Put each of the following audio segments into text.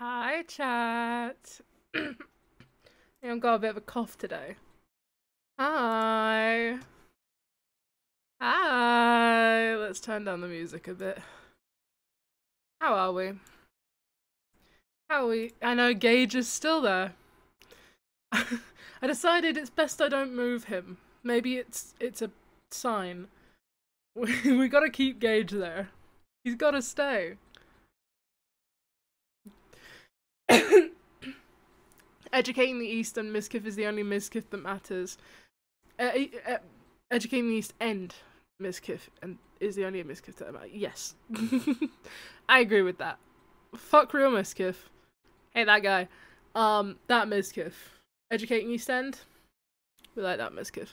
Hi, chat. I've got a bit of a cough today. Hi. Hi. Let's turn down the music a bit. How are we? How are we? I know Gage is still there. I decided it's best I don't move him. Maybe it's a sign. We gotta keep Gage there. He's gotta stay. Educating the East and Mizkif is the only Mizkif that matters. Educating the East End Mizkif and is the only Mizkif that matters. Yes. I agree with that. Fuck real Mizkif. Hey, that guy. That Mizkif. Educating East End. We like that Mizkif.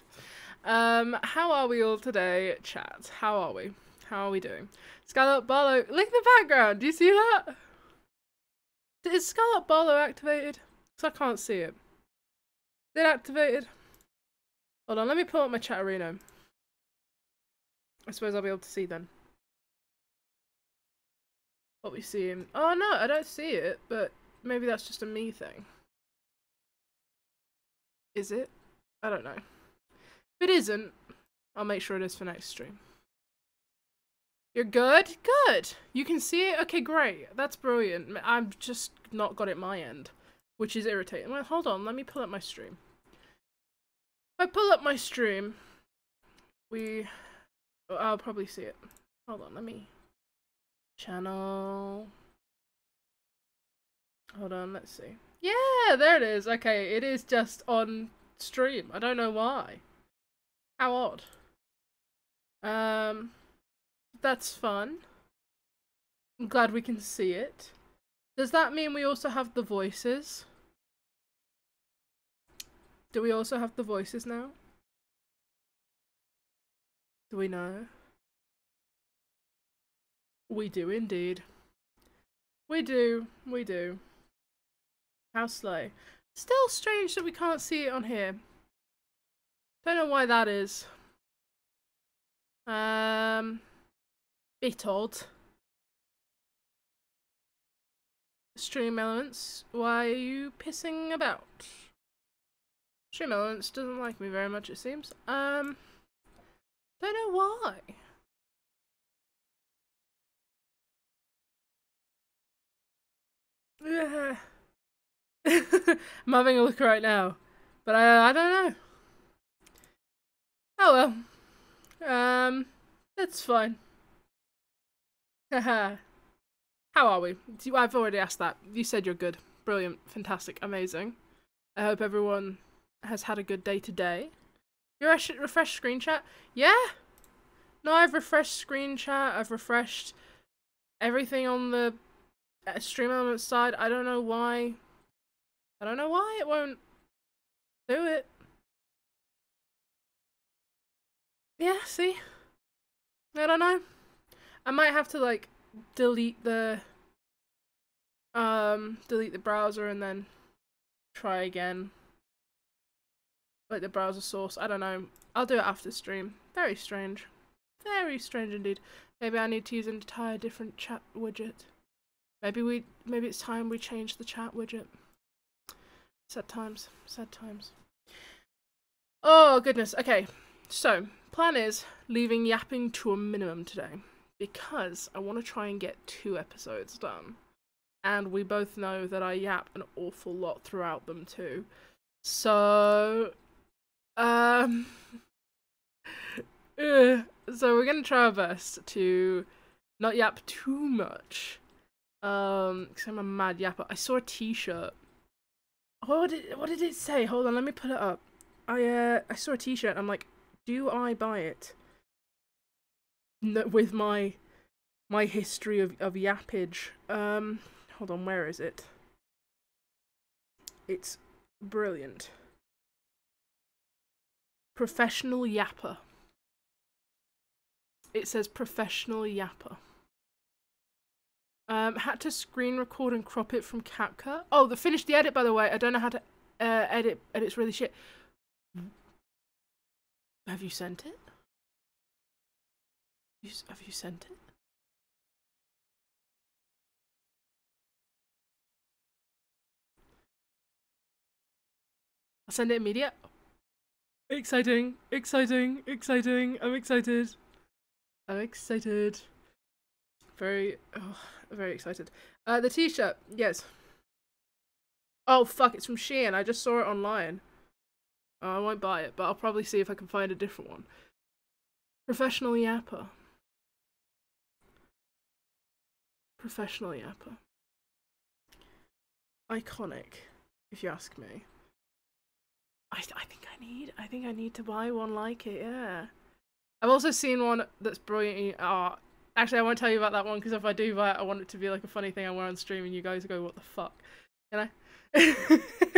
How are we all today, chat? How are we? How are we doing? Scarlet Barlow, look at the background. Do you see that? Is Scarlet Barlow activated? Because I can't see it. Is it activated? Hold on, let me pull up my Chatterino. I suppose I'll be able to see then. What we see him. Oh no, I don't see it, but maybe that's just a me thing. Is it? I don't know. If it isn't, I'll make sure it is for next stream. You're good? Good! You can see it? Okay, great. That's brilliant. I've just not got it my end, which is irritating. Well, hold on, let me pull up my stream. If I pull up my stream, I'll probably see it. Hold on, let me... Channel... Hold on, let's see. Yeah, there it is. Okay, it is just on stream. I don't know why. How odd. That's fun. I'm glad we can see it. Does that mean we also have the voices? Do we also have the voices now? Do we know? We do indeed. We do. We do. How slow. Still strange that we can't see it on here. Don't know why that is. Bit odd. Stream elements, why are you pissing about? Stream elements doesn't like me very much, it seems. Don't know why. Yeah. I'm having a look right now, but I don't know. Oh well. That's fine. Haha. How are we? I've already asked that. You said you're good. Brilliant. Fantastic. Amazing. I hope everyone has had a good day today. You refreshed screen chat? Yeah? No, I've refreshed screen chat. I've refreshed everything on the stream element side. I don't know why. I don't know why it won't do it. Yeah, see? I don't know. I might have to like delete the browser and then try again. Like the browser source. I don't know. I'll do it after stream. Very strange. Very strange indeed. Maybe I need to use an entire different chat widget. Maybe it's time we change the chat widget. Sad times. Sad times. Oh goodness. Okay. So, plan is leaving yapping to a minimum today, because I want to try and get 2 episodes done. And we both know that I yap an awful lot throughout them too. So... so we're going to try our best to not yap too much. Because I'm a mad yapper. I saw a t-shirt. What did it say? Hold on, let me put it up. I saw a t-shirt and I'm like, do I buy it? No, with my history of yappage. Hold on, where is it? It's brilliant. Professional yapper. It says professional yapper. Had to screen record and crop it from CapCut. Oh, finished the edit, by the way. I don't know how to edit. Edit's really shit. Have you sent it? Have you sent it? send it immediate. Exciting, exciting, exciting. I'm excited. I'm excited. Very, oh, very excited. The t-shirt, yes. Oh fuck, it's from Shein. I just saw it online. I won't buy it, but I'll probably see if I can find a different one. Professional yapper. Professional yapper. Iconic, if you ask me. I think I need to buy one like it, yeah. I've also seen one that's brilliant in art. Actually, I won't tell you about that one, because if I do buy it, I want it to be like a funny thing I wear on stream and you guys go, what the fuck? You know? I think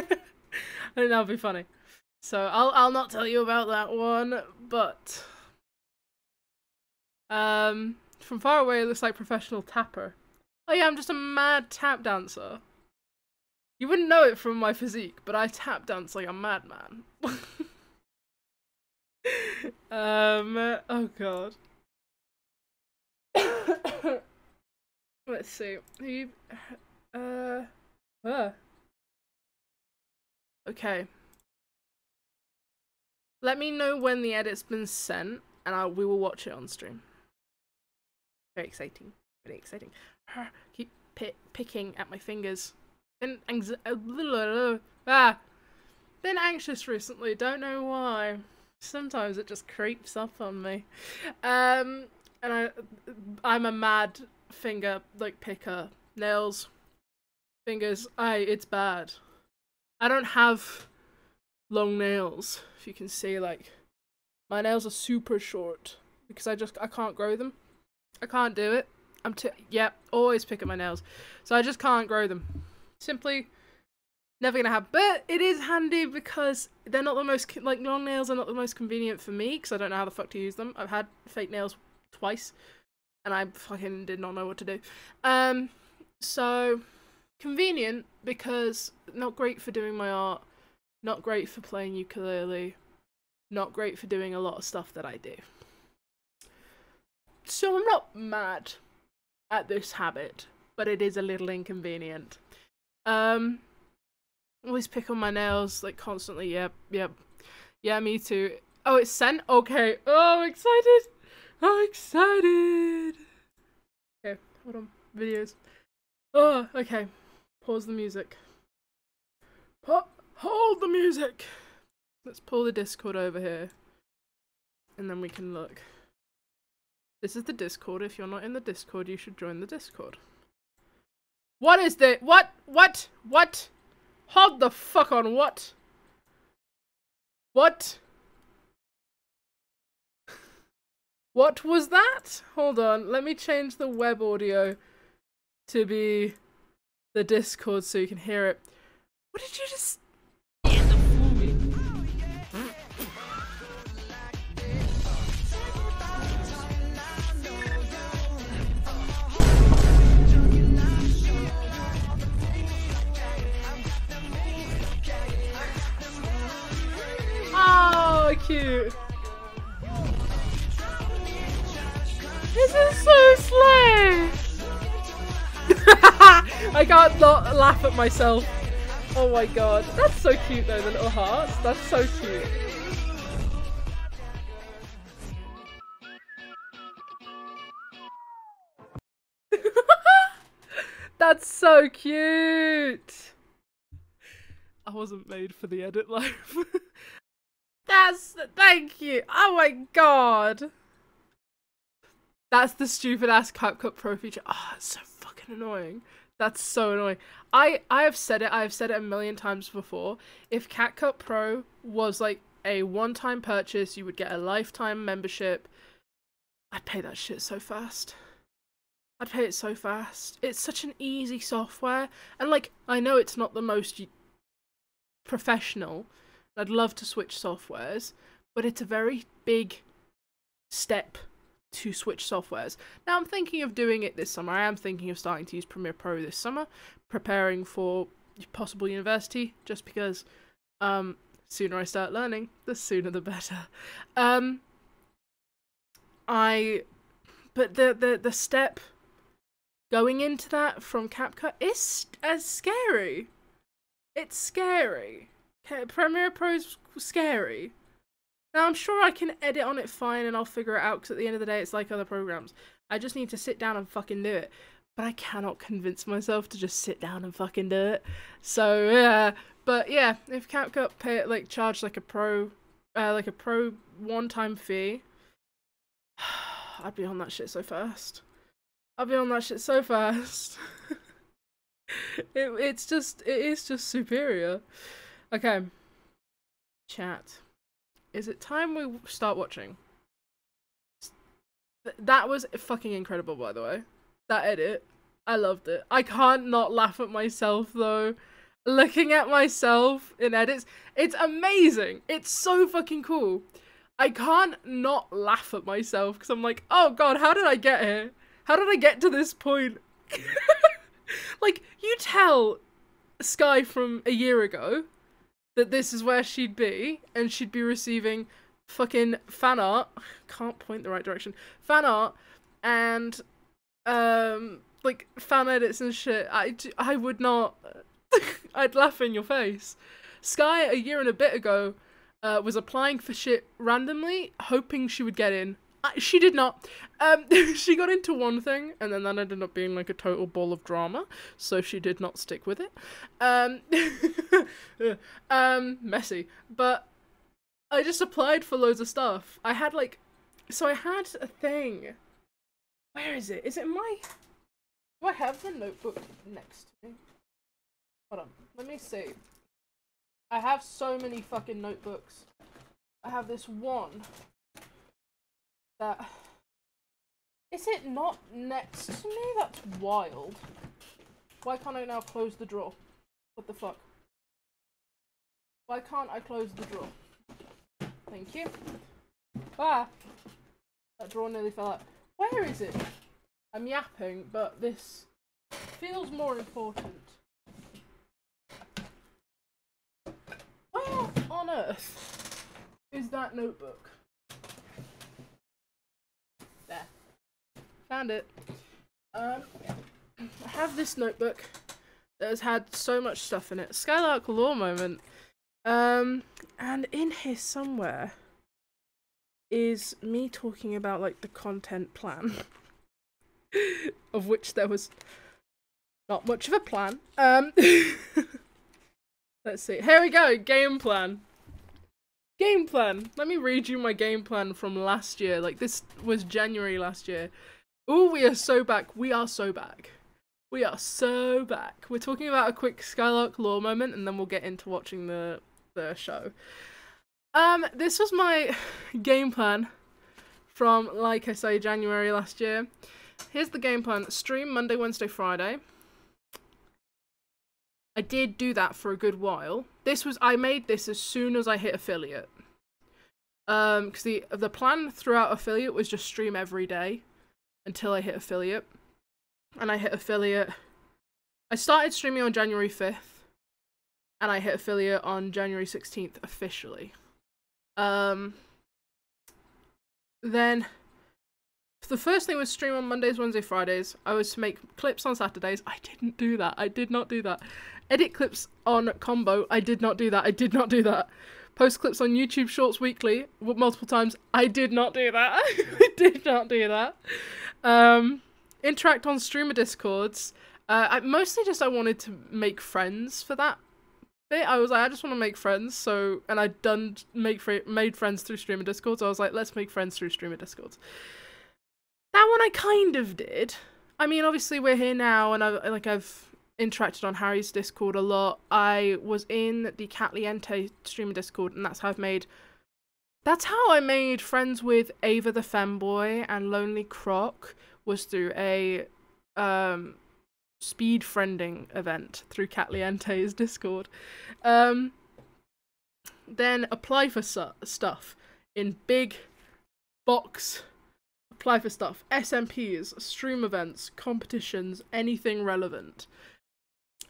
that would be funny. So I'll not tell you about that one, but from far away it looks like professional tapper. Oh yeah, I'm just a mad tap dancer. You wouldn't know it from my physique, but I tap dance like a madman. Oh god. Let's see. Okay. Let me know when the edit's been sent, and we will watch it on stream. Very exciting. Very exciting. Keep picking at my fingers. Been been anxious recently, don't know why. Sometimes it just creeps up on me. And I'm a mad finger, like, picker. Nails, fingers, it's bad. I don't have long nails, if you can see, like, my nails are super short because I can't grow them. I can't do it. Yeah, always pick at my nails. So I just can't grow them. Simply never gonna have, but it is handy because they're not the most, like, long nails are not the most convenient for me because I don't know how the fuck to use them. I've had fake nails twice and I fucking did not know what to do. So convenient because not great for doing my art, not great for playing ukulele, not great for doing a lot of stuff that I do. So I'm not mad at this habit, but it is a little inconvenient. Always pick on my nails, like, constantly. Yeah, me too. Oh, it's sent? Okay. Oh, I'm excited. I'm excited. Okay, hold on. Videos. Oh, okay. Pause the music. Hold the music. Let's pull the Discord over here. And then we can look. This is the Discord. If you're not in the Discord, you should join the Discord. What is the- what? Hold the fuck on, what? What? What was that? Hold on, let me change the web audio to be the Discord so you can hear it. What did you just- Cute. This is so slay. I can't not laugh at myself. Oh my god, that's so cute though, the little hearts. That's so cute. That's so cute. I wasn't made for the edit life. That's, thank you. Oh my god. That's the stupid ass CapCut Pro feature. Oh, it's so fucking annoying. That's so annoying. I have said it a million times before. If CapCut Pro was like a one-time purchase, you would get a lifetime membership. I'd pay that shit so fast. I'd pay it so fast. It's such an easy software. And like, I know it's not the most professional. I'd love to switch softwares, but it's a very big step to switch softwares. Now I'm thinking of doing it this summer. I am thinking of starting to use Premiere Pro this summer, preparing for possible university, just because sooner I start learning, the sooner the better. But the step going into that from CapCut is as scary. It's scary. Premiere Pro's scary. Now, I'm sure I can edit on it fine and I'll figure it out, because at the end of the day, it's like other programs. I just need to sit down and fucking do it. But I cannot convince myself to just sit down and fucking do it. So, yeah. But, yeah, if CapCut pay, like, charge, like, a pro one-time fee, I'd be on that shit so fast. I'd be on that shit so fast. It is just superior. Okay. Chat. Is it time we start watching? That was fucking incredible, by the way. That edit. I loved it. I can't not laugh at myself, though. Looking at myself in edits. It's amazing. It's so fucking cool. I can't not laugh at myself, because I'm like, oh god, how did I get here? How did I get to this point? Like, you tell Sky from a year ago that this is where she'd be, and she'd be receiving fucking fan art. Can't point the right direction. Fan art and like fan edits and shit. I would not. I'd laugh in your face. Sky a year and a bit ago was applying for shit randomly, hoping she would get in. She did not. She got into one thing, and then that ended up being like a total ball of drama, so she did not stick with it. Messy. But I just applied for loads of stuff. I had like, so I had a thing. Where is it? Is it my, do I have the notebook next to me? Hold on, let me see. I have so many fucking notebooks. I have this one. That is it not next to me? That's wild. Why can't I now close the drawer? What the fuck? Why can't I close the drawer? Thank you. Ah, that drawer nearly fell out. Where is it? I'm yapping, but this feels more important. Where on earth is that notebook? There. Found it. I have this notebook that has had so much stuff in it. Skylark lore moment. And in here somewhere is me talking about, like, the content plan. Of which there was not much of a plan. Let's see. Here we go! Game plan! Game plan! Let me read you my game plan from last year. Like, this was January last year. Ooh, we are so back. We are so back. We are so back. We're talking about a quick Skylark lore moment, and then we'll get into watching the show. This was my game plan from, like I say, January last year. Here's the game plan. Stream Monday, Wednesday, Friday. I did do that for a good while. This was, I made this as soon as I hit affiliate. Because the plan throughout affiliate was just stream every day until I hit affiliate. And I hit affiliate. I started streaming on January 5th. And I hit affiliate on January 16th officially. Then the first thing was stream on Mondays, Wednesday, Fridays. I was to make clips on Saturdays. I didn't do that. I did not do that. Edit clips on Combo. I did not do that. I did not do that. Post clips on YouTube Shorts weekly multiple times. I did not do that. I did not do that. Interact on streamer discords. I mostly just I wanted to make friends for that bit. I was like, I just want to make friends. So, and I'd done made friends through streamer discords. I was like, let's make friends through streamer discords. That one I kind of did. I mean, obviously we're here now, and I've interacted on Harry's Discord a lot. I was in the Catliente streamer Discord, and that's how I made friends with Ava the Femboy and Lonely Croc, was through a speed friending event through Catliente's Discord. Then apply for stuff in big box. Apply for stuff, SMPs, stream events, competitions, anything relevant.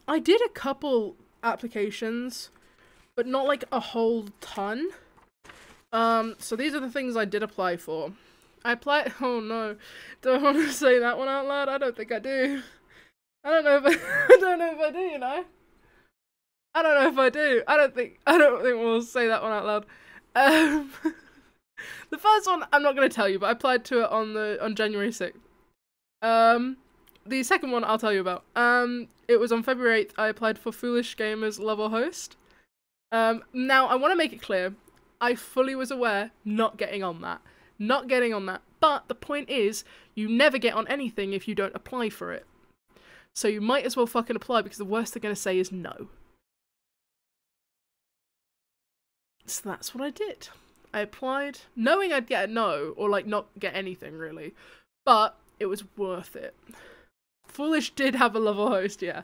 I did a couple applications, but not like a whole ton. So these are the things I did apply for. I applied, oh no, do I want to say that one out loud? I don't think I do. I don't know if I do, you know? I don't know if I do. I don't think we'll say that one out loud. The first one I'm not going to tell you, but I applied to it on January 6th. The second one I'll tell you about. It was on February 8th. I applied for Foolish Gamers Love or Host. Now I want to make it clear, I fully was aware not getting on that. Not getting on that. But the point is, you never get on anything if you don't apply for it. So you might as well fucking apply, because the worst they're going to say is no. So that's what I did. I applied, knowing I'd get a no, or like not get anything really, but it was worth it. Foolish did have a love or host, yeah.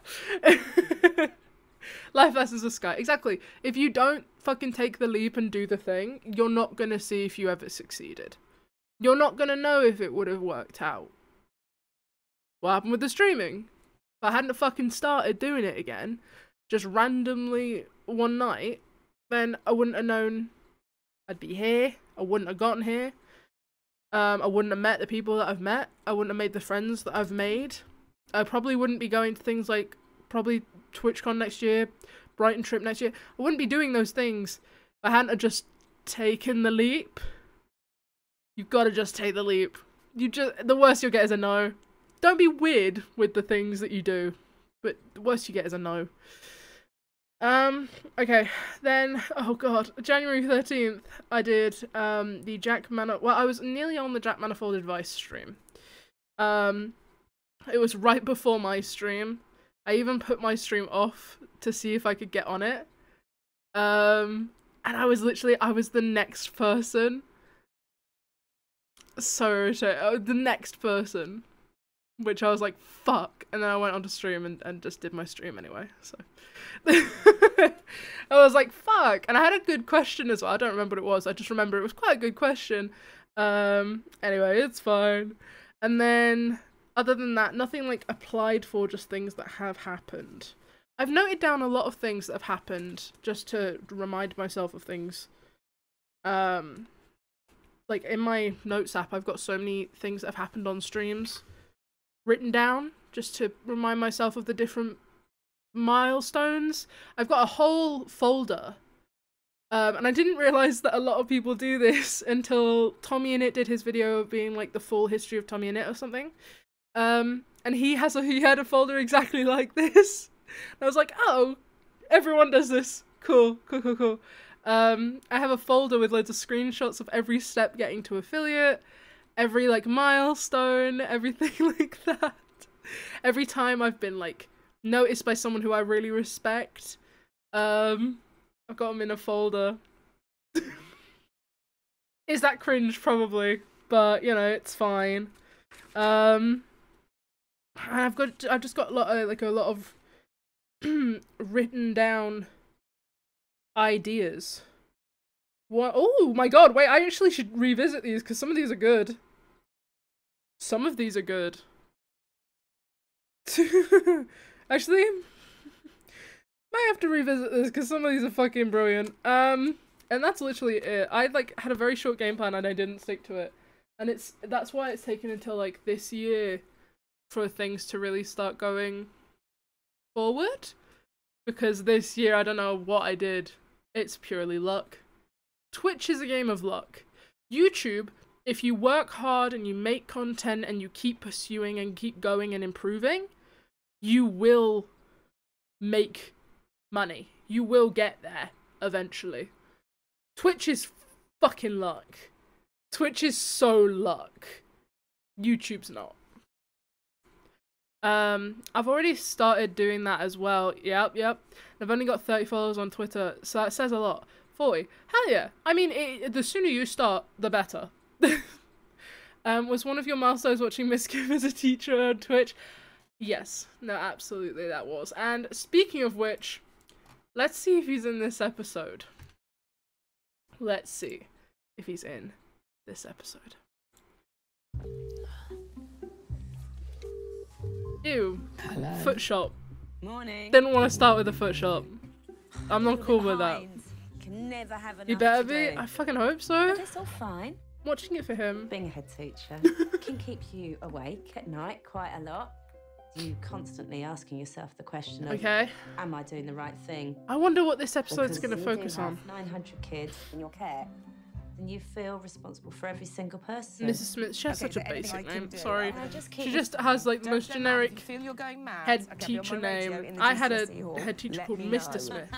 Life lessons with Sky, exactly. If you don't fucking take the leap and do the thing, you're not gonna see if you ever succeeded. You're not gonna know if it would have worked out. What happened with the streaming? If I hadn't fucking started doing it again, just randomly one night, then I wouldn't have known I'd be here, I wouldn't have gotten here, I wouldn't have met the people that I've met, I wouldn't have made the friends that I've made, I probably wouldn't be going to things like, probably TwitchCon next year, Brighton trip next year, I wouldn't be doing those things if I hadn't have just taken the leap. You've got to just take the leap. The worst you'll get is a no. Don't be weird with the things that you do, but the worst you get is a no. Okay, then, oh god, January 13th, I did, the Jack Manifold, well, I was nearly on the Jack Manifold advice stream. It was right before my stream. I even put my stream off to see if I could get on it. And I was literally, I was the next person. So irritating, I was the next person. Which I was like, fuck, and then I went on to stream and just did my stream anyway, so. I was like, fuck, and I had a good question as well, I don't remember what it was, I just remember it was quite a good question. Anyway, it's fine. And then, other than that, nothing like applied for, just things that have happened. I've noted down a lot of things that have happened, just to remind myself of things. Like, in my notes app, I've got so many things that have happened on streams. Written down, just to remind myself of the different milestones. I've got a whole folder, and I didn't realise that a lot of people do this until TommyInit did his video of being like the full history of TommyInit or something, and he had a folder exactly like this. And I was like, oh, everyone does this, cool, cool, cool, cool. I have a folder with loads of screenshots of every step getting to affiliate, every like milestone, everything like that. Every time I've been like noticed by someone who I really respect, I've got them in a folder. Is that cringe? Probably, but you know, it's fine. And I've just got a lot of written down ideas. What? Oh my god! Wait, I actually should revisit these because some of these are good. Some of these are good. Actually, might have to revisit this because some of these are fucking brilliant. And that's literally it. I like had a very short game plan and I didn't stick to it. And that's why it's taken until like this year for things to really start going forward. Because this year I don't know what I did. It's purely luck. Twitch is a game of luck. YouTube, if you work hard and you make content and you keep pursuing and keep going and improving, you will make money. You will get there eventually. Twitch is fucking luck. Twitch is so luck. YouTube's not. I've already started doing that as well. Yep, yep. I've only got 30 followers on Twitter, so that says a lot. 40. Hell yeah. I mean, the sooner you start, the better. Was one of your milestones watching Mizkif as a teacher on Twitch? Yes. No, absolutely that was. And speaking of which, let's see if he's in this episode. Let's see if he's in this episode. Ew. Hello. Foot shop. Morning. Didn't want to start with a foot shop. I'm not cool with that. Never have enough. You better be. I fucking hope so. But it's all fine. Watching it for him. Being a head teacher can keep you awake at night quite a lot. you constantly asking yourself the question of, okay, am I doing the right thing? I wonder what this episode's going to focus on. 900 kids in your care, and you feel responsible for every single person. Mrs. Smith's just such a basic name. Sorry, she just has like the most generic head teacher name. I had a head teacher called Mr. Smith.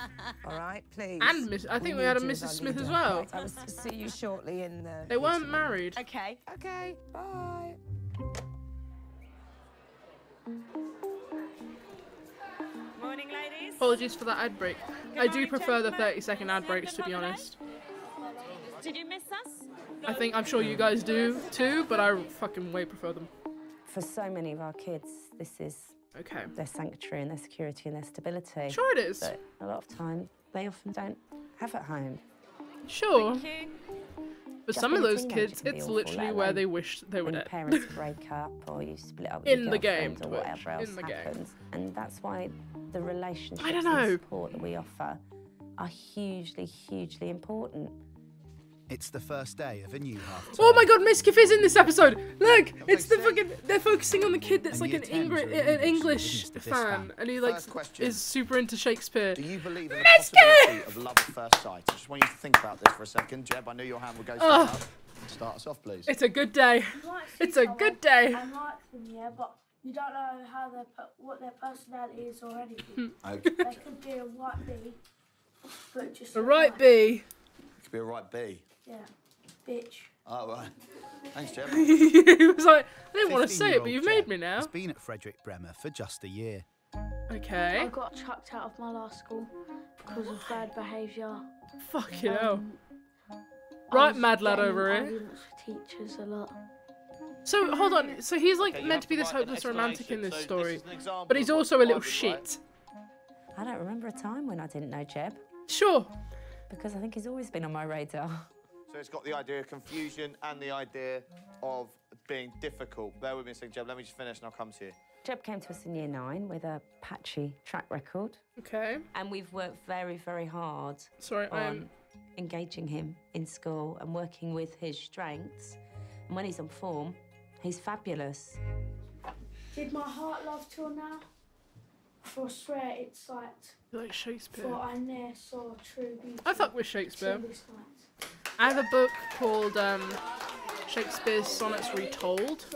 All right, please. And I think we had a Mrs. Smith as well. I will see you shortly in the. They weren't married. Okay. Okay. Bye. Morning, ladies. Apologies for that ad break. I do prefer the 30-second ad breaks, to be honest. Did you miss us? I think, I'm sure you guys do too, but I fucking way prefer them. For so many of our kids, this is okay. Their sanctuary and their security and their stability. Sure it is. But a lot of times, they often don't have at home. Sure. For some of those kids, it's literally where they wish they were dead. Parents break up or you split up with your girlfriend or whatever else happens. And that's why the relationships and support that we offer are hugely, hugely important. It's the first day of a new half-term. Oh my god, Mizkif is in this episode! Look! It's the fucking... They're focusing on the kid that's like an English fan. And he like is super into Shakespeare. Do you believe in the possibility of love at first sight? I just want you to think about this for a second. Jeb, I know your hand will go up. Start us off, please. It's a good day. It's a good day. I like them, yeah, but you don't know how they're, what their personality is or anything. Okay. They could be a right bee, but just... A right bee? Could be a right bee. Yeah, bitch. Oh, right. Thanks, Jeb. He was like, I didn't want to say it, but you've made me now. He's been at Frederick Bremer for just a year. Okay. I got chucked out of my last school because of bad behaviour. Fucking hell. Right, mad lad over it. Teachers a lot. So, hold on. So he's like meant to be this hopeless romantic in this story, but he's also a little shit. I don't remember a time when I didn't know Jeb. Sure. Because I think he's always been on my radar. So it's got the idea of confusion and the idea of being difficult. Bear with me a second, Jeb. Let me just finish and I'll come to you. Jeb came to us in Year 9 with a patchy track record. Okay. And we've worked very, very hard on engaging him in school and working with his strengths. And when he's on form, he's fabulous. Did my heart love till now? For I swear it's like Shakespeare. For I ne'er saw true beauty. I thought it was Shakespeare. I have a book called Shakespeare's Sonnets Retold,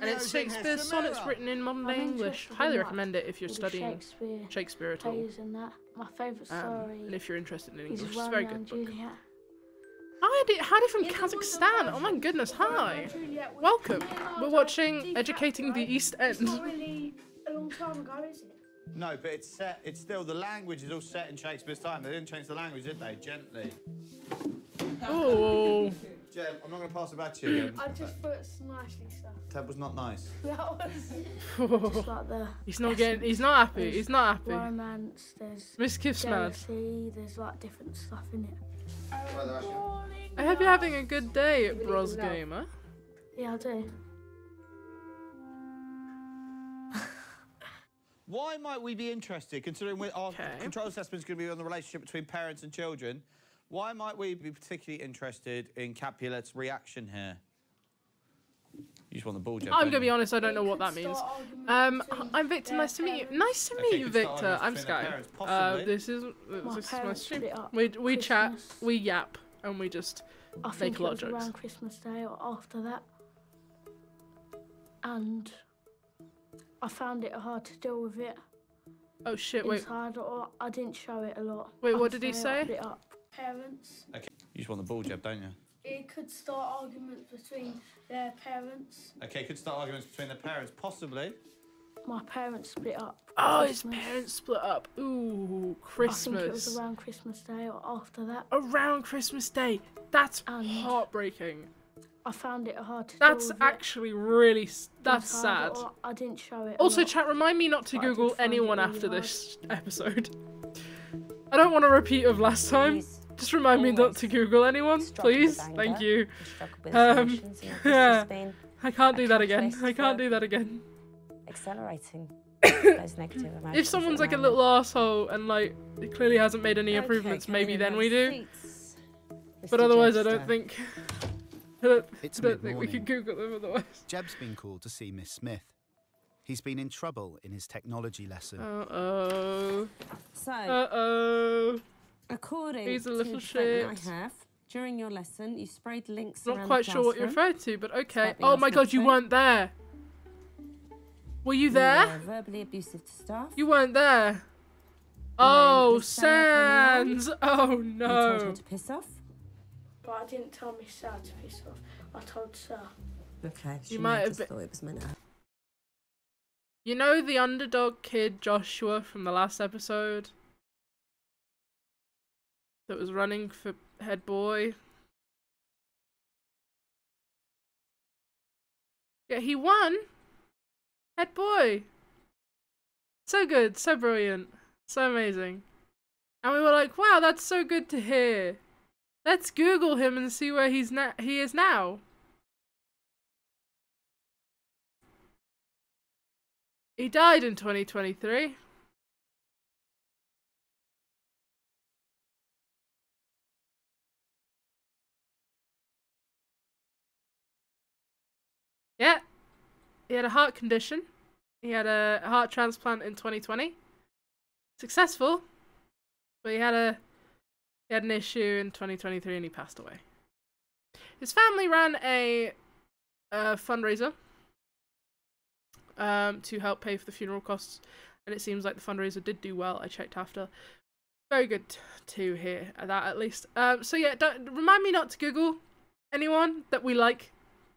and it's Shakespeare's sonnets written in modern-day English. Highly recommend it if you're studying Shakespeare at all, and if you're interested in English. It's a very good book. Howdy from Kazakhstan! Oh my goodness, hi! Welcome! We're watching Educating the East End. It's not really a long time ago, is it? No, but it's set, it's still, the language is all set in Shakespeare's time. They didn't change the language, did they? Gently. Oh. Jeb, I'm not going to pass it back to you again. I just thought it's nicely stuff. Ted was not nice. That was just like the... He's not getting... He's not happy. He's not happy. Romance, there's... Mizkif's mad. There's like different stuff in it. I hope you're having a good day at Bros Gamer. Yeah, I do. Why might we be interested, considering our control assessment is going to be on the relationship between parents and children? Why might we be particularly interested in Capulet's reaction here? You just want the ball, Jeb. I'm going to be honest, I don't know what that means. I'm Victor, nice to meet you. Nice to meet you, Victor. I'm Sky. This is my stream. We chat, we yap, and we just make a lot of jokes. Around Christmas Day or after that. And I found it hard to deal with it. Oh, shit, wait. I didn't show it a lot. Wait, what did he say? Parents. Okay. You just want the ball, Jeb, don't you? It could start arguments between their parents. Okay, it could start arguments between their parents, possibly. My parents split up. Oh, his parents split up. Ooh, Christmas. I think it was around Christmas Day or after that. Around Christmas Day. That's heartbreaking. I found it hard to That's sad. I didn't show it. Also, chat, remind me not to Google anyone really after this episode. I don't want to repeat of last time. Just remind me not to Google anyone, please. Thank you. Yeah, I can't do that again. I can't do that again. Accelerating those negative emotions. If someone's like a little arsehole and like it clearly hasn't made any improvements, maybe then we do. But otherwise, I don't think. I don't think we can Google them otherwise. Jeb's been called to see Miss Smith. He's been in trouble in his technology lesson. Uh-oh. So, according he's a little to shit. I have, during your lesson, you sprayed links around the classroom. Not quite sure what you're referring to, but okay. Oh my god, you weren't there. Were you there? You were verbally abusive to staff. You weren't there. Oh, Sans. Oh, no. You told her to piss off? But I didn't tell Miss Sir to piss off. I told Sir. Okay, she might have thought it was my name. You know the underdog kid, Joshua, from the last episode? That was running for head boy? Yeah, he won! Head boy! So good, so brilliant, so amazing. And we were like, wow, that's so good to hear. Let's Google him and see where he is now. He died in 2023. Yeah. He had a heart condition. He had a heart transplant in 2020. Successful. But he had an issue in 2023 and he passed away. His family ran a fundraiser to help pay for the funeral costs, and it seems like the fundraiser did do well. I checked after. Very good to hear that, at least. So yeah, don't, remind me not to Google anyone that we like.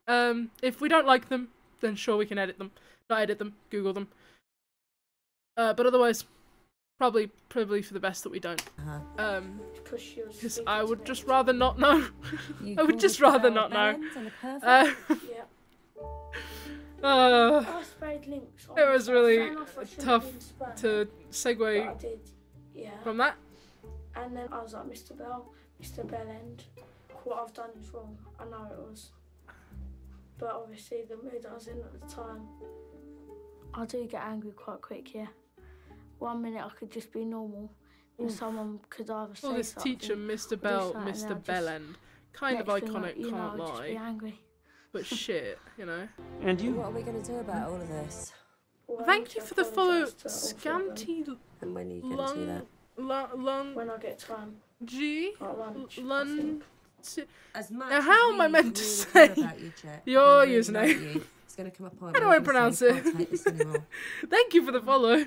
If we don't like them, then sure, we can edit them. Not edit them, Google them. But otherwise, probably for the best that we don't. Because I would just rather not know. I would just rather not know. It was really tough to segue from that. And then I was like, Mr. Bellend, what I've done is wrong. I know it was. But obviously the mood I was in at the time. I do get angry quite quick, yeah. 1 minute I could just be normal. And someone could either say this teacher, Mr. Bell, Mr. Bellend. Kind of iconic, can't lie. But shit, you know. And you? What are we going to do about all of this? Thank you for the follow, Scanty Lung. When I get time. G. Lung. Now, how am I meant to say your username? How do I pronounce it? Thank you for the follow.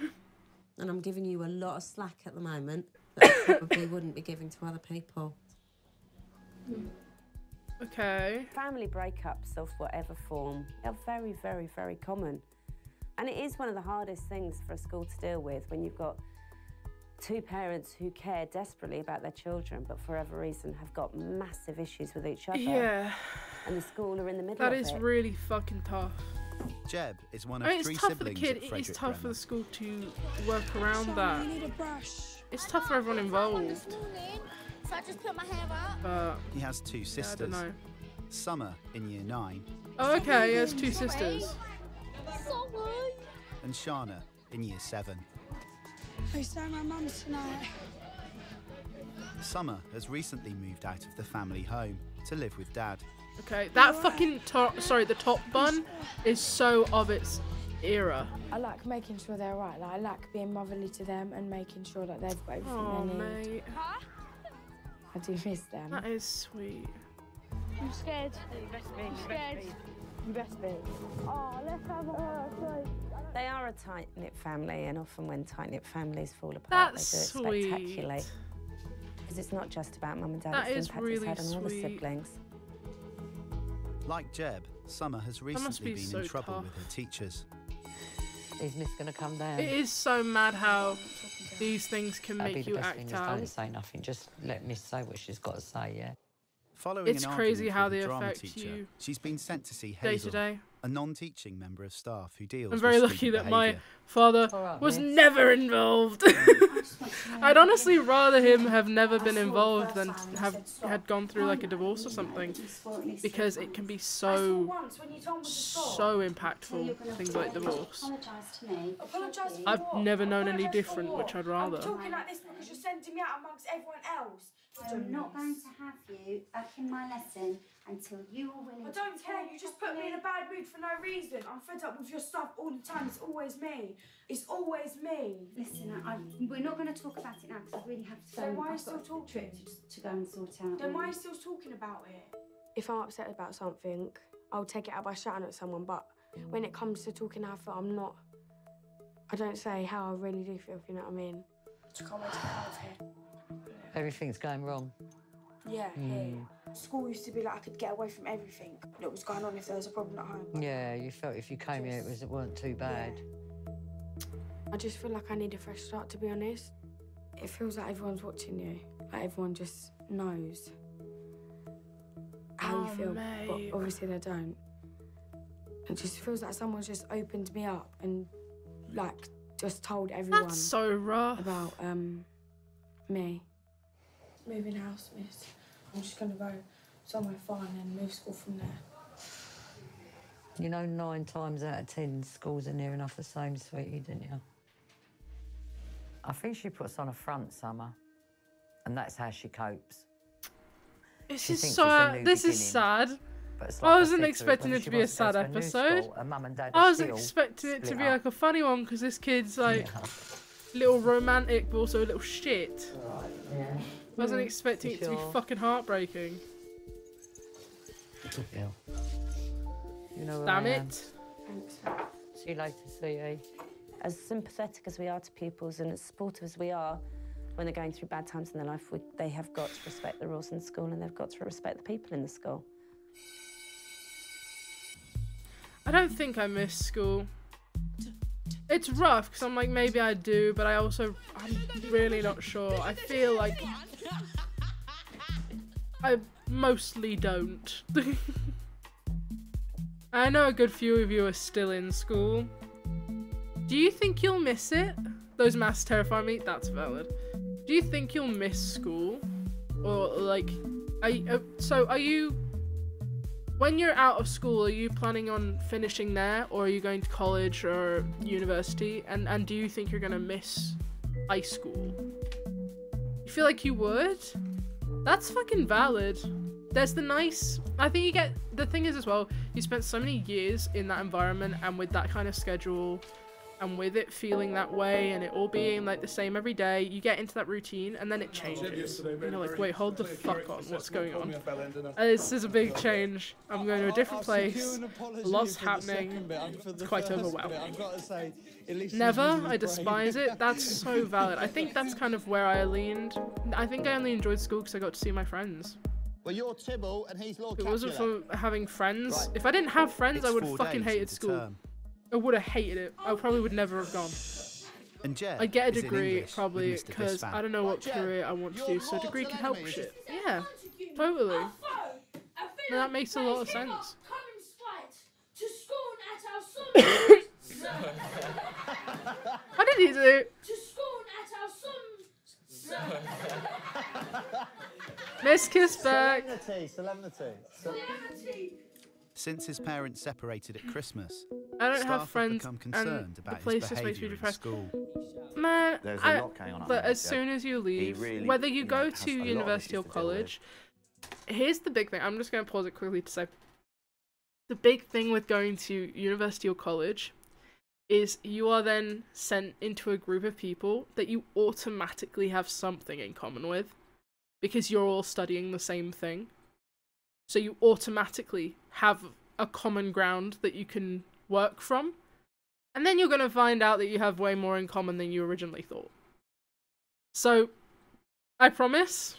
And I'm giving you a lot of slack at the moment that I probably wouldn't be giving to other people. Okay. Family breakups of whatever form are very, very, very common. And it is one of the hardest things for a school to deal with when you've got two parents who care desperately about their children, but for whatever reason have got massive issues with each other. Yeah. And the school are in the middle of it. That is really fucking tough. Jeb is one of three siblings at Frederick Bremer. It's tough for the kid, it is tough for the school to work around that. It's tough for everyone involved. So I just put my hair up. But he has two sisters. Yeah, I don't know. Summer in year 9. Oh, okay, he has two sisters. Sorry. And Shana in year 7. I saw my mum tonight. Summer has recently moved out of the family home to live with Dad. Okay, that fucking top, sorry, the top bun is so of its era. I like making sure they're right. Like, I like being motherly to them and making sure that they've got everything they need. Huh? I do miss them. That is sweet. I'm scared. I'm scared. You best be. Oh, let's have a They are a tight-knit family, and often when tight-knit families fall apart, they do it spectacularly. Because it's not just about mum and dad, it's the impact it's had on all the siblings. Like Jeb, Summer has recently been in trouble with her teachers. Isn't this going to come down? It is so mad how these things can make you act out. Don't say nothing, just let Miss say what she's got to say, yeah? Following it's crazy how they affect you. She's been sent to see Hazel, a non-teaching member of staff who deals with student behaviour. I'm very lucky that my father was never involved. I'd honestly rather him have never been involved than had gone through like a divorce or something, because it can be so impactful, things like divorce. I've never known any different, which I'd rather. I'm talking like this because you're sending me out amongst everyone else. I'm not going to have you back in my lesson until you're willing. I don't care, you just put me in a bad mood for no reason. I'm fed up with your stuff all the time, it's always me. It's always me. Listen, we're not going to talk about it now because I really have to go. So why are you still talking? To go and sort out. Then why are you still talking about it? If I'm upset about something, I'll take it out by shouting at someone, but when it comes to talking out, I don't say how I really do feel, if you know what I mean. I just can't wait to get out of here. Everything's going wrong. Yeah, here. School used to be like I could get away from everything that was going on if there was a problem at home. Yeah, you felt if you came here it weren't too bad. Yeah. I just feel like I need a fresh start, to be honest. It feels like everyone's watching you, like everyone just knows how you feel, mate. But obviously they don't. It just feels like someone's just opened me up and like just told everyone. That's so rough. About me. Moving house, miss. I'm just gonna go somewhere fine and move school from there. You know, 9 times out of 10 schools are near enough the same, sweetie, didn't you? I think she puts on a front, Summer, and that's how she copes. This is so. This is sad. Like I wasn't expecting it to be a sad episode. I was expecting it to be like a funny one because this kid's like little romantic, but also a little shit. Right, yeah. I wasn't expecting it to be fucking heartbreaking. Good girl. You know damn it. Thanks. See you later, CE. As sympathetic as we are to pupils and as supportive as we are, when they're going through bad times in their life, they have got to respect the rules in the school and they've got to respect the people in the school. I don't think I miss school. It's rough because I'm like, maybe I do, but I'm really not sure. I feel like I mostly don't. I know a good few of you are still in school. Do you think you'll miss it? Those maths terrify me, that's valid. Do you think you'll miss school? Or like, are you... When you're out of school, are you planning on finishing there, or are you going to college or university? And do you think you're gonna miss high school? You feel like you would? That's fucking valid. There's the nice, I think you get, the thing is as well, you spent so many years in that environment and with that kind of schedule and with it feeling that way and it all being like the same every day, you get into that routine and then it changes. And you're like, wait, hold the fuck on, what's going on? This is a big change. I'm going to a different place, a lot's happening, it's quite overwhelming. Never, I despise it, that's so valid. I think that's kind of where I leaned. I think I only enjoyed school because I got to see my friends. Well, you're Tibble and he's Lord Capula. It wasn't for having friends. If I didn't have friends, I would have fucking hated school. I would have hated it. I probably would never have gone. And I get a degree probably because I don't know what career I want to do, so a degree can help shit. Yeah, totally. And that makes a lot of sense. What did he do? Let's kiss back. Solemnity. Since his parents separated at Christmas, I don't have friends and the place just makes me depressed. Man, but as soon as you leave, whether you go to university or college, here's the big thing. I'm just going to pause it quickly to say. The big thing with going to university or college is you are then sent into a group of people that you automatically have something in common with because you're all studying the same thing. So you automatically have a common ground that you can work from, and then you're going to find out that you have way more in common than you originally thought. So I promise,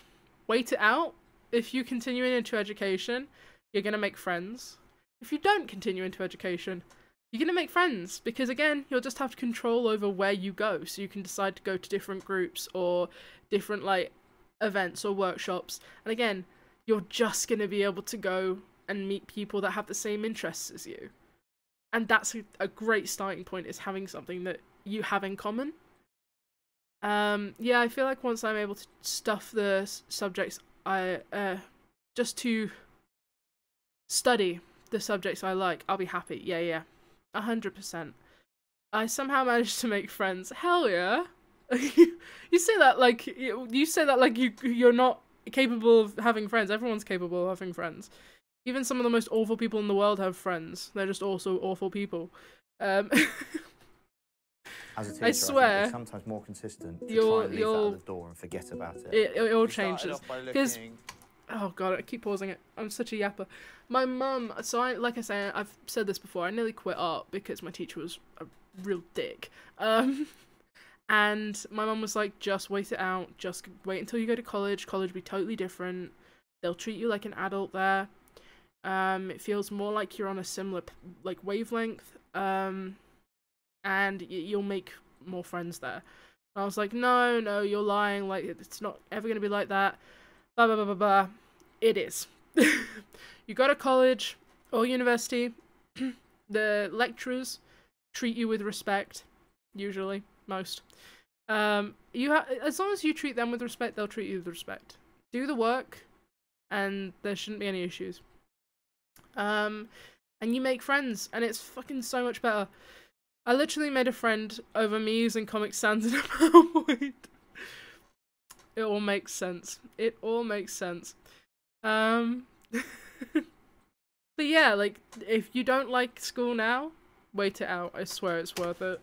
wait it out. If you continue into education, you're going to make friends. If you don't continue into education, you're going to make friends, because again, you'll just have control over where you go, so you can decide to go to different groups or different like events or workshops, and again, you're just going to be able to go and meet people that have the same interests as you. And that's a great starting point, is having something that you have in common. Yeah, I feel like once I'm able to stuff the subjects I, just to study the subjects I like, I'll be happy. Yeah, yeah, 100%. I somehow managed to make friends. Hell yeah. You say that like, you're not capable of having friends. Everyone's capable of having friends. Even some of the most awful people in the world have friends. They're just also awful people. As a teacher, I swear, it's sometimes more consistent to try and leave that out of the door and forget about it. It all changes. Because, oh god, I keep pausing it. I'm such a yapper. My mum, so I, like I say, I've said this before, I nearly quit art because my teacher was a real dick. And my mum was like, just wait it out. Just wait until you go to college. College will be totally different. They'll treat you like an adult there. It feels more like you're on a similar like wavelength. And you'll make more friends there. And I was like, no, no, you're lying. Like, it's not ever going to be like that. Blah, blah, blah, blah, blah. It is. You go to college or university, the lecturers treat you with respect, usually, most. As long as you treat them with respect, they'll treat you with respect. Do the work, and there shouldn't be any issues. And you make friends, and it's fucking so much better. I literally made a friend over me using Comic Sans in a PowerPoint. It all makes sense. It all makes sense. But yeah, like, if you don't like school now, wait it out. I swear it's worth it.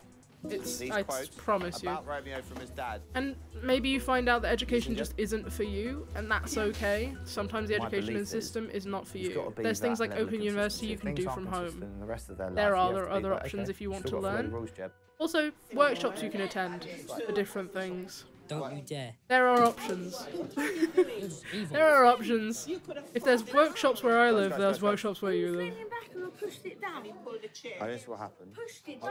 I promise you. Romeo from his dad. And maybe you find out that education just isn't for you, and that's okay. Sometimes the education system is not for you. There's things like Open University you can do from home. There are other options if you want to learn. Also, workshops you can attend for different things. Don't you dare. There are options. There are options. If there's workshops where I live, there's workshops where you live. Oh, this is what happened. I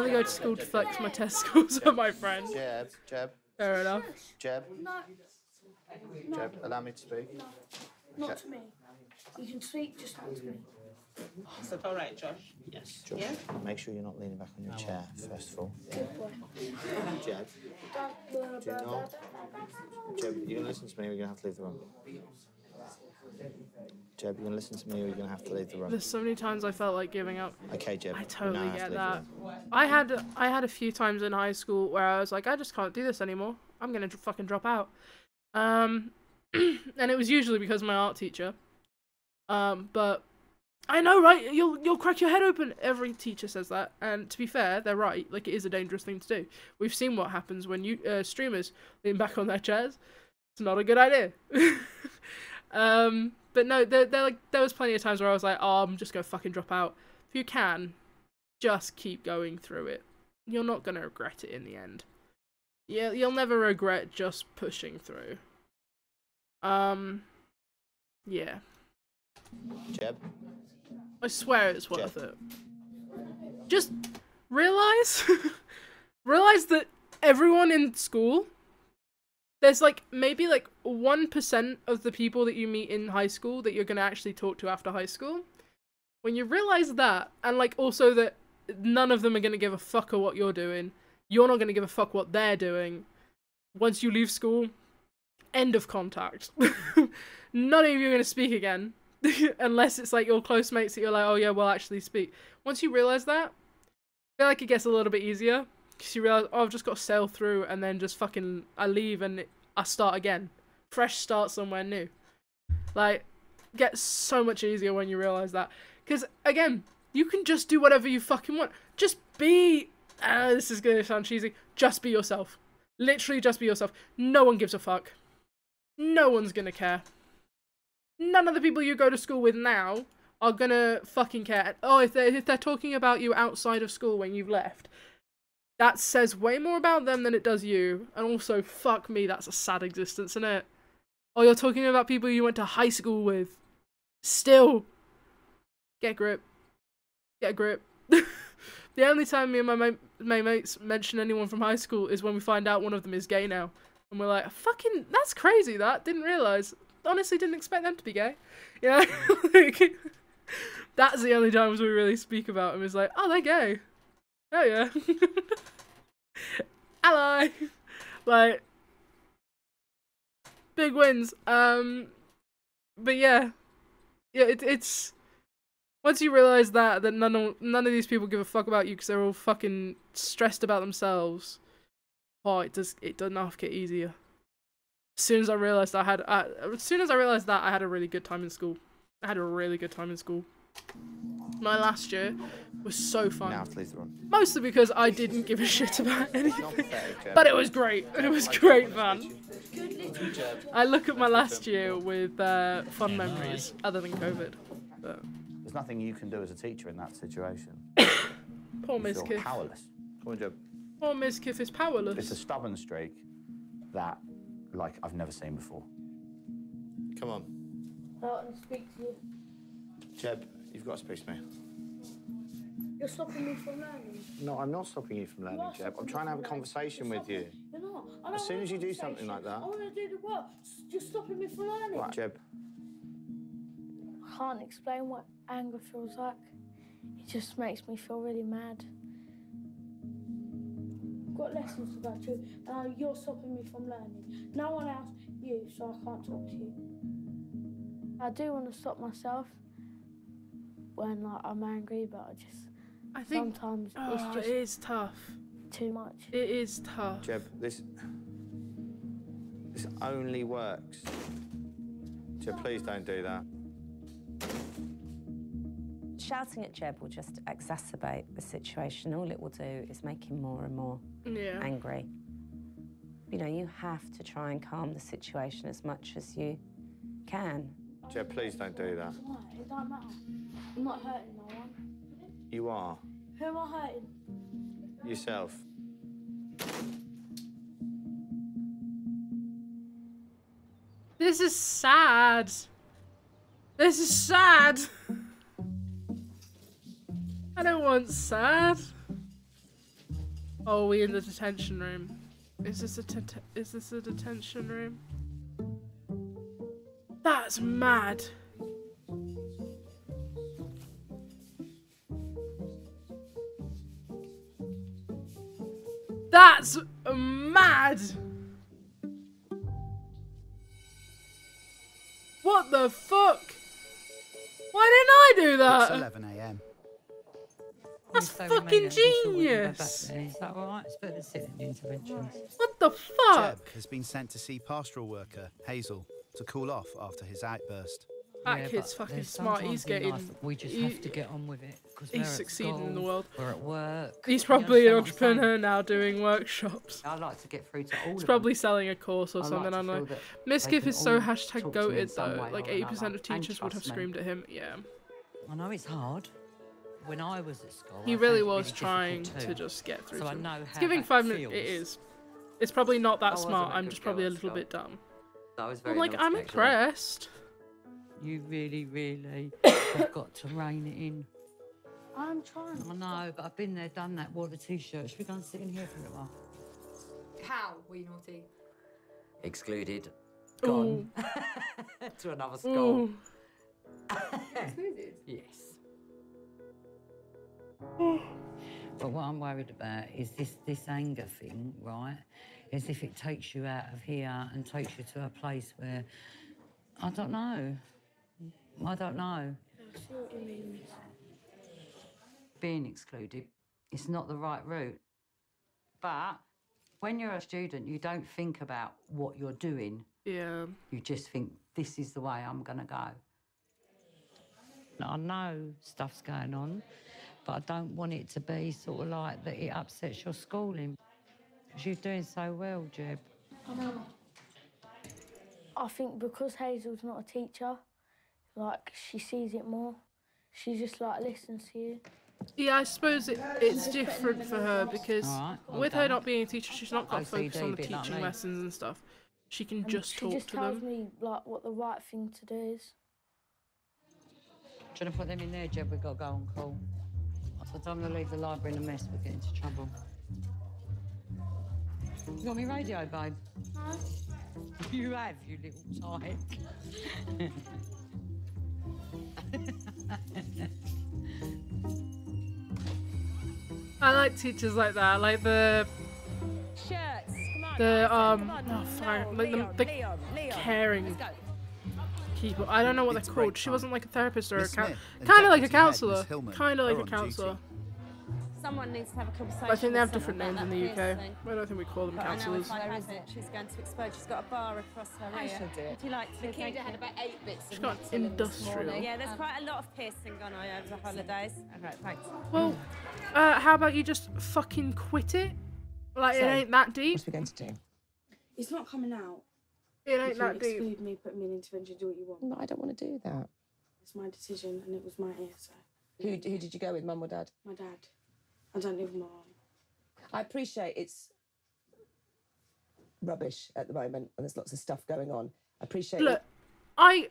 only go to school to flex my test scores on my friend. Jeb. Fair enough. Jeb, allow me to speak. Not to me. You can speak, just not to me. Is that all right, Josh? Yes. Josh, yeah? Make sure you're not leaning back on your chair, first of all. Good boy. Jeb, do you know? Jeb, you're going to listen to me or you're going to have to leave the room? Jeb, you're going to listen to me or you're going to have to leave the room? There's so many times I felt like giving up. Okay, Jeb. I totally get that. I had a few times in high school where I was like, I just can't do this anymore. I'm going to fucking drop out. And it was usually because of my art teacher. But... I know, right? You'll crack your head open. Every teacher says that, and to be fair, they're right. Like, it is a dangerous thing to do. We've seen what happens when you streamers lean back on their chairs. It's not a good idea. But no, there was plenty of times where I was like, oh, I'm just gonna fucking drop out. If you can, just keep going through it. You're not gonna regret it in the end. Yeah, you'll never regret just pushing through. Yeah. Jeb. I swear it's worth it. Just realize that everyone in school, there's like maybe like 1% of the people that you meet in high school that you're gonna actually talk to after high school. When you realize that, and like also that none of them are gonna give a fuck of what you're doing, you're not gonna give a fuck what they're doing. Once you leave school, end of contact. None of you are gonna speak again. Unless it's like your close mates that you're like, oh yeah, we'll actually speak. Once you realise that, I feel like it gets a little bit easier. Because you realise, oh, I've just got to sail through and then just fucking, I leave and I start again. Fresh start somewhere new. Like, it gets so much easier when you realise that. Because, again, you can just do whatever you fucking want. Just be, this is going to sound cheesy, just be yourself. Literally just be yourself. No one gives a fuck. No one's going to care. None of the people you go to school with now are gonna fucking care. Oh, if they're talking about you outside of school when you've left, that says way more about them than it does you. And also, fuck me, that's a sad existence, isn't it? Oh, you're talking about people you went to high school with. Still. Get a grip. Get a grip. The only time me and my mates mention anyone from high school is when we find out one of them is gay now. And we're like, fucking, that's crazy, that. Didn't realise. Honestly didn't expect them to be gay. Yeah, like, that's the only times we really speak about him. It's like, oh, they're gay. Oh, yeah. Ally. Like, big wins. But yeah. Yeah, it's... Once you realise that none of these people give a fuck about you because they're all fucking stressed about themselves. Oh, it does not get easier. As soon as I realized that, I had a really good time in school. My last year was so fun. Mostly because I didn't give a shit about anything. But it was great. It was great, man. I look at my last year with fun memories, other than COVID. But there's nothing you can do as a teacher in that situation. Poor Mizkif. Powerless. Poor Mizkif is powerless. It's a stubborn streak that, like, I've never seen before. Come on. I'll speak to you. Jeb, you've got to speak to me. You're stopping me from learning. No, I'm not stopping you from learning, Jeb. I'm trying to have a conversation with you. You're not. As soon as you do something like that. I want to do the work. You're stopping me from learning. Right, Jeb. I can't explain what anger feels like. It just makes me feel really mad. I've got lessons about you, and you're stopping me from learning. No one else, you, so I can't talk to you. I do want to stop myself when, like, I'm angry, but I just, I think sometimes it's just, it is tough. Too much. It is tough. Jeb, this only works. Jeb, please don't do that. Shouting at Jeb will just exacerbate the situation. All it will do is make him more and more angry. You know, you have to try and calm the situation as much as you can. Jeb, please don't do that. It don't matter. I'm not hurting no one. You are. Who am I hurting? Yourself. This is sad. This is sad. I don't want sad. Oh, we're in the detention room. Is this a detention room? That's mad. That's mad. What the fuck? Why didn't I do that? It's 11 a.m. That's so fucking genius. Is that all right? It's better than interventions. What the fuck? Jeb has been sent to see pastoral worker Hazel to cool off after his outburst. That kid's fucking smart. He's getting. We just have to get on with it. He's succeeding in the world. We're at work. He's probably an entrepreneur now, doing workshops. I like to get through to all. He's probably selling a course or something. I know. Mizkif is so hashtag goated though. Like 80% of teachers would have screamed at him. Yeah. I know it's hard. When I was at school, he really was trying to just get through. So I know it's giving 5 minutes. It is. It's probably not that smart. I'm just probably a little bit dumb. That was very like, I'm impressed. You really, really have got to rein it in. I'm trying. I know, but I've been there, done that, wore the T-shirt. Should we go and sit in here for a little while? How were you naughty? Excluded. Gone. To another school. Excluded? Yes. But what I'm worried about is this anger thing, right? As if it takes you out of here and takes you to a place where, I don't know. I don't know. Being excluded, it's not the right route. But when you're a student, you don't think about what you're doing. Yeah. You just think, this is the way I'm going to go. Now, I know stuff's going on, but I don't want it to be sort of like that it upsets your schooling. She's doing so well, Jeb. I think because Hazel's not a teacher, like, she sees it more. She just, like, listens to you. Yeah, I suppose it's different for her because with her not being a teacher, she's not got to focus on the teaching lessons and stuff. She can just talk to them. She just tells me, like, what the right thing to do is. Trying to put them in there, Jeb. We've got to go on call. So I'm going to leave the library in a mess. We'll get into trouble. You got me radio, babe? No. You have, you little tyke. I like teachers like that, like the shirts. Come on, the caring people. I don't know what they're called. She wasn't like a therapist or a kind of like a counselor. Someone needs to have a conversation. I think they have different names in the UK. I don't think we call them councillors. She's going to explode. She's got a bar across her ear. I should do it. The kid had about 8 bits. She's got industrial. Yeah, there's quite a lot of piercing going on over the holidays. Okay, thanks. Well, how about you just fucking quit it? Like, so, it ain't that deep. What are we going to do? It's not coming out. It ain't that deep. Exclude me, put me in intervention, do what you want. No, I don't want to do that. It's my decision, and it was my ear, so. Who did you go with, Mum or Dad? My dad. I don't live with my mum. I appreciate it's rubbish at the moment, and there's lots of stuff going on. I appreciate it. Look, I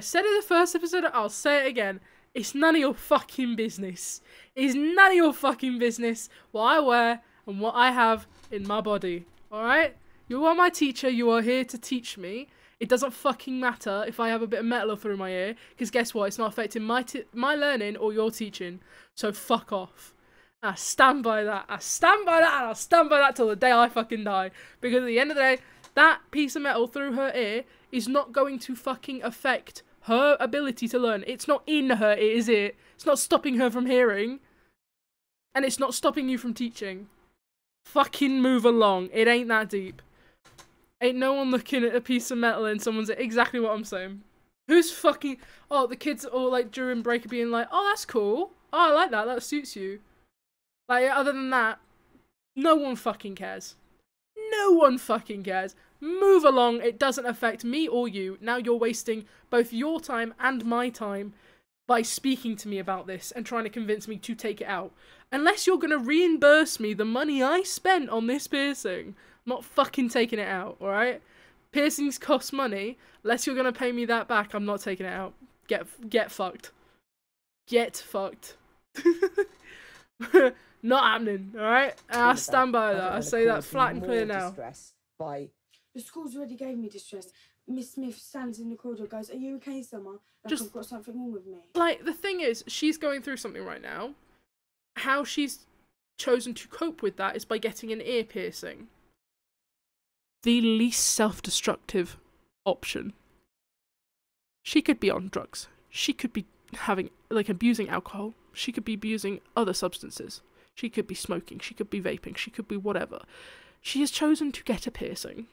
said in the first episode, I'll say it again. It's none of your fucking business. It's none of your fucking business what I wear and what I have in my body, all right? You are my teacher. You are here to teach me. It doesn't fucking matter if I have a bit of metal through my ear, because guess what? It's not affecting my learning or your teaching. So fuck off. I stand by that. I stand by that, and I'll stand by that till the day I fucking die. Because at the end of the day, that piece of metal through her ear is not going to fucking affect her ability to learn. It's not in her, it is it. It's not stopping her from hearing. And it's not stopping you from teaching. Fucking move along. It ain't that deep. Ain't no one looking at a piece of metal and someone's exactly what I'm saying. Who's fucking... Oh, the kids are all, like, during break being like, oh, that's cool. Oh, I like that. That suits you. Like, other than that, no one fucking cares. No one fucking cares. Move along. It doesn't affect me or you. Now you're wasting both your time and my time by speaking to me about this and trying to convince me to take it out. Unless you're going to reimburse me the money I spent on this piercing. Not fucking taking it out, alright? Piercings cost money. Unless you're gonna pay me that back, I'm not taking it out. Get fucked. Get fucked. Not happening, alright? I stand by that. I say that flat and clear now. By... The school's already gave me distress. Miss Smith stands in the corridor and goes, are you okay, Summer? Like, just, I've got something wrong with me. Like, the thing is, she's going through something right now. How she's chosen to cope with that is by getting an ear piercing. The least self-destructive option. She could be on drugs. She could be having, like, abusing alcohol. She could be abusing other substances. She could be smoking. She could be vaping. She could be whatever. She has chosen to get a piercing.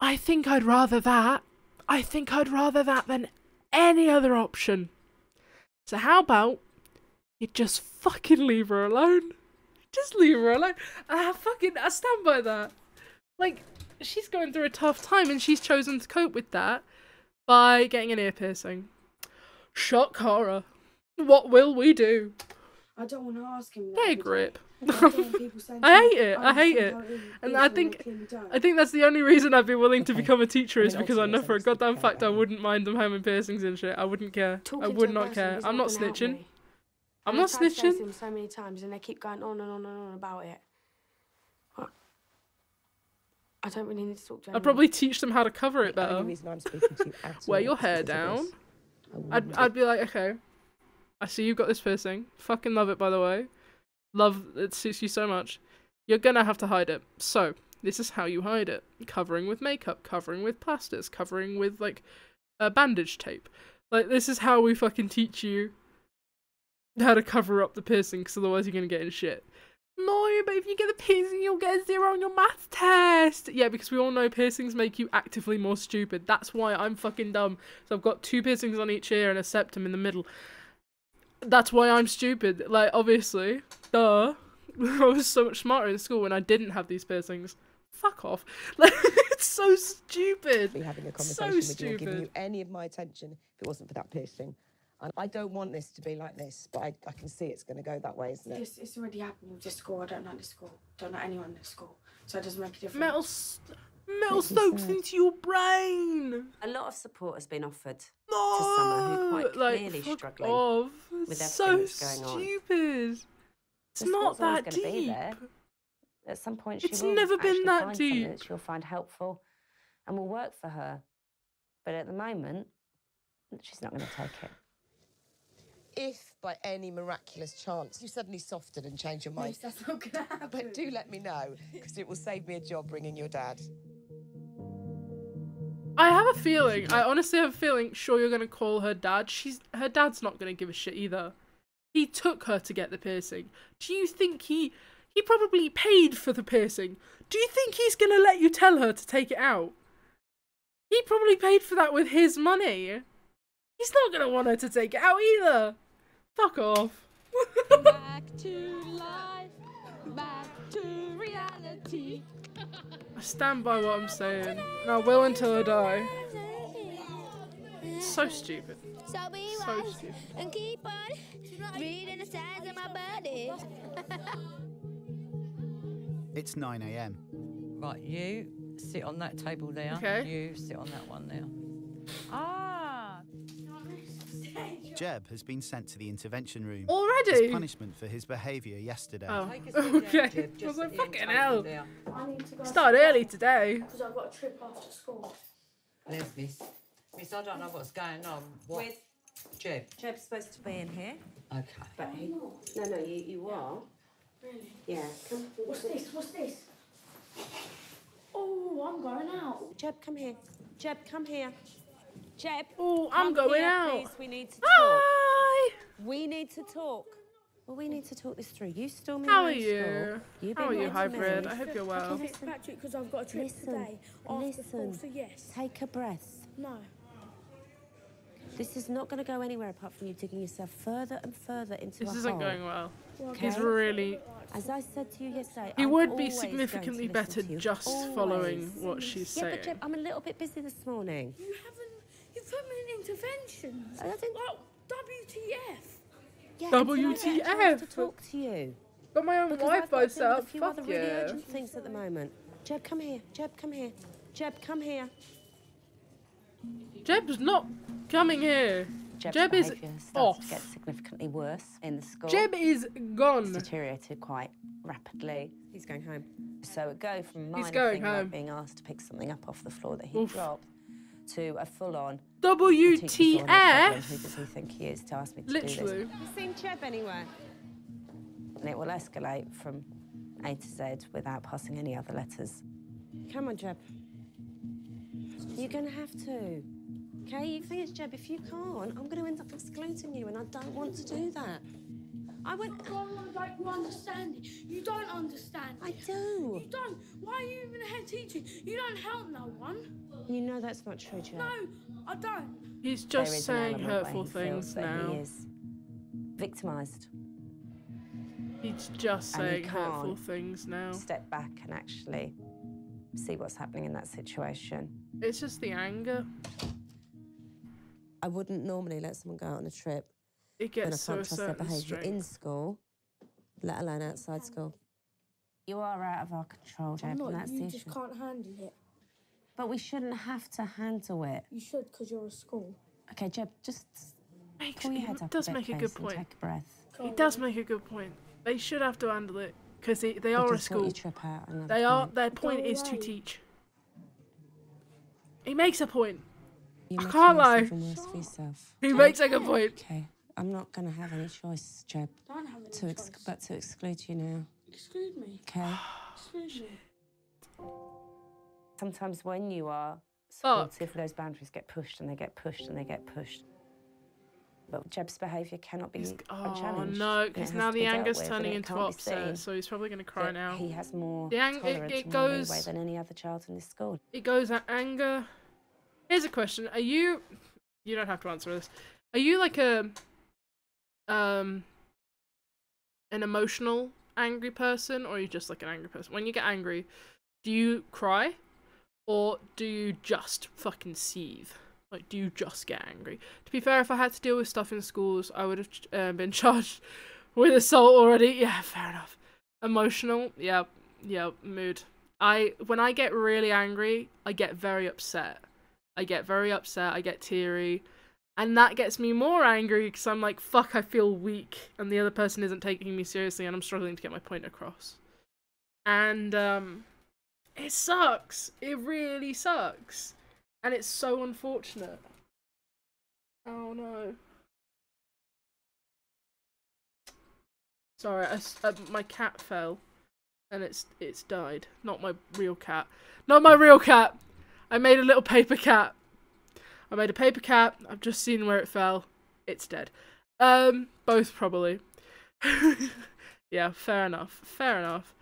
I think I'd rather that. I think I'd rather that than any other option. So how about you just fucking leave her alone? Just leave her alone. I stand by that. Like, she's going through a tough time and she's chosen to cope with that by getting an ear piercing. Shock horror. What will we do? I don't want to ask him that. Hey, grip. I hate it. I hate it. And I think that's the only reason I'd be willing to become a teacher is because I know for a goddamn fact I wouldn't mind them having piercings and shit. I wouldn't care. I would not care. I'm not snitching. I'm not snitching. I've said them so many times and they keep going on and on and on about it. I don't really need to talk to anyone. I'd probably teach them how to cover it better. Wear your hair down. I'd be like, okay, I see you've got this piercing. Fucking love it, by the way. Love, it suits you so much. You're gonna have to hide it. So, this is how you hide it. Covering with makeup, covering with plasters, covering with, like, bandage tape. Like, this is how we fucking teach you how to cover up the piercing, because otherwise you're gonna get in shit. No, but if you get the piercing, you'll get a 0 on your maths test. Yeah, because we all know piercings make you actively more stupid. That's why I'm fucking dumb. So I've got 2 piercings on each ear and a septum in the middle. That's why I'm stupid. Like, obviously. Duh. I was so much smarter in school when I didn't have these piercings. Fuck off. Like, it's so stupid. Be having a conversation so stupid. With you, giving you any of my attention if it wasn't for that piercing. And I don't want this to be like this, but I can see it's going to go that way, isn't it? It's already happening with this school. I don't like the school. I don't like anyone in the school. So it doesn't make a difference. Metal soaks into your brain. A lot of support has been offered to Summer, who quite clearly struggling with everything that's going on. Stupid. It's not that deep. At some point, it's never been that deep. That she'll find helpful and will work for her. But at the moment, she's not going to take it. If by any miraculous chance you suddenly soften and change your mind, yes, that's not gonna happen. But do let me know, because it will save me a job bringing your dad. I have a feeling, I honestly have a feeling, sure you're gonna call her dad. Her dad's not gonna give a shit either. He took her to get the piercing. Do you think he probably paid for the piercing? Do you think he's going to let you tell her to take it out? He probably paid for that with his money. He's not going to want her to take it out either. Fuck off. Back to life. Back to reality. I stand by what I'm saying. And I will until I die. It's so stupid. So stupid. And keep on reading the size of my body. It's 9 AM. Right, you sit on that table there. Okay. You sit on that one there. Ah. Jeb has been sent to the intervention room. Already? As punishment for his behaviour yesterday. Oh, okay. I was like, fucking hell. Start early today. Because I've got a trip after school. There's Miss. Miss, I don't know what's going on. What? With Jeb. Jeb's supposed to be in here. Okay. But he... No, no, you are. Really? Yeah. Come. What's this? What's this? Oh, I'm going out. Jeb, come here. Jeb, come here. Jeb. Oh, I'm going out. Please, we need to talk. Hi. We need to talk. Well, we need to talk this through. You still mean how are you? How are you, hybrid? I hope you're well. Listen, Patrick, because I've got a trip today. Listen. So yes. Take a breath. No. This is not going to go anywhere apart from you digging yourself further and further into a hole. This isn't going well. Okay. He's really... As I said to you yesterday... He would be significantly better just following what she's saying. Yeah, but Jeb, I'm a little bit busy this morning. You haven't... You've put me in interventions. I think... Well, WTF. Yeah, WTF? I have to talk to you. Got my own wife by myself. Fuck yeah. Because I've got a few other really urgent things at the moment. Jeb, come here. Jeb, come here. Jeb, come here. Jeb's not coming here. Jeb is off. Gets significantly worse in the school. Jeb is gone. It's deteriorated quite rapidly. He's going home. So it go from minor thing like being asked to pick something up off the floor that he dropped to a full-on WTF. Who does he think he is to ask me to do this? Have you seen Jeb anywhere? And it will escalate from A to Z without passing any other letters. Come on, Jeb. You're going to have to. Okay, you think it's Jeb. If you can't, I'm going to end up excluding you, and I don't want to do that. I went... God, like, you understand it. You don't understand it. I do. You don't. Why are you even here teaching? You don't help no one. You know that's not true, Jeb. No, I don't. He's just saying hurtful things now. He is victimised. He's just saying hurtful things now. Step back and actually see what's happening in that situation. It's just the anger. I wouldn't normally let someone go out on a trip. It gets so trust their behaviour in school, let alone outside school. You are out of our control, Jeb. That's the issue. You just can't handle it. But we shouldn't have to handle it. You should, because you're at school. Okay, Jeb, just pull your head up. He does make a good point. Take a breath. He does make a good point. They should have to handle it because they are at school. They are. Their point is to teach. He makes a point. I can't lie. He makes a good point. Okay, I'm not going to have any choice, Jeb. Don't have any choice. But to exclude you now. Exclude me? Okay. Exclude me. Sometimes when you are supportive, those boundaries get pushed and they get pushed and they get pushed. But Jeb's behaviour cannot be unchallenged. Oh no, because now the anger's turning into upset, so he's probably going to cry now. He has more tolerance and more leeway than any other child in this school. It goes at anger. Here's a question. Are you... You don't have to answer this. Are you like a... an emotional angry person? Or are you just like an angry person? When you get angry, do you cry? Or do you just fucking seethe? Like, do you just get angry? To be fair, if I had to deal with stuff in schools, I would have been charged with assault already. Yeah, fair enough. Emotional? Yeah. Yeah, mood. When I get really angry, I get very upset. I get very upset, I get teary, and that gets me more angry because I'm like, fuck, I feel weak, and the other person isn't taking me seriously, and I'm struggling to get my point across. And, it sucks. It really sucks. And it's so unfortunate. Oh, no. Sorry, my cat fell, and it's died. Not my real cat. Not my real cat! I made a little paper cat. I made a paper cat. I've just seen where it fell. It's dead. Both probably. Yeah, fair enough. Fair enough.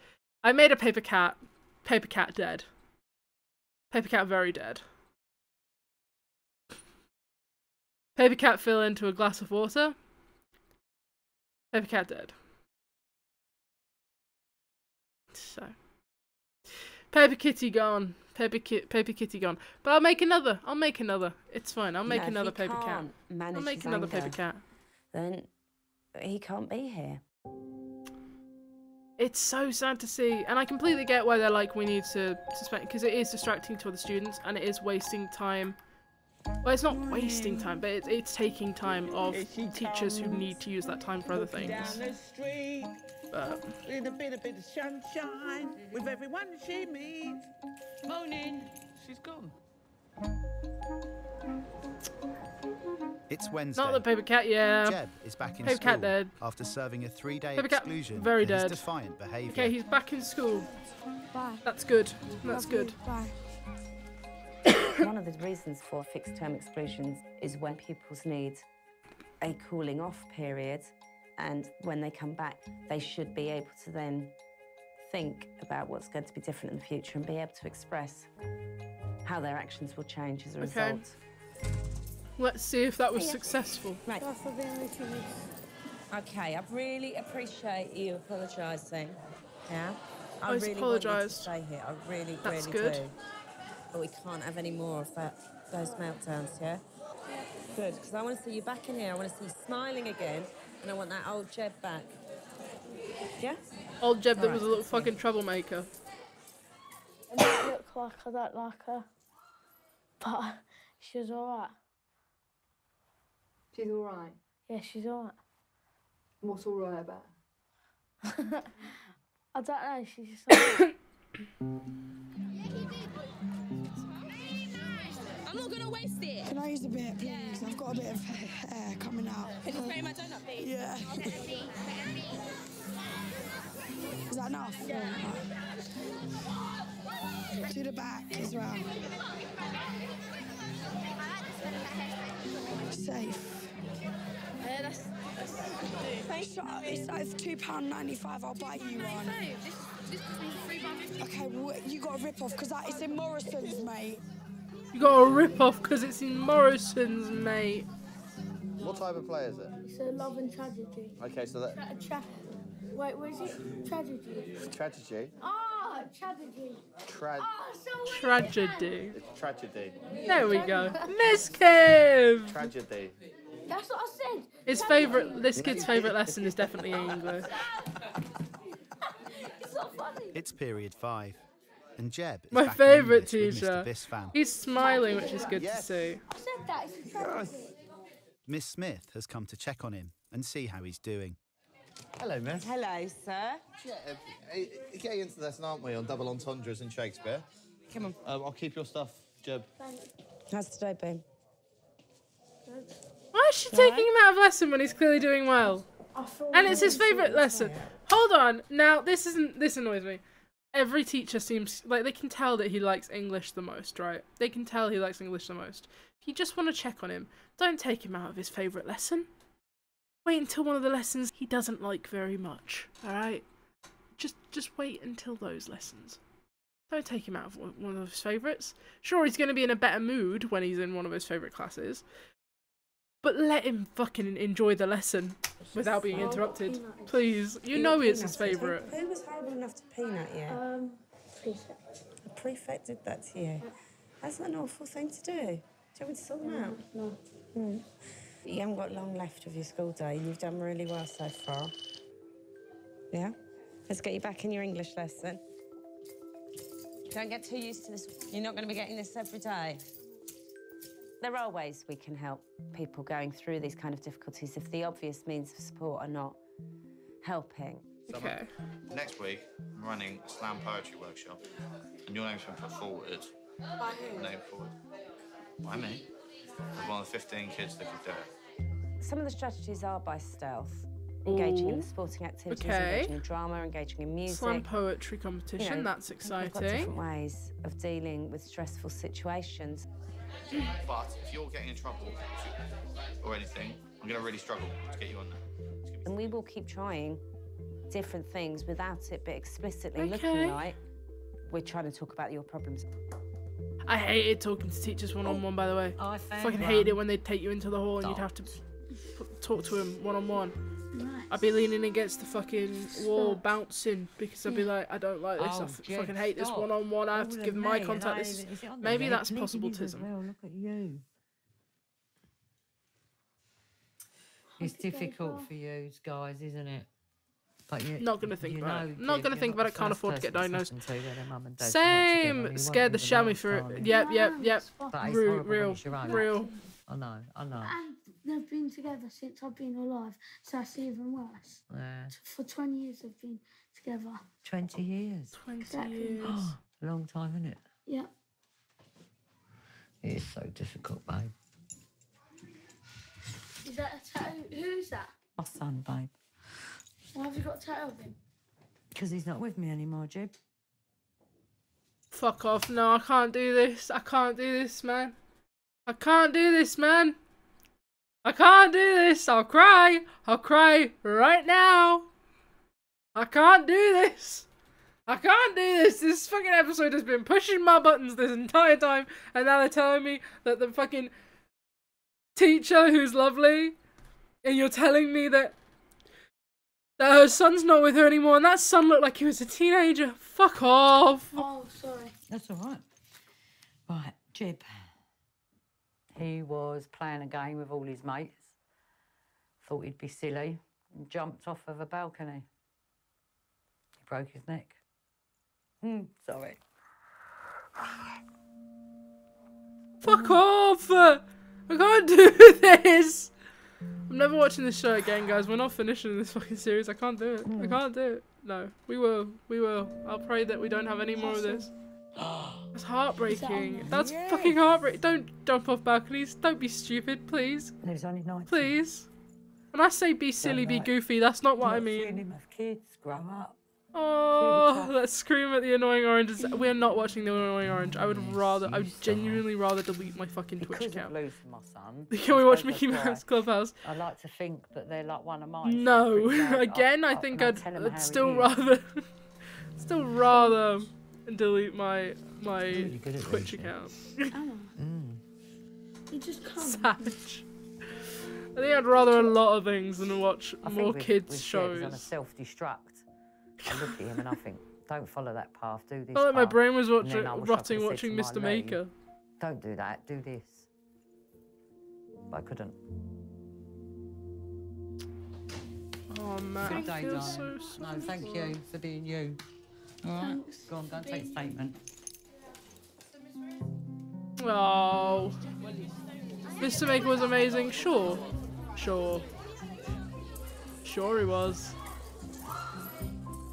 I made a paper cat. Paper cat dead. Paper cat very dead. Paper cat fell into a glass of water. Paper cat dead. So. Paper kitty gone. Paper kitty gone. But I'll make another. I'll make another. It's fine. I'll make another paper cat. I'll make another paper cat. Then he can't be here. It's so sad to see, and I completely get why they're like, we need to suspend, because it is distracting to other students, and it is wasting time. Well, it's not wasting time, but it's taking time of teachers who need to use that time for other things. But with a bit of sunshine, with everyone she meets. Morning. She's gone. It's Wednesday. Not the paper cat, yeah. Jeb is back in paper school cat dead. After serving a 3-day exclusion very dead. His defiant behaviour. Okay, he's back in school. Bye. That's good. That's good. Bye. One of the reasons for fixed-term exclusions is when pupils need a cooling-off period, and when they come back, they should be able to then think about what's going to be different in the future and be able to express how their actions will change as a result. Let's see if that was successful. Right. Okay, I really appreciate you apologising. Yeah, I really apologise. Stay here. I really, that's really good. Do. But we can't have any more of that, those meltdowns, yeah? Good, because I want to see you back in here. I want to see you smiling again, and I want that old Jeb back. Yeah? Old Jeb that was a little fucking troublemaker. I don't look like I don't like her, but she was all right. She's all right? Yeah, she's all right. What's all right about her? I don't know, she's just all right. I'm not going to waste it. Can I use a bit, please? Yeah. I've got a bit of hair coming out. Can you spray my donut, please? Yeah. Is that enough? Yeah. Right. To the back as well. Safe. Yeah, that's it's £2.95. I'll buy you one. No, this is £3.50. Okay, well, you got a rip off because it's in Morrison's, mate. You got a rip-off because it's in Morrison's, mate. What type of play is it? It's a love and tragedy. Okay, so that... Wait, what is it? Tragedy. Tragedy? Oh, tragedy. Tragedy. It's tragedy. There we go. Mizkif! Tragedy. That's what I said. His favourite... This kid's favourite lesson is definitely English. It's not funny. It's period 5. And Jeb is my favourite teacher. He's smiling, which is good to see. I said that, it's yes. Miss Smith has come to check on him and see how he's doing. Hello, Miss. Hello, sir. Yeah, getting into this, aren't we, on double entendres and Shakespeare? Come on. I'll keep your stuff, Jeb. Thanks. How's today been? Good. Why is she taking him out of lesson when he's clearly doing well? And it's his favourite lesson. Hold on. Now, this annoys me. Every teacher seems like they can tell that he likes English the most, right? They can tell he likes English the most. If you just want to check on him, don't take him out of his favourite lesson. Wait until one of the lessons he doesn't like very much, alright? Just wait until those lessons. Don't take him out of one of his favourites. Sure, he's going to be in a better mood when he's in one of his favourite classes. But let him fucking enjoy the lesson without being interrupted. Please. You know it's his favourite. Who was horrible enough to peanut you? Prefect. The prefect did that to you? That's not an awful thing to do. Do you want me to sort them out? No. Mm. You haven't got long left of your school day and you've done really well so far. Yeah? Let's get you back in your English lesson. Don't get too used to this. You're not going to be getting this every day. There are ways we can help people going through these kind of difficulties if the obvious means of support are not helping. Okay. Next week, I'm running a slam poetry workshop, and your name's been put forward. By who? Name forward. By me. I'm one of the 15 kids that could do it. Some of the strategies are by stealth. Engaging in the sporting activities, engaging in drama, engaging in music. Slam poetry competition, you know, that's exciting. We've got different ways of dealing with stressful situations. But if you're getting in trouble or anything, I'm I'm going to really struggle to get you on that. And we will keep trying different things without it, but explicitly looking like we're trying to talk about your problems. I hated talking to teachers one-on-one, by the way. Oh, I fucking hated it when they'd take you into the hall and you'd have to talk to him one-on-one. Nice. I'd be leaning against the fucking wall, bouncing, because I'd be like, I don't like this, fucking hate this one-on-one, I have to give them my contact. This. Maybe that's possible-tism. Well, look at you. It's difficult for you guys, isn't it? Like you, not gonna think about it. Not gonna think about it. Can't afford to get diagnosed. Same. Scared the chamois for it. Yep. Real. I know. And they've been together since I've been alive, so it's even worse. Yeah. For 20 years they've been together. 20 years. 20 years. Oh, long time, isn't it? Yeah. It is so difficult, babe. Is that a tattoo? Who's that? My son, babe. Why have you got a tattoo of him? Because he's not with me anymore, Jib. Fuck off. No, I can't do this. I can't do this, man. I can't do this, man. I can't do this. I'll cry. I'll cry right now. I can't do this. I can't do this. This fucking episode has been pushing my buttons this entire time, and now they're telling me that the fucking teacher who's lovely, and you're telling me that her son's not with her anymore, and that son looked like he was a teenager. Fuck off. Oh, sorry. That's all right. Right, Jib. He was playing a game with all his mates. Thought he'd be silly and jumped off of a balcony. He broke his neck. Sorry. Fuck off! I can't do this! I'm never watching this show again, guys. We're not finishing this fucking series. I can't do it. I can't do it. No, we will. We will. I'll pray that we don't have any more of this. That's heartbreaking. That's fucking heartbreaking. Don't jump off balconies. Don't be stupid, please. There's only 19. Please. When I say be silly, be goofy, that's not what I mean. Kids, grow up. Oh, let's scream at the annoying oranges. We're not watching the annoying orange. I would rather, I would genuinely rather delete my fucking Twitch account. Can we watch Mickey Mouse Clubhouse? I like to think that they're like one of mine. No, again, I think I'd still rather, still rather delete my Twitch account. You just can't. Savage. I think I'd rather a lot of things than watch more kids shows. On a self-destruct. I look at him and I think, don't follow that path, do this. I felt like my brain was rotting Mr. Maker. Don't do that, do this. But I couldn't. Oh, man. Good day, so no, thank you for being you. All right. Thanks. Go on, don't take a statement. Oh. Mr. Maker was amazing. Sure. Sure. Sure he was.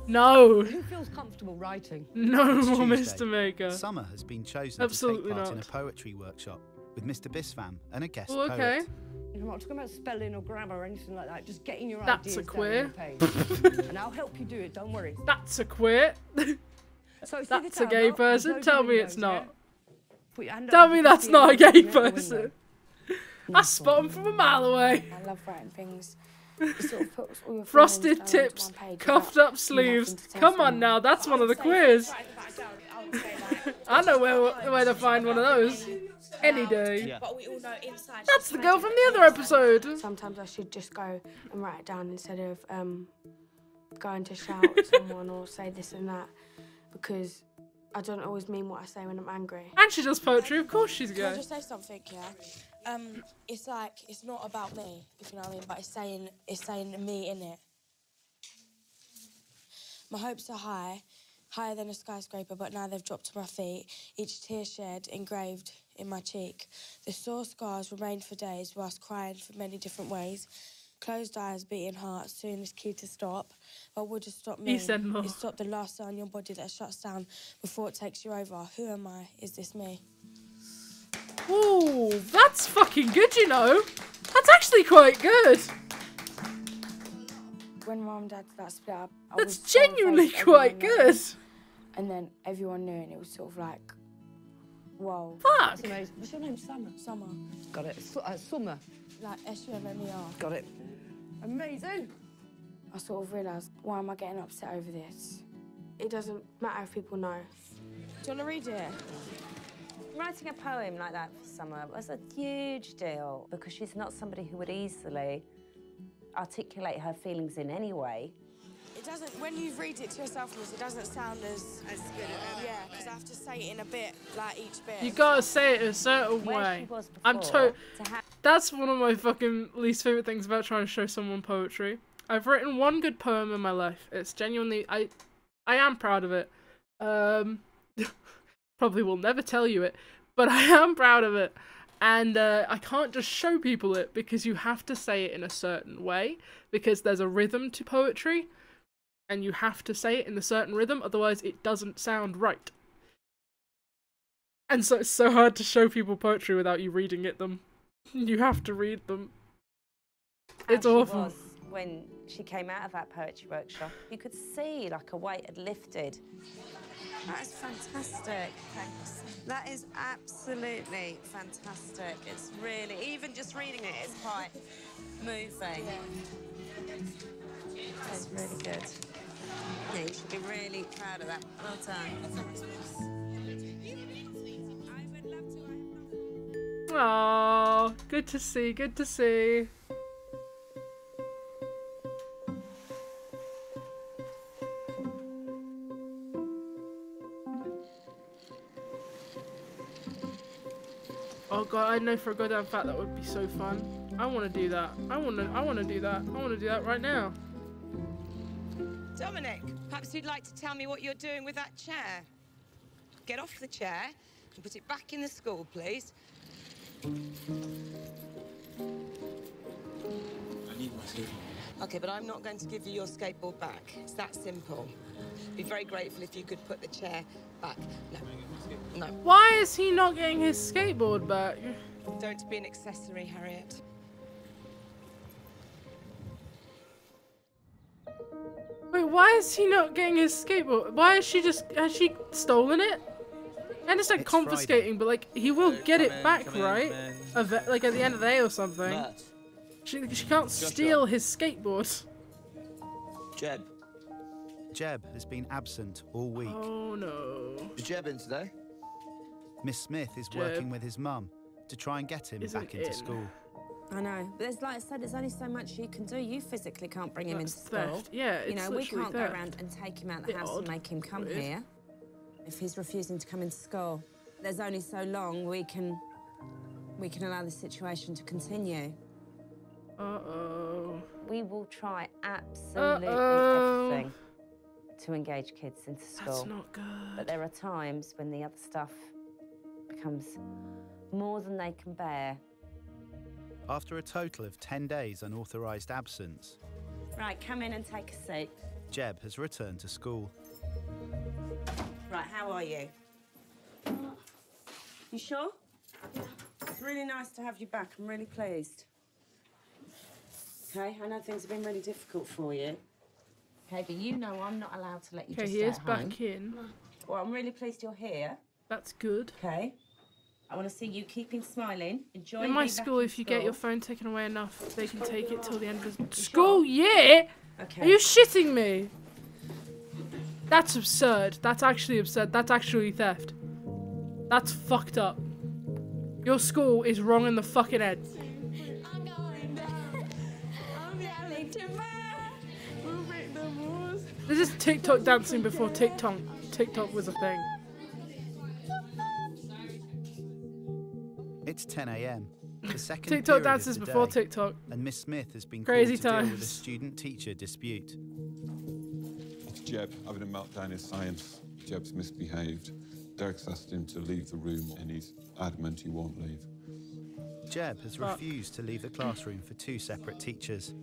No. Who feels comfortable writing? No more Mr. Maker. Summer has been chosen to take part in a poetry workshop with Mr. Bispham and a guest poet. You're not talking about spelling or grammar or anything like that. Just getting your ideas down on the page. And I'll help you do it. Don't worry. That's a queer. So that's a gay person. Tell me it's not. Tell me that's not a gay person. I spot him from a mile away. I love writing things. Sort of puts all your frosted tips, cuffed up sleeves. Come on now, that's one of the queers. I know where to find one of those. Any day. Yeah. That's the girl from the other episode. Sometimes I should just go and write it down instead of going to shout at someone or say this and that, because I don't always mean what I say when I'm angry. And she does poetry, of course she's good. Can I just say something, yeah? It's like, it's not about me, if you know what I mean, but it's saying me in it. My hopes are high, higher than a skyscraper, but now they've dropped to my feet. Each tear shed, engraved in my cheek. The sore scars remained for days whilst crying for many different ways. Closed eyes, beating heart, soon it's key to stop. But would it stop me? It stopped the last cell in your body that shuts down before it takes you over. Who am I? Is this me? Ooh, that's fucking good, you know. That's actually quite good. When Mum and Dad split up, that's genuinely quite good. And then everyone knew, and it was sort of like, whoa. Fuck. What's your name? Summer. Got it. Summer. like S-U-M-M-E-R. Got it. Amazing. I sort of realised, why am I getting upset over this? It doesn't matter if people know. Do you want to read it? Writing a poem like that for Summer was a huge deal because she's not somebody who would easily articulate her feelings in any way. It doesn't, when you read it to yourself, Liz, it doesn't sound as good. Yeah, because I have to say it in a bit, like each bit. You gotta say it a certain way. I'm that's one of my fucking least favourite things about trying to show someone poetry. I've written one good poem in my life. It's genuinely, I am proud of it. Probably will never tell you it, but I am proud of it. And I can't just show people it because you have to say it in a certain way, because there's a rhythm to poetry and you have to say it in a certain rhythm, otherwise it doesn't sound right. And so it's so hard to show people poetry without you reading it them. You have to read them. It's awful. Was. When she came out of that poetry workshop, you could see like a weight had lifted. That is fantastic, thanks. That is absolutely fantastic. It's really, even just reading it is quite moving. Yeah. That's really good. Yeah, you should be really proud of that. Well done. Oh, good to see, good to see. Oh god, I know for a goddamn fact that would be so fun. I want to do that. I want to do that. I want to do that right now. Dominic, perhaps you'd like to tell me what you're doing with that chair. Get off the chair and put it back in the school, please. I need my skateboard. Okay, but I'm not going to give you your skateboard back. It's that simple. I'd be very grateful if you could put the chair back. No. No. Why is he not getting his skateboard back? Don't be an accessory, Harriet. Wait, why is he not getting his skateboard? Why is she just, has she stolen it? I understand it's confiscating, Friday. But like, he will get it back, right? Like at the end of the day or something. Matt. She can't steal his skateboard. Jeb has been absent all week. Oh no. Is Jeb in today? Miss Smith is working with his mum to try and get him back into school. I know, but there's, like I said, there's only so much you can do. You physically can't bring him into school. Yeah, it's we can't go around and take him out of the house and make him come here. If he's refusing to come into school, there's only so long we can allow the situation to continue. Uh-oh. We will try absolutely everything to engage kids into school. That's not good. But there are times when the other stuff becomes more than they can bear. After a total of 10 days unauthorised absence... Right, come in and take a seat. Jeb has returned to school. Right, how are you? You sure? It's really nice to have you back. I'm really pleased. Okay, I know things have been really difficult for you. Okay, but you know I'm not allowed to let you just stay at home. Okay, he is back in. Well, I'm really pleased you're here. That's good. Okay. I want to see you keeping smiling. Enjoy. In my school, if you get your phone taken away enough, they can take it till the end of the school year? Okay. Are you shitting me? That's absurd. That's actually absurd. That's actually theft. That's fucked up. Your school is wrong in the fucking head. I'm going down. I'm yelling to This is TikTok dancing before TikTok was a thing. It's 10 a.m. The second TikTok dances before TikTok. And Miss Smith has been crazy times with a student-teacher dispute. It's Jeb having a meltdown in science. Jeb's misbehaved. Derek's asked him to leave the room, and he's adamant he won't leave. Jeb has refused to leave the classroom for two separate teachers.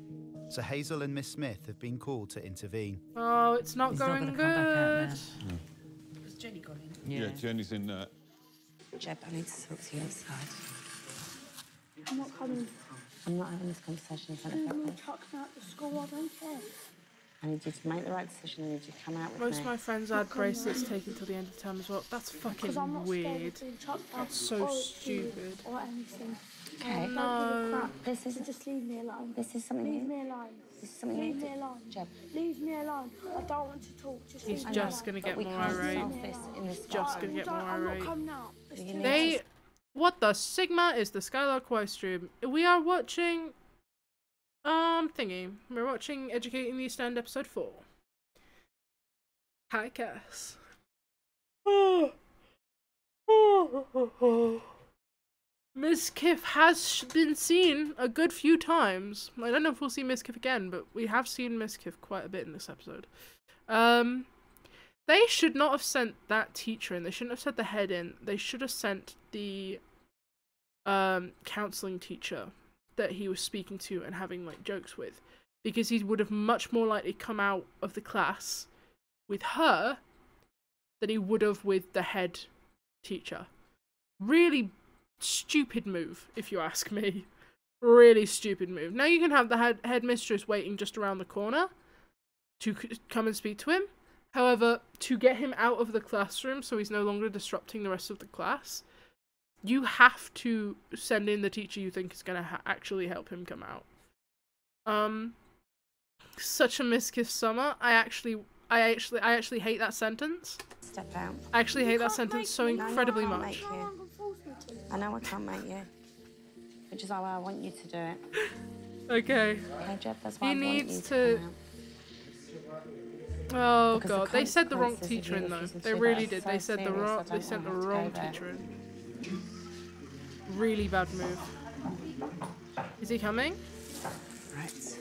So Hazel and Miss Smith have been called to intervene. Oh, it's not going good. Has Jenny got in? Yeah, Jenny's in there. Jeb, I need to talk to you outside. I'm not coming. I'm not having this conversation in front of everyone. I'm chucked out of school, I don't care. I need you to make the right decision. I need you to come out with me. Most of my friends had bracelets taken till the end of term as well. That's fucking weird. That's so stupid. Or anything. Okay. No. This is just leave me alone. This is something. Leave me alone. This is something. Leave me alone. Jeb. Leave me alone. I don't want to talk. Just he's just gonna get more irate. He's just gonna get more irate. They. What the sigma is the Skylarkwhy stream? We are watching. Thingy. We're watching Educating the East End episode 4. Hi, Cass. Mizkif has been seen a good few times. I don't know if we'll see Mizkif again, but we have seen Mizkif quite a bit in this episode. They should not have sent that teacher in. They shouldn't have sent the head in. They should have sent the counseling teacher that he was speaking to and having like jokes with, because he would have much more likely come out of the class with her than he would have with the head teacher. Really stupid move, if you ask me. Really stupid move. Now you can have the headmistress waiting just around the corner to come and speak to him. However, to get him out of the classroom so he's no longer disrupting the rest of the class, you have to send in the teacher you think is going to actually help him come out. Such a Mizkif summer. I actually hate that sentence. Step out. I actually hate that sentence so incredibly much. I know I can't make you, which is how I want you to do it. Okay. Hey, Jeff, that's why he needs to... Oh god, they said the wrong teacher in though. They really did. They said the wrong. They sent the wrong teacher in. Really bad move. Is he coming? Right.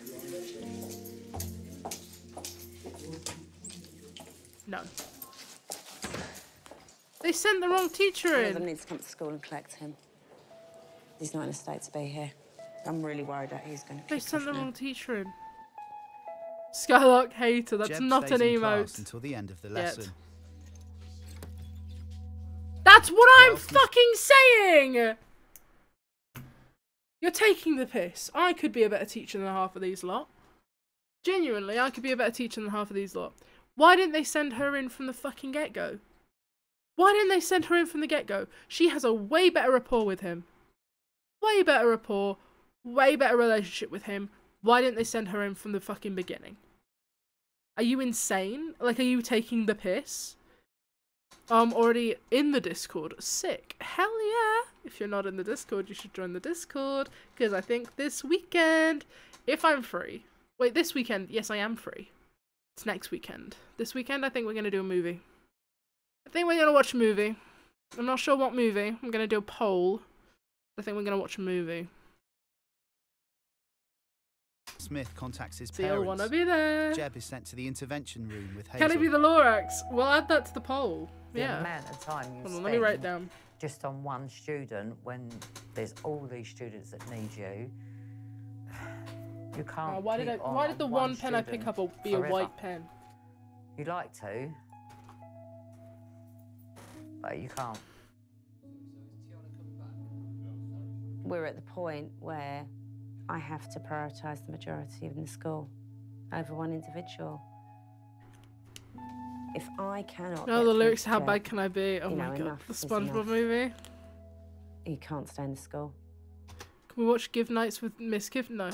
No. They sent the wrong teacher in. One of them needs to come to school and collect him. He's not in a state to be here. I'm really worried that he's going to. They sent the wrong teacher in. Skylark hater. That's not an emote. Until the end of the lesson. Yet. That's what I'm fucking saying! You're taking the piss. I could be a better teacher than half of these lot. Genuinely, I could be a better teacher than half of these lot. Why didn't they send her in from the fucking get-go? Why didn't they send her in from the get-go? She has a way better rapport with him. Way better rapport. Way better relationship with him. Why didn't they send her in from the fucking beginning? Are you insane? Like, are you taking the piss? I'm already in the Discord. Sick. Hell yeah. If you're not in the Discord, you should join the Discord. Because I think this weekend, if I'm free. Wait, this weekend. Yes, I am free. It's next weekend. This weekend, I think we're going to do a movie. I think we're going to watch a movie. I'm not sure what movie. I'm going to do a poll. I think we're going to watch a movie. Smith contacts his parents. Wanna be there. Jeb is sent to the intervention room with Hazel. Can it be the Lorax? We'll add that to the poll. Yeah. The amount of time you spend let me write down. Just on one student when there's all these students that need you. You can't. Why did the one pen I pick up be forever. A white pen? You'd like to, but you can't. We're at the point where I have to prioritise the majority of the school over one individual. If I cannot... No, the lyrics, how bad can I be? Oh my god, the SpongeBob movie. You can't stay in the school. Can we watch Give Nights with Mizkif? No.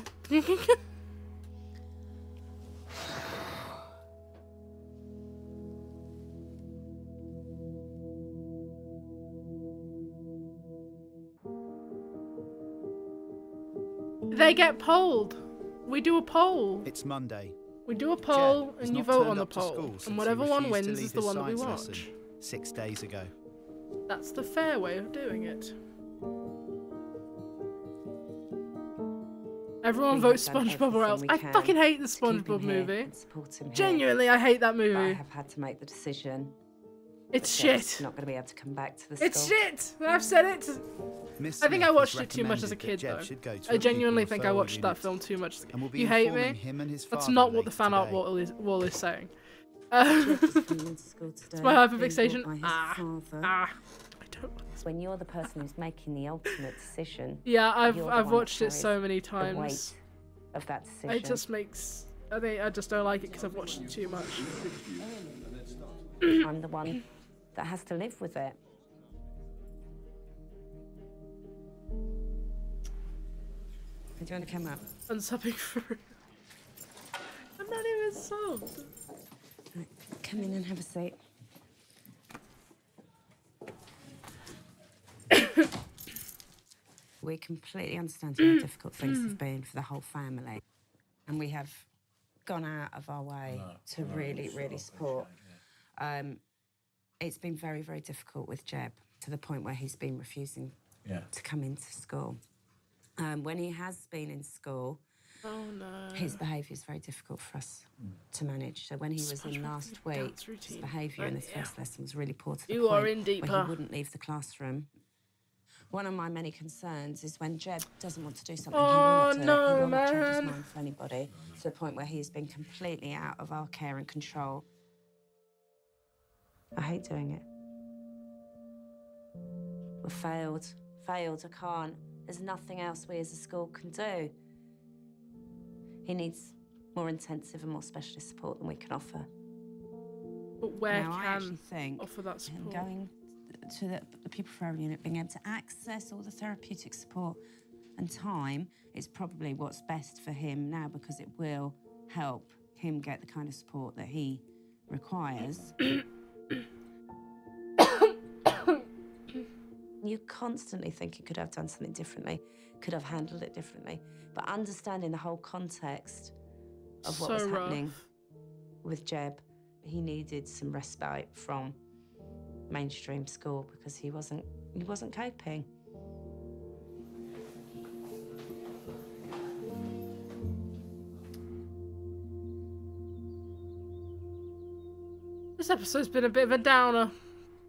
They get polled. We do a poll. It's Monday. We do a poll and you vote on the poll. And whatever one wins is the one that we watch. 6 days ago. That's the fair way of doing it. Everyone votes SpongeBob or else. I fucking hate the SpongeBob movie. Genuinely, I hate that movie. I have had to make the decision. It's shit. Not going to be able to come back to the school. It's shit. I've said it. I think I watched it too much as a kid, though. I genuinely think I watched that film too much. You hate me? That's not what the fan art wall is saying. It's my hyperfixation. I don't want this. When you're the person who's making the ultimate decision. Yeah, I've watched it so many times. Of that decision. It just makes. I think I just don't like it because I've watched it too much. I'm the one that has to live with it. Do you want to come up? I'm subbing for real. I'm not even subbed. Right, come in and have a seat. We completely understand how difficult things have been for the whole family. And we have gone out of our way to really support. It's been very, very difficult with Jeb, to the point where he's been refusing to come into school. When he has been in school, his behaviour is very difficult for us to manage. So when he was in last week, his behaviour in this first lesson was really poor, to the point where he wouldn't leave the classroom. One of my many concerns is when Jeb doesn't want to do something, he will not change his mind for anybody, to the point where he's been completely out of our care and control. I hate doing it. We failed, I can't. There's nothing else we as a school can do. He needs more intensive and more specialist support than we can offer. But where now, I actually think offer that support? Going to the People for Our Unit, being able to access all the therapeutic support and time is probably what's best for him now, because it will help him get the kind of support that he requires. You constantly think you could have done something differently, could have handled it differently. But understanding the whole context of what was happening with Jeb, he needed some respite from mainstream school, because he wasn't coping. This episode's been a bit of a downer.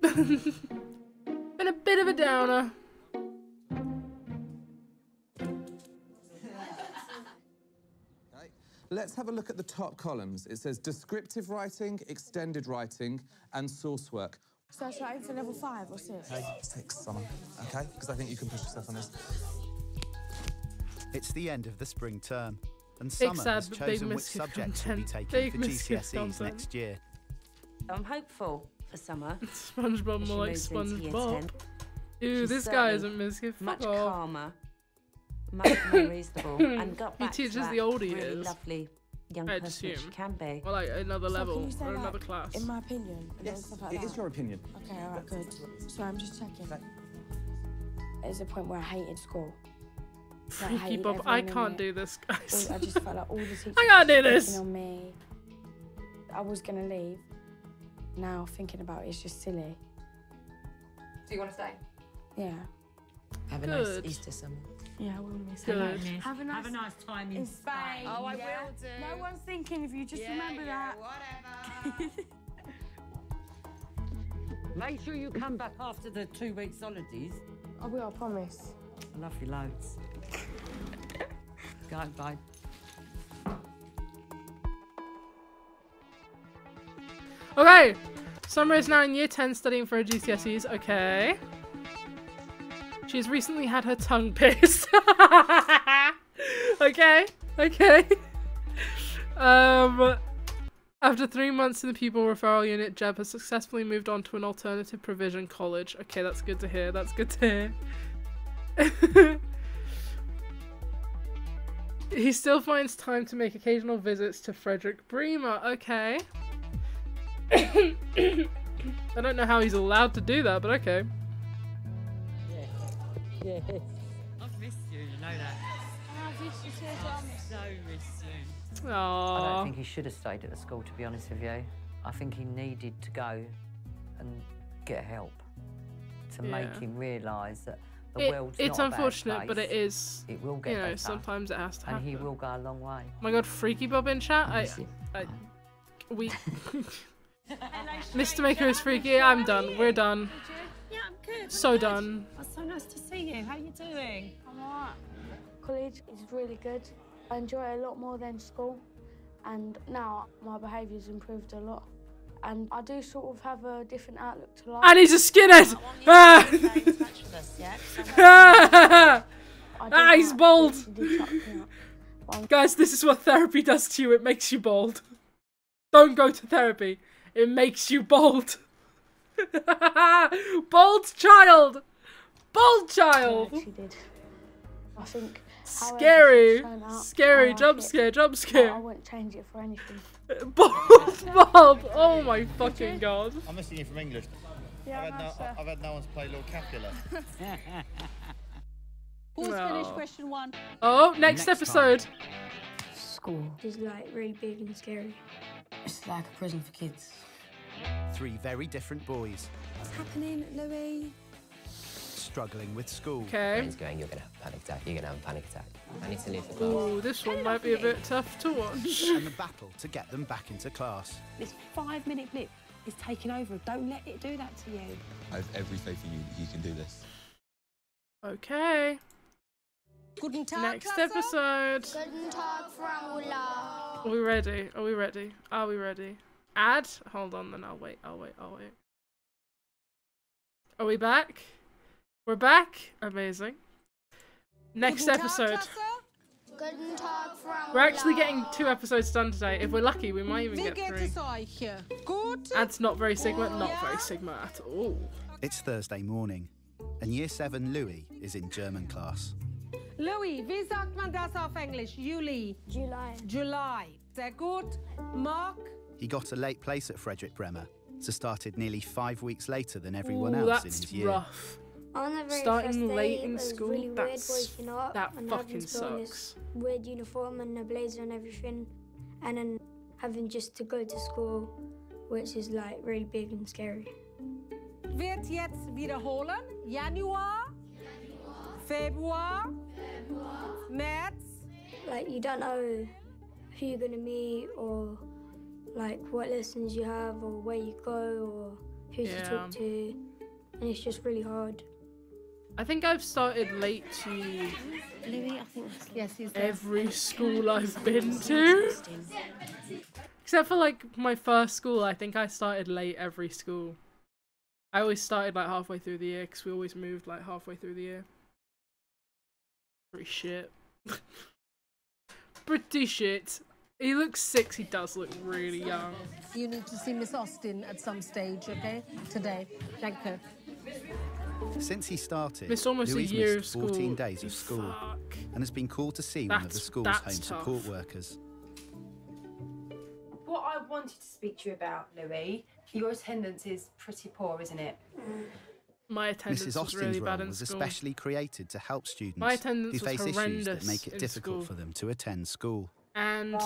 Been a bit of a downer. Let's have a look at the top columns. It says descriptive writing, extended writing, and source work. So I try for level 5 or 6? Hey, 6, Simon. Okay, because I think you can push yourself on this. It's the end of the spring term, and Summer has chosen which subjects will be taken for GCSEs next year. I'm hopeful for Summer. SpongeBob, more like SpongeBob. Dude, this guy isn't Mizkif. Much calmer, much more reasonable, and got back to that really lovely young person she can be. Or like another level, or another class. In my opinion, yes, it is your opinion. Okay, all right, good. So I'm just checking. There's a point where I hated school. Freaky Bob, I can't do this, guys. I just felt like all the teachers were picking on me. I was gonna leave. Now thinking about it, it's just silly. Do you want to stay? Yeah. Have a nice Easter, Summer. Yeah, I will miss it. Have a nice time in Spain. Oh, I will do. No one's thinking of you. Just remember that. Whatever. Make sure you come back after the 2 weeks holidays. I will. I promise. I love you loads. Go, bye. Okay, Summer is now in year 10 studying for her GCSEs. Okay. She's recently had her tongue pierced. Okay, okay. After 3 months in the Pupil Referral Unit, Jeb has successfully moved on to an alternative provision college. Okay, that's good to hear. That's good to hear. He still finds time to make occasional visits to Frederick Bremer. Okay. I don't know how he's allowed to do that, but okay. Yeah. I've missed you, you know that. I've missed you too. I've so missed you. Aww. I don't think he should have stayed at the school, to be honest with you. I think he needed to go and get help to make him realise that the world's not a bad place. It's unfortunate, but it is. It will get better. Sometimes it has to happen. And he will go a long way. Oh my God, Freaky Bob in chat. We Mr. Maker is freaky. I'm done. We're done. Yeah, I'm good. So done. It's so nice to see you. How are you doing? I'm alright. College is really good. I enjoy it a lot more than school, and now my behaviour's improved a lot, and I do sort of have a different outlook to life. And he's a skinhead. He's bold. Guys, this is what therapy does to you. It makes you bold. Don't go to therapy. It makes you bold. Bold child. Bold child. I think Scary, scary, jump scare, jump scare. I wouldn't change it for anything. Bob, oh my fucking god. I'm missing you from English. Yeah, I've had no one to play Lord Capula. Who's finished question one? Oh, next episode. Time. School is like really big and scary. It's like a prison for kids. Three very different boys. What's happening, Louis? Struggling with school. Okay. He's going, you're going to have a panic attack. You're going to have a panic attack. I need to leave the class. Oh, this one might be a bit tough to watch. And the battle to get them back into class. This 5-minute blip is taking over. Don't let it do that to you. I have every faith in you that you can do this. Okay. Guten Tag, next episode. Guten Tag, Fraula. Are we ready? Are we ready? Are we ready? Ad? Hold on then. I'll wait. I'll wait. I'll wait. Are we back? We're back. Amazing. Next episode. We're actually getting 2 episodes done today. If we're lucky, we might even get 3. That's not very Sigma. Not very Sigma at all. It's Thursday morning, and Year 7 Louis is in German class. Louis, wie sagt man das auf English? Juli. July. July. Sehr gut. Mark. He got a late place at Frederick Bremer, so started nearly 5 weeks later than everyone else in his year. Rough. Starting late in school, really that's, up, that fucking sucks. Weird uniform and a blazer and everything, and then having just to go to school, which is like really big and scary. Wird jetzt wiederholen? Januar? Februar? März? Like you don't know who you're gonna meet, or like what lessons you have, or where you go, or who you talk to, and it's just really hard. I think I've started late to Louis, I think every school I've been to. Except for like my first school, I think I started late every school. I always started like halfway through the year because we always moved like halfway through the year. Pretty shit. Pretty shit. He looks 6, he does look really young. You need to see Miss Austin at some stage, okay? Today. Thank you. Since he started, Louis missed 14 days of school and has been called to see one of the school's home support workers. What I wanted to speak to you about, Louis, your attendance is pretty poor, isn't it? My attendance was really bad in school. Mrs. Austin's role was especially created to help students who face issues that make it difficult for them to attend school. And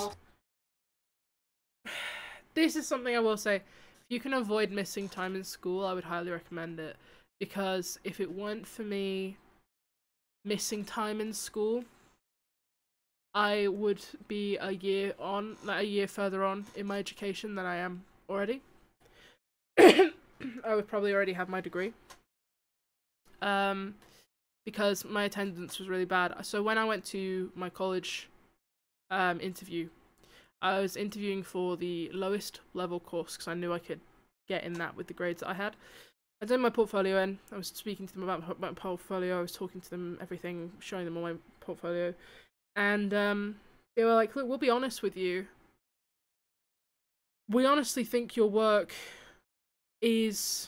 this is something I will say. If you can avoid missing time in school, I would highly recommend it. Because if it weren't for me missing time in school, I would be a year on, like a year further on in my education than I am already. I would probably already have my degree. Because my attendance was really bad. So when I went to my college interview, I was interviewing for the lowest level course because I knew I could get in that with the grades that I had. I did my portfolio in. I was speaking to them about my portfolio. I was talking to them, everything, showing them all my portfolio. And they were like, look, we'll be honest with you. We honestly think your work is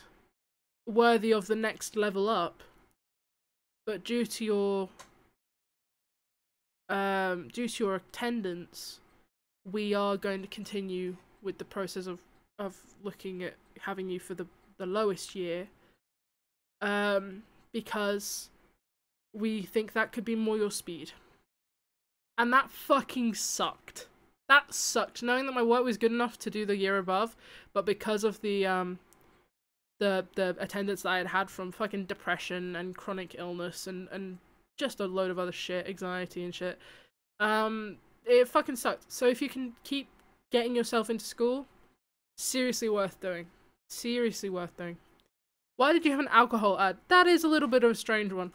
worthy of the next level up. But due to your attendance, we are going to continue with the process of looking at having you for the lowest year, because we think that could be more your speed. And that fucking sucked. That sucked, knowing that my work was good enough to do the year above, but because of the attendance that I had had from fucking depression and chronic illness and just a load of other shit, anxiety and shit, it fucking sucked. So if you can keep getting yourself into school, seriously worth doing. Seriously worth doing. Why did you have an alcohol ad? That is a little bit of a strange one.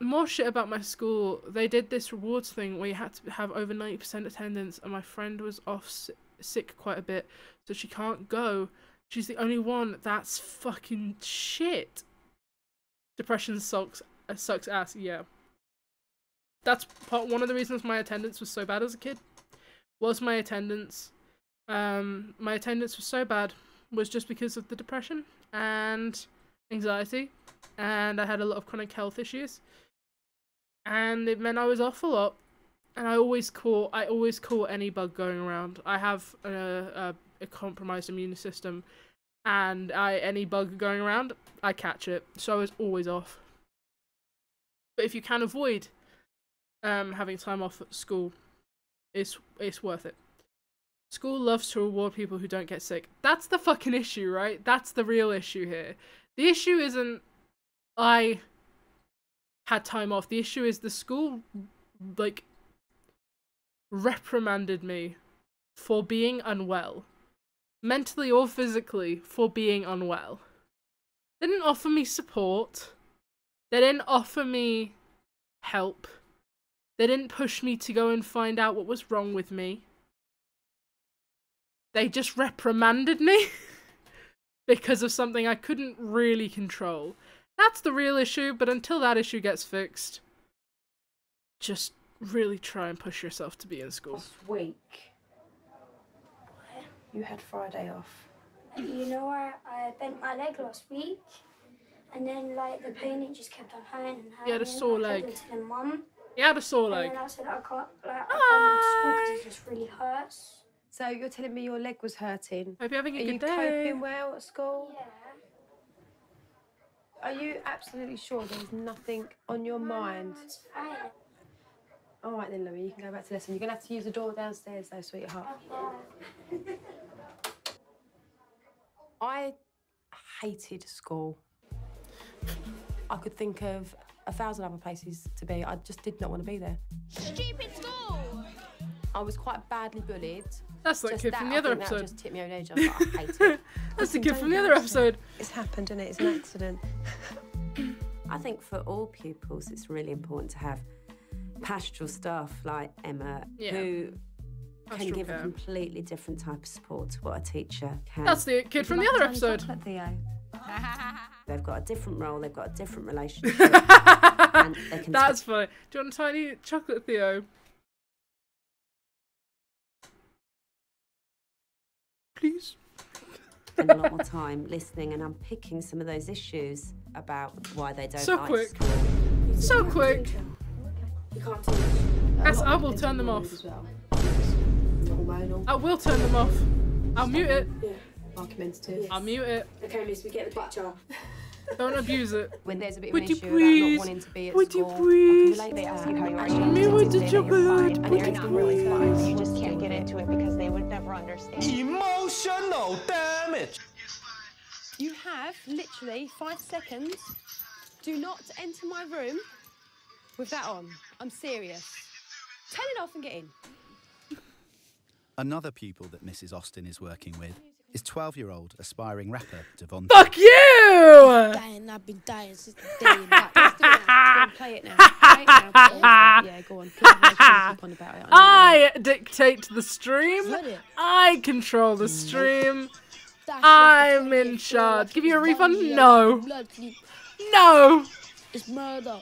More shit about my school. They did this rewards thing where you had to have over 90% attendance, and my friend was off sick quite a bit, so she can't go. She's the only one. That's fucking shit. Depression sucks ass, yeah. That's one of the reasons my attendance was so bad as a kid. Was my attendance. My attendance was so bad was just because of the depression and anxiety, and I had a lot of chronic health issues. and it meant I was off a lot. And I always caught any bug going around. I have a compromised immune system, and any bug going around, I catch it. So I was always off. But if you can avoid having time off at school, it's worth it. School loves to reward people who don't get sick. That's the fucking issue, right? That's the real issue here. The issue isn't I had time off. The issue is the school, like, reprimanded me for being unwell, mentally or physically, for being unwell. They didn't offer me support. They didn't offer me help. They didn't push me to go and find out what was wrong with me. They just reprimanded me because of something I couldn't really control. That's the real issue, but until that issue gets fixed, just really try and push yourself to be in school. Last week, you had Friday off. You know, I bent my leg last week, and then, like, the pain, it just kept on hurting and hurting. You had a sore leg. You had a sore leg. And then I said I can't, like, I can't go to school because it just really hurts. So you're telling me your leg was hurting? Hope you're having a good day. Are you coping well at school? Yeah. Are you absolutely sure there's nothing on your mind? It's fine. All right then, Louie, you can go back to lesson. You're going to have to use the door downstairs though, sweetheart. I hated school. I could think of 1,000 other places to be. I just did not want to be there. Stupid school! I was quite badly bullied. That's that kid from the other episode. Just tipped me over the edge. I was like, I hate it. That's the kid from the other episode. It's happened, and it's an accident. I think for all pupils, it's really important to have pastoral staff like Emma, who can give a completely different type of support to what a teacher can. That's the kid from the other episode. They've got a different role. They've got a different relationship. And they can that's funny. Do you want a tiny chocolate, Theo? Please. Spend a lot more time listening and unpicking some of those issues about why they don't like school. So quick. You can't teach. Yes, I will turn them off. I will turn them off. I'll mute it. Yeah. Argumentative. I'll mute it. Okay, Liz, we get the butcher. Don't abuse it. When there's a bit of an issue about not wanting to be at school, I can relate that to you. Me with the chocolate. And you're not really fine. You just can't get into it because they would never understand. Emotional damage. You have literally 5 seconds. Do not enter my room with that on. I'm serious. Turn it off and get in. Another pupil that Mrs. Austin is working with is 12-year-old aspiring rapper Devon. Fuck you! I've been dying since the day. Play it now. Yeah, go on. I dictate the stream. I control the stream. I'm in charge. Give you a refund? No. No. It's murder.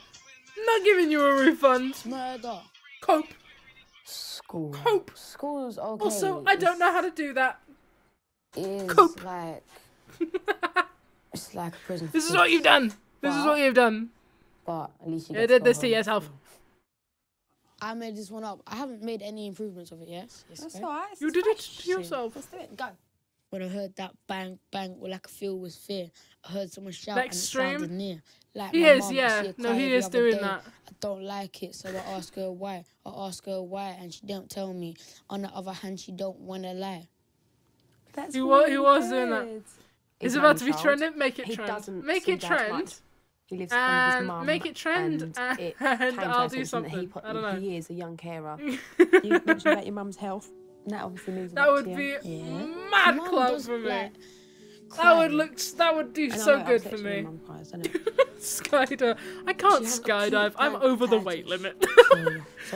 Not giving you a refund. It's murder. Cope. School. Cope. School's okay. Also, I don't know how to do that. Cope. Like, it's like a prison. This is what you've done. This is what you've done. But at least you did this to yourself. I made this one up. I haven't made any improvements of it yet. That's alright. You did it to yourself. Let's do it. Go. When I heard that bang, bang, all I could feel was fear. I heard someone shout and it sounded near. Like he is, yeah. No, he is doing that. I don't like it, so I ask her why. And she don't tell me. On the other hand, she don't want to lie. That's he was doing that. It's about to be trending. Make it trend. Make it trend. He lives with his mum. Make it trend. And I'll do something. I don't know. He is a young carer. You mentioned about your mum's health. And that obviously means that would be mad close for me. Like, that would look. That would do so good for me. Skydive. I can't skydive. I'm over the weight limit.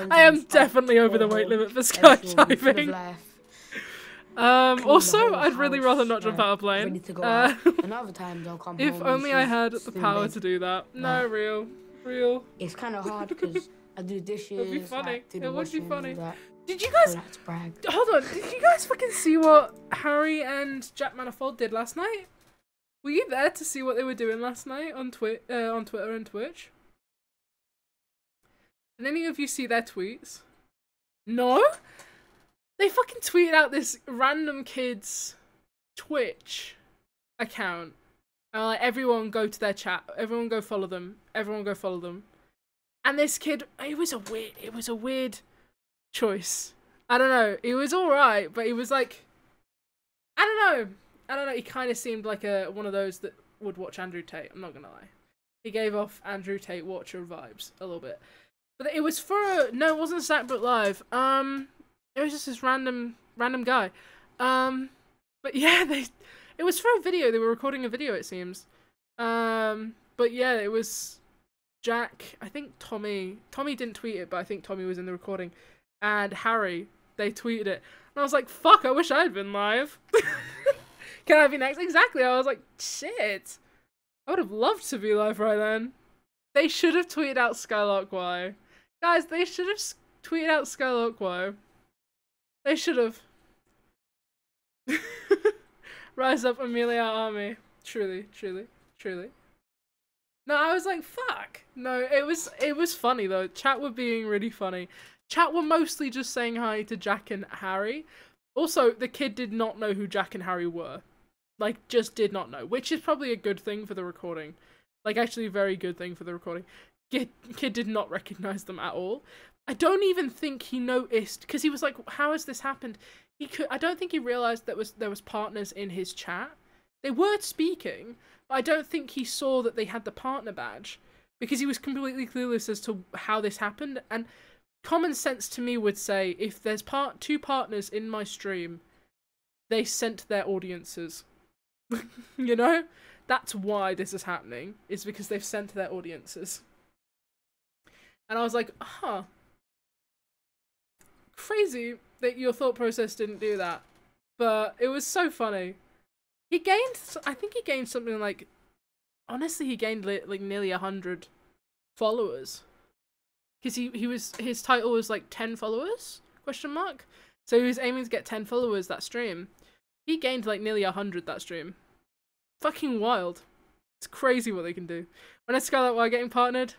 I am definitely over the weight limit for skydiving. Also, I'd really rather not jump out of a plane. Another time they'll come home. If only I had the power to do that. No, real. It's kind of hard because I do dishes. It would be funny. It would be funny. Did you guys... Hold on. Did you guys fucking see what Harry and Jack Manifold did last night? Were you there to see what they were doing last night on Twitter and Twitch? Did any of you see their tweets? No? They fucking tweeted out this random kid's Twitch account. And like, everyone go to their chat. Everyone go follow them. Everyone go follow them. And this kid, it was a weird choice. I don't know. It was alright, but it was like, I don't know. He kind of seemed like one of those that would watch Andrew Tate. I'm not gonna lie. He gave off Andrew Tate watcher vibes a little bit. But it was no, it wasn't Snackbook Live. It was just this random guy. But yeah, it was for a video. They were recording a video, it seems. But yeah, it was Jack. I think Tommy didn't tweet it, but I think Tommy was in the recording. And Harry, they tweeted it. And I was like, fuck, I wish I had been live. Can I be next? Exactly. I was like, shit. I would have loved to be live right then. They should have tweeted out skylarkwhy. Guys, they should have tweeted out skylarkwhy. They should have. Rise up, Amelia Army. Truly, truly, truly. No, I was like, fuck. No, it was funny though. Chat were being really funny. Chat were mostly just saying hi to Jack and Harry. Also, the kid did not know who Jack and Harry were. Like, just did not know. Which is probably a good thing for the recording. Like, actually a very good thing for the recording. Kid did not recognize them at all. I don't even think he noticed, because he was like, how has this happened? I don't think he realized there was partners in his chat. They were speaking, but I don't think he saw that they had the partner badge, because he was completely clueless as to how this happened. And common sense to me would say, if there's two partners in my stream, they sent their audiences. You know? That's why this is happening, is because they've sent their audiences. And I was like, huh. Crazy that your thought process didn't do that. But it was so funny. I think he gained something like, honestly, he gained like nearly 100 followers. Because his title was like 10 followers? ? So he was aiming to get 10 followers that stream. He gained like nearly 100 that stream. Fucking wild. It's crazy what they can do. When is skylarkwhy getting partnered?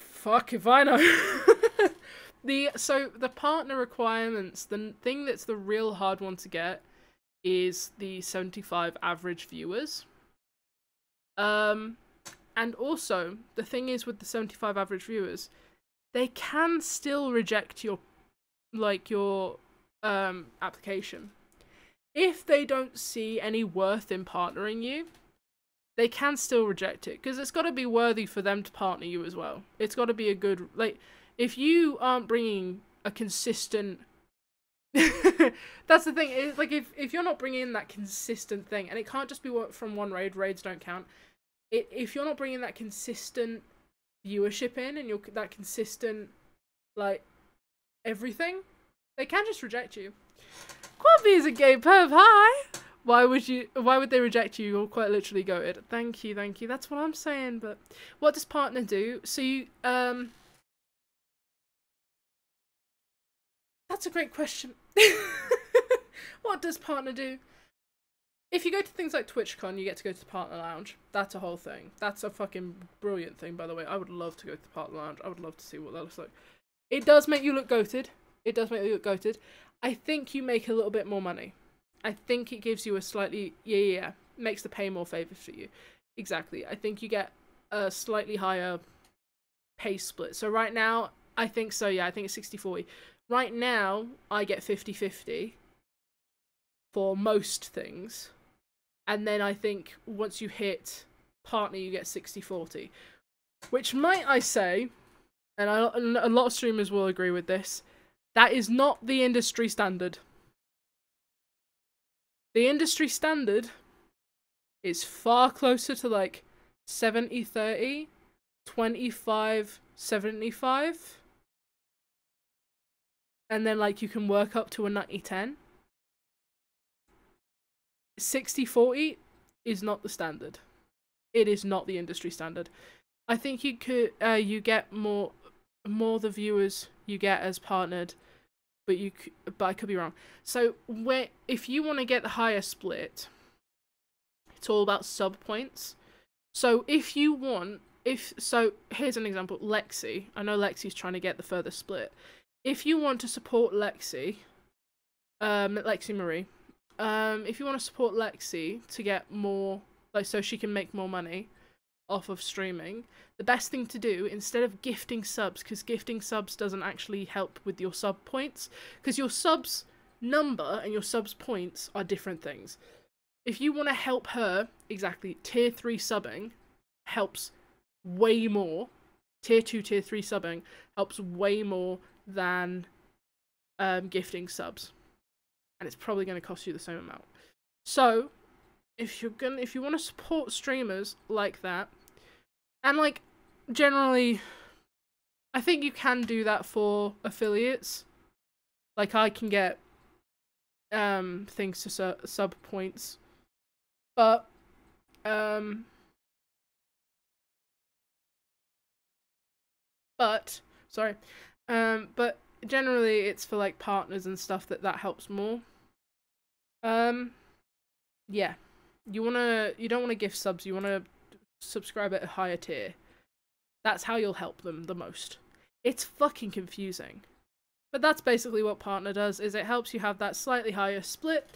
Fuck if I know. So the partner requirements, the thing that's the real hard one to get is the 75 average viewers. And also, the thing is with the 75 average viewers, they can still reject your application. If they don't see any worth in partnering you, they can still reject it, because it's got to be worthy for them to partner you as well. It's got to be a good, like, if you aren't bringing a consistent, that's the thing, it's like, if you're not bringing in that consistent thing, and it can't just be from one raid, raids don't count. If you're not bringing that consistent viewership in, and that consistent, like, everything, they can just reject you. Quabby is a gay perv, hi! Why would they reject you? You're quite literally goated. Thank you, thank you. That's what I'm saying, but what does partner do? So you, that's a great question. What does partner do? If you go to things like TwitchCon, you get to go to the partner lounge. That's a whole thing. That's a fucking brilliant thing, by the way. I would love to go to the partner lounge. I would love to see what that looks like. It does make you look goated. It does make you look goated. I think you make a little bit more money. I think it gives you a slightly... Yeah. Makes the pay more favour for you. Exactly. I think you get a slightly higher pay split. So right now, I think so, yeah. I think it's 60-40. Right now, I get 50-50 for most things. And then I think once you hit partner, you get 60-40. Which might I say, and a lot of streamers will agree with this, that is not the industry standard. The industry standard is far closer to like 70-30, 25-75. And then like you can work up to a 90-10. 60-40 is not the standard. It is not the industry standard. I think you could you get more the viewers you get as partnered, but I could be wrong. So if you want to get the higher split, it's all about sub points. So if you want if so, here's an example. Lexi, I know Lexi's trying to get the further split. If you want to support Lexi, Lexi Marie, if you want to support Lexi to get more, like, so she can make more money off of streaming, the best thing to do, instead of gifting subs, because gifting subs doesn't actually help with your sub points, because your subs number and your subs points are different things. If you want to help her, exactly, tier 3 subbing helps way more, tier 2, tier 3 subbing helps way more than gifting subs, and it's probably going to cost you the same amount. So if you want to support streamers like that, and like generally, I think you can do that for affiliates. Like I can get things to sub points, but but generally it's for like partners and stuff that helps more. Yeah. You don't want to gift subs, you want to subscribe at a higher tier. That's how you'll help them the most. It's fucking confusing. But that's basically what partner does, is it helps you have that slightly higher split.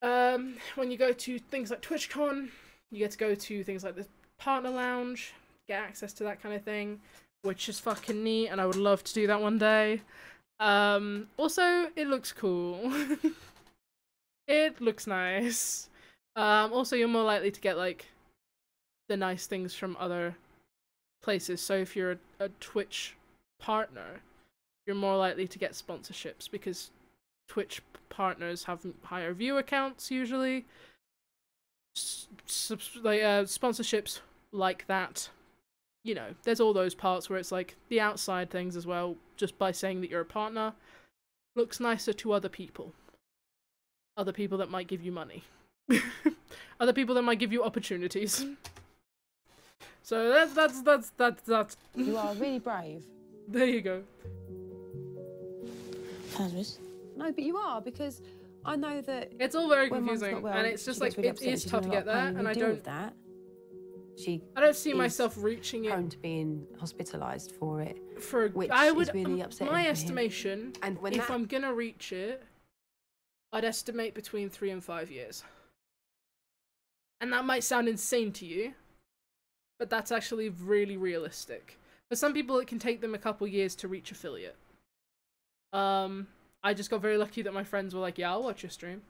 When you go to things like TwitchCon, you get to go to things like the partner lounge, get access to that kind of thing, which is fucking neat, and I would love to do that one day. Also, it looks cool. It looks nice. Also, you're more likely to get, like, the nice things from other places. So if you're a Twitch partner, you're more likely to get sponsorships, because Twitch partners have higher viewer counts, usually. Sponsorships like that. You know, there's all those parts where it's, like, the outside things as well, just by saying that you're a partner, looks nicer to other people. Other people that might give you money. Other people that might give you opportunities. So that's. You are really brave. There you go. No, but you are, because I know that it's all very confusing, well, and it's just like really it is tough to get there, and I don't. That. I don't see myself reaching it. Prone to being hospitalised for it. Which I would. Is really upsetting my estimation, and when if I'm gonna reach it, I'd estimate between 3 and 5 years. And that might sound insane to you, but that's actually really realistic. For some people, it can take them a couple years to reach affiliate. I just got very lucky that my friends were like, yeah, I'll watch your stream.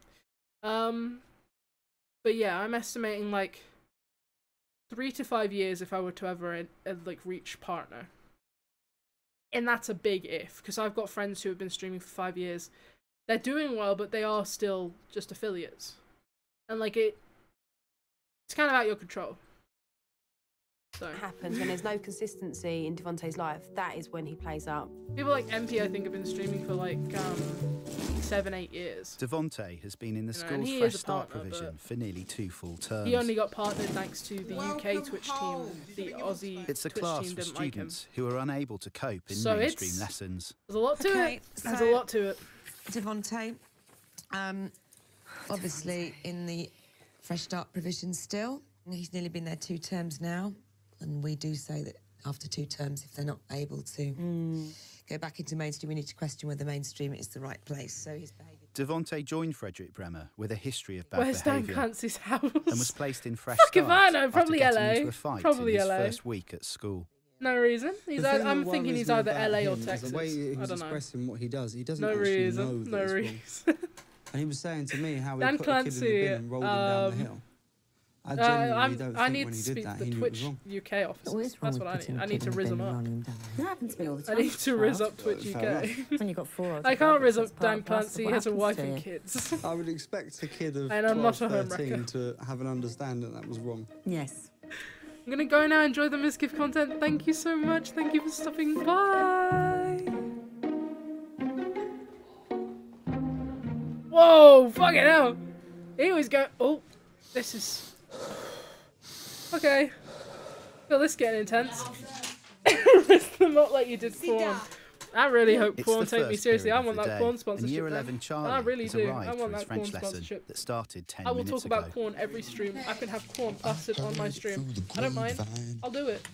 But yeah, I'm estimating like 3 to 5 years if I were to ever like reach partner. And that's a big if, because I've got friends who have been streaming for 5 years. They're doing well, but they are still just affiliates, and like it's kind of out your control. So it happens when there's no consistency in Devontae's life. That is when he plays up. People like MP, I think, have been streaming for like 7, 8 years. Devontae has been in the school's fresh start provision for nearly 2 full terms. He only got partnered thanks to the UK Twitch team. The Aussie It's a class for students who are unable to cope in mainstream lessons. There's a lot to it. There's a lot to it. Devontae, obviously in the Fresh Start provision still. He's nearly been there 2 terms now, and we do say that after 2 terms, if they're not able to go back into mainstream, we need to question whether mainstream is the right place. So his behaviour. Devontae joined Frederick Bremer with a history of bad behaviour. Where's Dan Clancy's house? And was placed in Fresh Start. Fuck if I know, probably LA. Probably LA. His first week at school. No reason. I'm thinking he's either LA or Texas. The way he was expressing what he does, he doesn't actually know that it's wrong. No reason. And he was saying to me how he put a kid in the bin and rolled him down the hill. I genuinely don't think when he did that, he knew it was wrong. I need to speak to the Twitch UK officers. That's what I need. I need to rizz him up. That happens to me all the time. I need to rizz up Twitch UK. When you got 4. I can't rizz up Dan Clancy. He has a wife and kids. I would expect a kid of 12, 13 to have an understanding that was wrong. Yes. I'm gonna go now, enjoy the Mizkif content. Thank you so much. Thank you for stopping by. Whoa, fucking hell. He always go. Oh, this is. Okay. Feel this getting intense. Risk them up like you did for. I really hope porn take me seriously. I want that porn sponsorship. Year 11 Charlie I really do. I want that porn sponsorship. That started 10 I will talk about porn every stream. I can have porn plastered on my stream. I don't mind. I'll do it.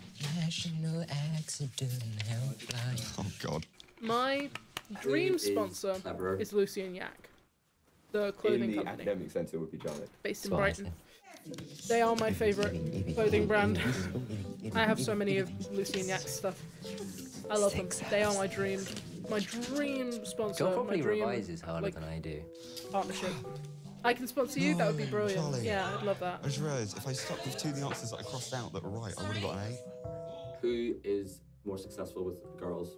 Oh God. My dream sponsor is Lucy and Yak, the clothing company. In the academic sense, it would be Charlie. Based in Brighton. They are my favourite clothing brand. I have so many of Lucy and Yak's stuff. I love them. They are my dream sponsor. God probably revises harder than I do. Partnership. I can sponsor you. That would be brilliant. Charlie, yeah, I'd love that. I just realised if I stuck with two of the answers that I crossed out that were right, I would have got an A. Who is more successful with girls?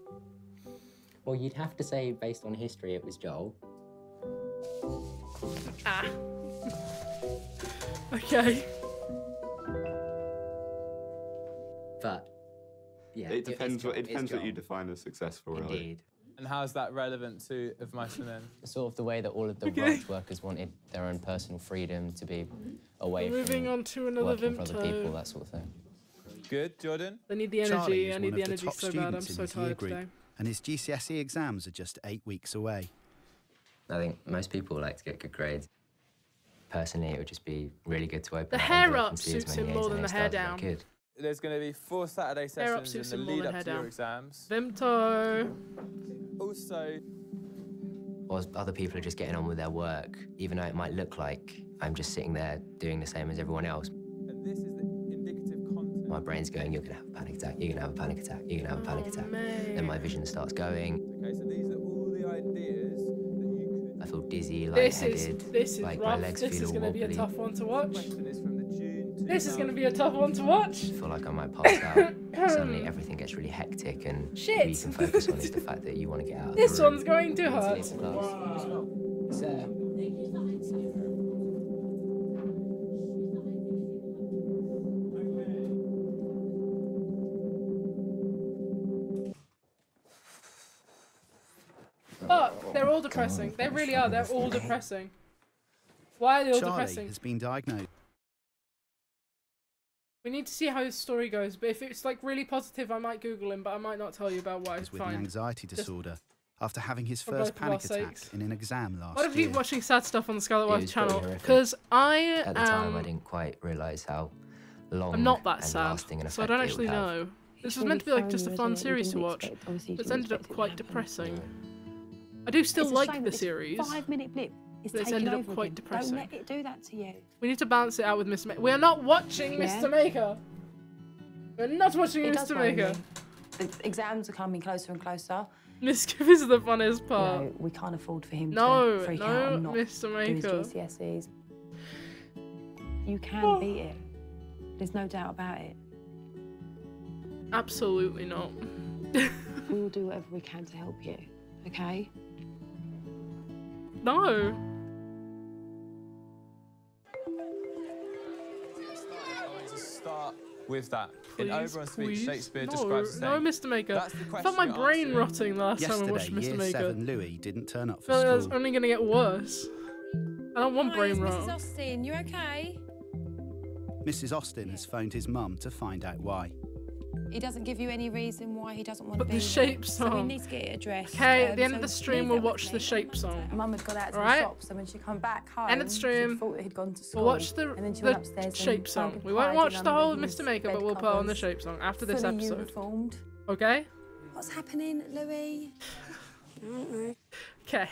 Well, you'd have to say based on history, it was Joel. Ah. Okay. But yeah, it depends. It depends what you define as successful, really. Indeed. And how is that relevant to of my surname? Sort of the way that all of the rights workers wanted their own personal freedom to be away from on to another working for other people, that sort of thing. Good, Jordan. I need the energy. Charlie I need the energy so bad. I'm so tired today. And his GCSE exams are just 8 weeks away. I think most people like to get good grades. Personally, it would just be really good to open the hair up suits him more than the hair down. There's going to be 4 Saturday sessions in the lead up to your exams. Vimto. Also, whilst other people are just getting on with their work, even though it might look like I'm just sitting there doing the same as everyone else. And this is the indicative content. My brain's going, you're going to have a panic attack. You're going to have a panic attack. You're going to have a panic attack. Man. Then my vision starts going. Okay, so these are all the ideas. I feel dizzy, lightheaded, like my legs feel wobbly. This is going to be a tough one to watch. This is going to be a tough one to watch. I feel like I might pass out. Suddenly everything gets really hectic and all you can focus on is the fact that you want to get out of this the room. This one's going to hurt. Wow. So, all depressing. They really are. They're all depressing. Why are they all depressing? Charlie has been diagnosed. We need to see how his story goes, but if it's like really positive, I might Google him, but I might not tell you about what I find. With an anxiety disorder after having his first panic attack in an exam last year. Why do we keep watching sad stuff on the Skylarkwhy channel? Because I at the time I didn't quite realise how long I'm not that sad, so I don't actually know. This was meant to be like just a fun series to watch, but it's ended up quite depressing. I do still like the series, but it's ended up quite depressing. Don't let it do that to you. We need to balance it out with Mr. Maker. We are not watching Mr. Maker. We're not watching Mr. Maker. The exams are coming closer and closer. Mizkif is the funniest part. No, we can't afford for him to freak out and not do his GCSEs. You can beat it. There's no doubt about it. Absolutely not. We will do whatever we can to help you, okay? No. Start with that. In Oberon's speech, Shakespeare describes the same. No, Mr. Maker. I felt my brain rotting last time I watched Mr. Maker. Year 7 Louis didn't turn up for school. It's only going to get worse. I don't want brain rot. Mrs. Austin, you okay? Mrs. Austin has phoned his mum to find out why. He doesn't give you any reason why he doesn't want to be there. But the shape song. So we need to get it addressed. Okay, at the end of the stream, we'll watch the shape song. Mum had got out to the shop, so when she come back home, end of the stream, she thought that he'd gone to school. We'll watch the shape song. We won't watch the whole Mr. Maker, but we'll put on the shape song after this episode. Okay? What's happening, Louis? Okay.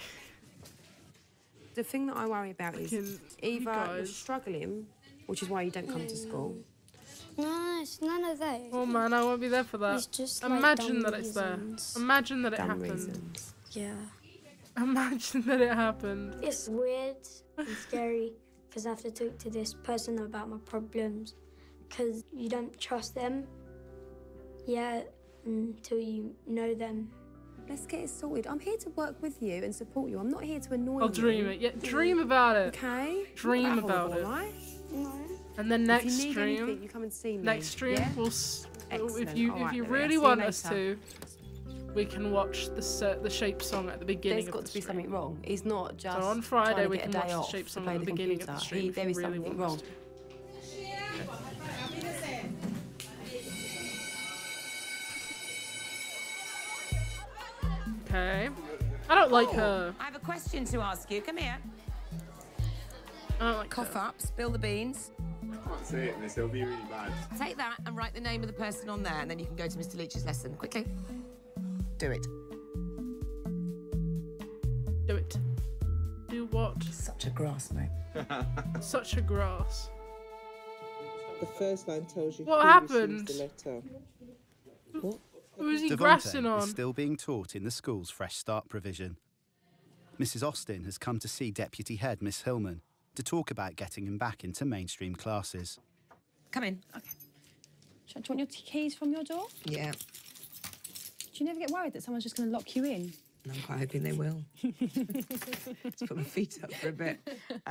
The thing that I worry about is either you're struggling, which is why you don't come to school. No, it's none of those. Oh man, I won't be there for that. It's just like imagine that it's there. Imagine that it happened. Yeah. Imagine that it happened. It's weird and scary because I have to talk to this person about my problems because you don't trust them until you know them. Let's get it sorted. I'm here to work with you and support you. I'm not here to annoy you. I'll dream it. Yeah, dream about it. Okay? Dream about it. Right? No. And then next stream, anything, you come and see me. Next stream, if you really want us to, we can watch the shape song at the beginning. There's got to be something wrong. He's not just. So on Friday we can watch the shape song at the beginning of the stream. There is something wrong. okay. I don't like her. I have a question to ask you. Come here. I don't like Cough her. Up, spill the beans. I can't say it, miss. It'll be really bad. Take that and write the name of the person on there, and then you can go to Mr. Leach's lesson. Quickly. Do it. Do it. Do what? Such a grass, mate. Such a grass. The first line tells you what happened. What? Who is he grassing on? Is still being taught in the school's Fresh Start provision. Mrs. Austin has come to see Deputy Head Miss Hillman to talk about getting him back into mainstream classes. Come in. Okay. Do you want your keys from your door? Yeah. Do you never get worried that someone's just going to lock you in? And I'm quite hoping they will. Let's put my feet up for a bit. What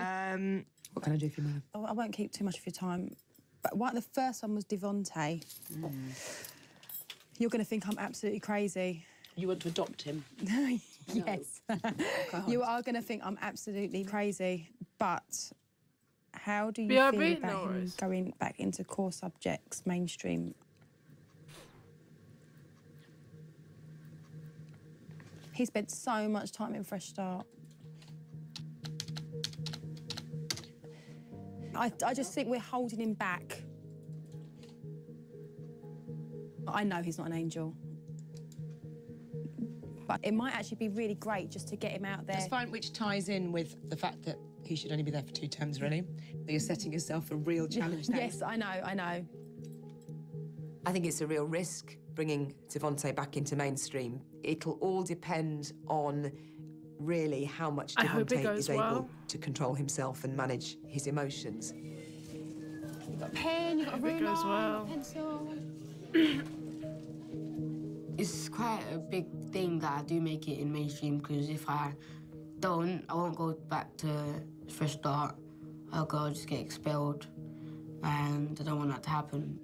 can I do for you, ma'am? Oh, I won't keep too much of your time. But the first one was Devontae. Mm. You're going to think I'm absolutely crazy. You want to adopt him? Yes. You are going to think I'm absolutely crazy. But how do you feel about him going back into core subjects, mainstream? He spent so much time in Fresh Start. I just think we're holding him back. I know he's not an angel. But it might actually be really great just to get him out there. That's fine, which ties in with the fact that he should only be there for 2 terms, really. But you're setting yourself a real challenge now. Yes, I know, I know. I think it's a real risk bringing Devontae back into mainstream. It'll all depend on really how much Devontae is able to control himself and manage his emotions. You've got a pen, you've got a ruler, pencil. It's quite a big thing that I do make it in mainstream, because if I don't, I won't go back to Fresh Start. I'll just get expelled, and I don't want that to happen.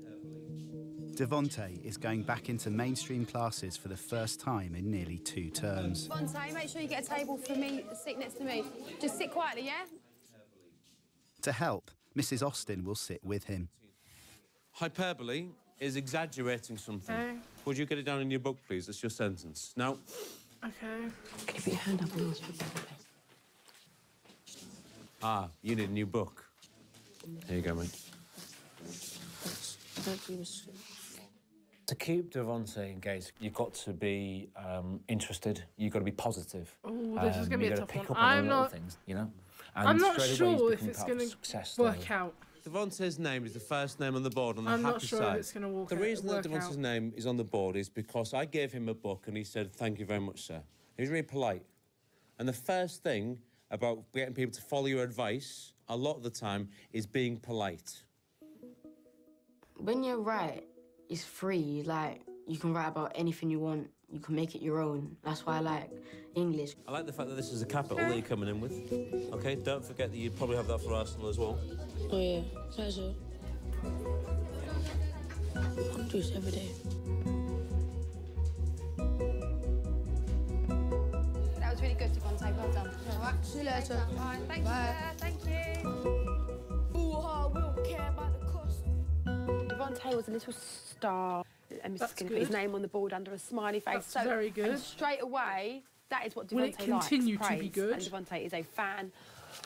Devontae is going back into mainstream classes for the first time in nearly 2 terms. Devontae, make sure you get a table for me, sit next to me. Just sit quietly, yeah? To help, Mrs. Austin will sit with him. Hyperbole is exaggerating something. Okay. Would you get it down in your book, please? That's your sentence. Now. Okay. Can you put your hand up on this? Ah, you need a new book. Here you go, mate. To keep Devontae engaged, you've got to be interested. You've got to be positive. Oh, this is going to be a tough one. I'm not. Things, you know? And I'm not sure if it's going to work out. Devontae's name is the first name on the board on the happy side. I'm not sure if it's going to work out. The reason that Devontae's name is on the board is because I gave him a book and he said, "Thank you very much, sir." He was really polite. And the first thing about getting people to follow your advice, a lot of the time, is being polite. When you write, it's free. Like, you can write about anything you want. You can make it your own. That's why I like English. I like the fact that this is a capital that you're coming in with. Okay, don't forget that you probably have that for Arsenal as well. Oh yeah, pleasure. I do this every day. That was really good, Devontae. Well done. Right. See you later. Bye. Thank you. Thank you. Ooh, I will care about the cost. Devontae was a little star. I'm just going to put his name on the board under a smiley face. That's so very good. And straight away, that is what Devontae likes. Will it continue to be good? And Devontae is a fan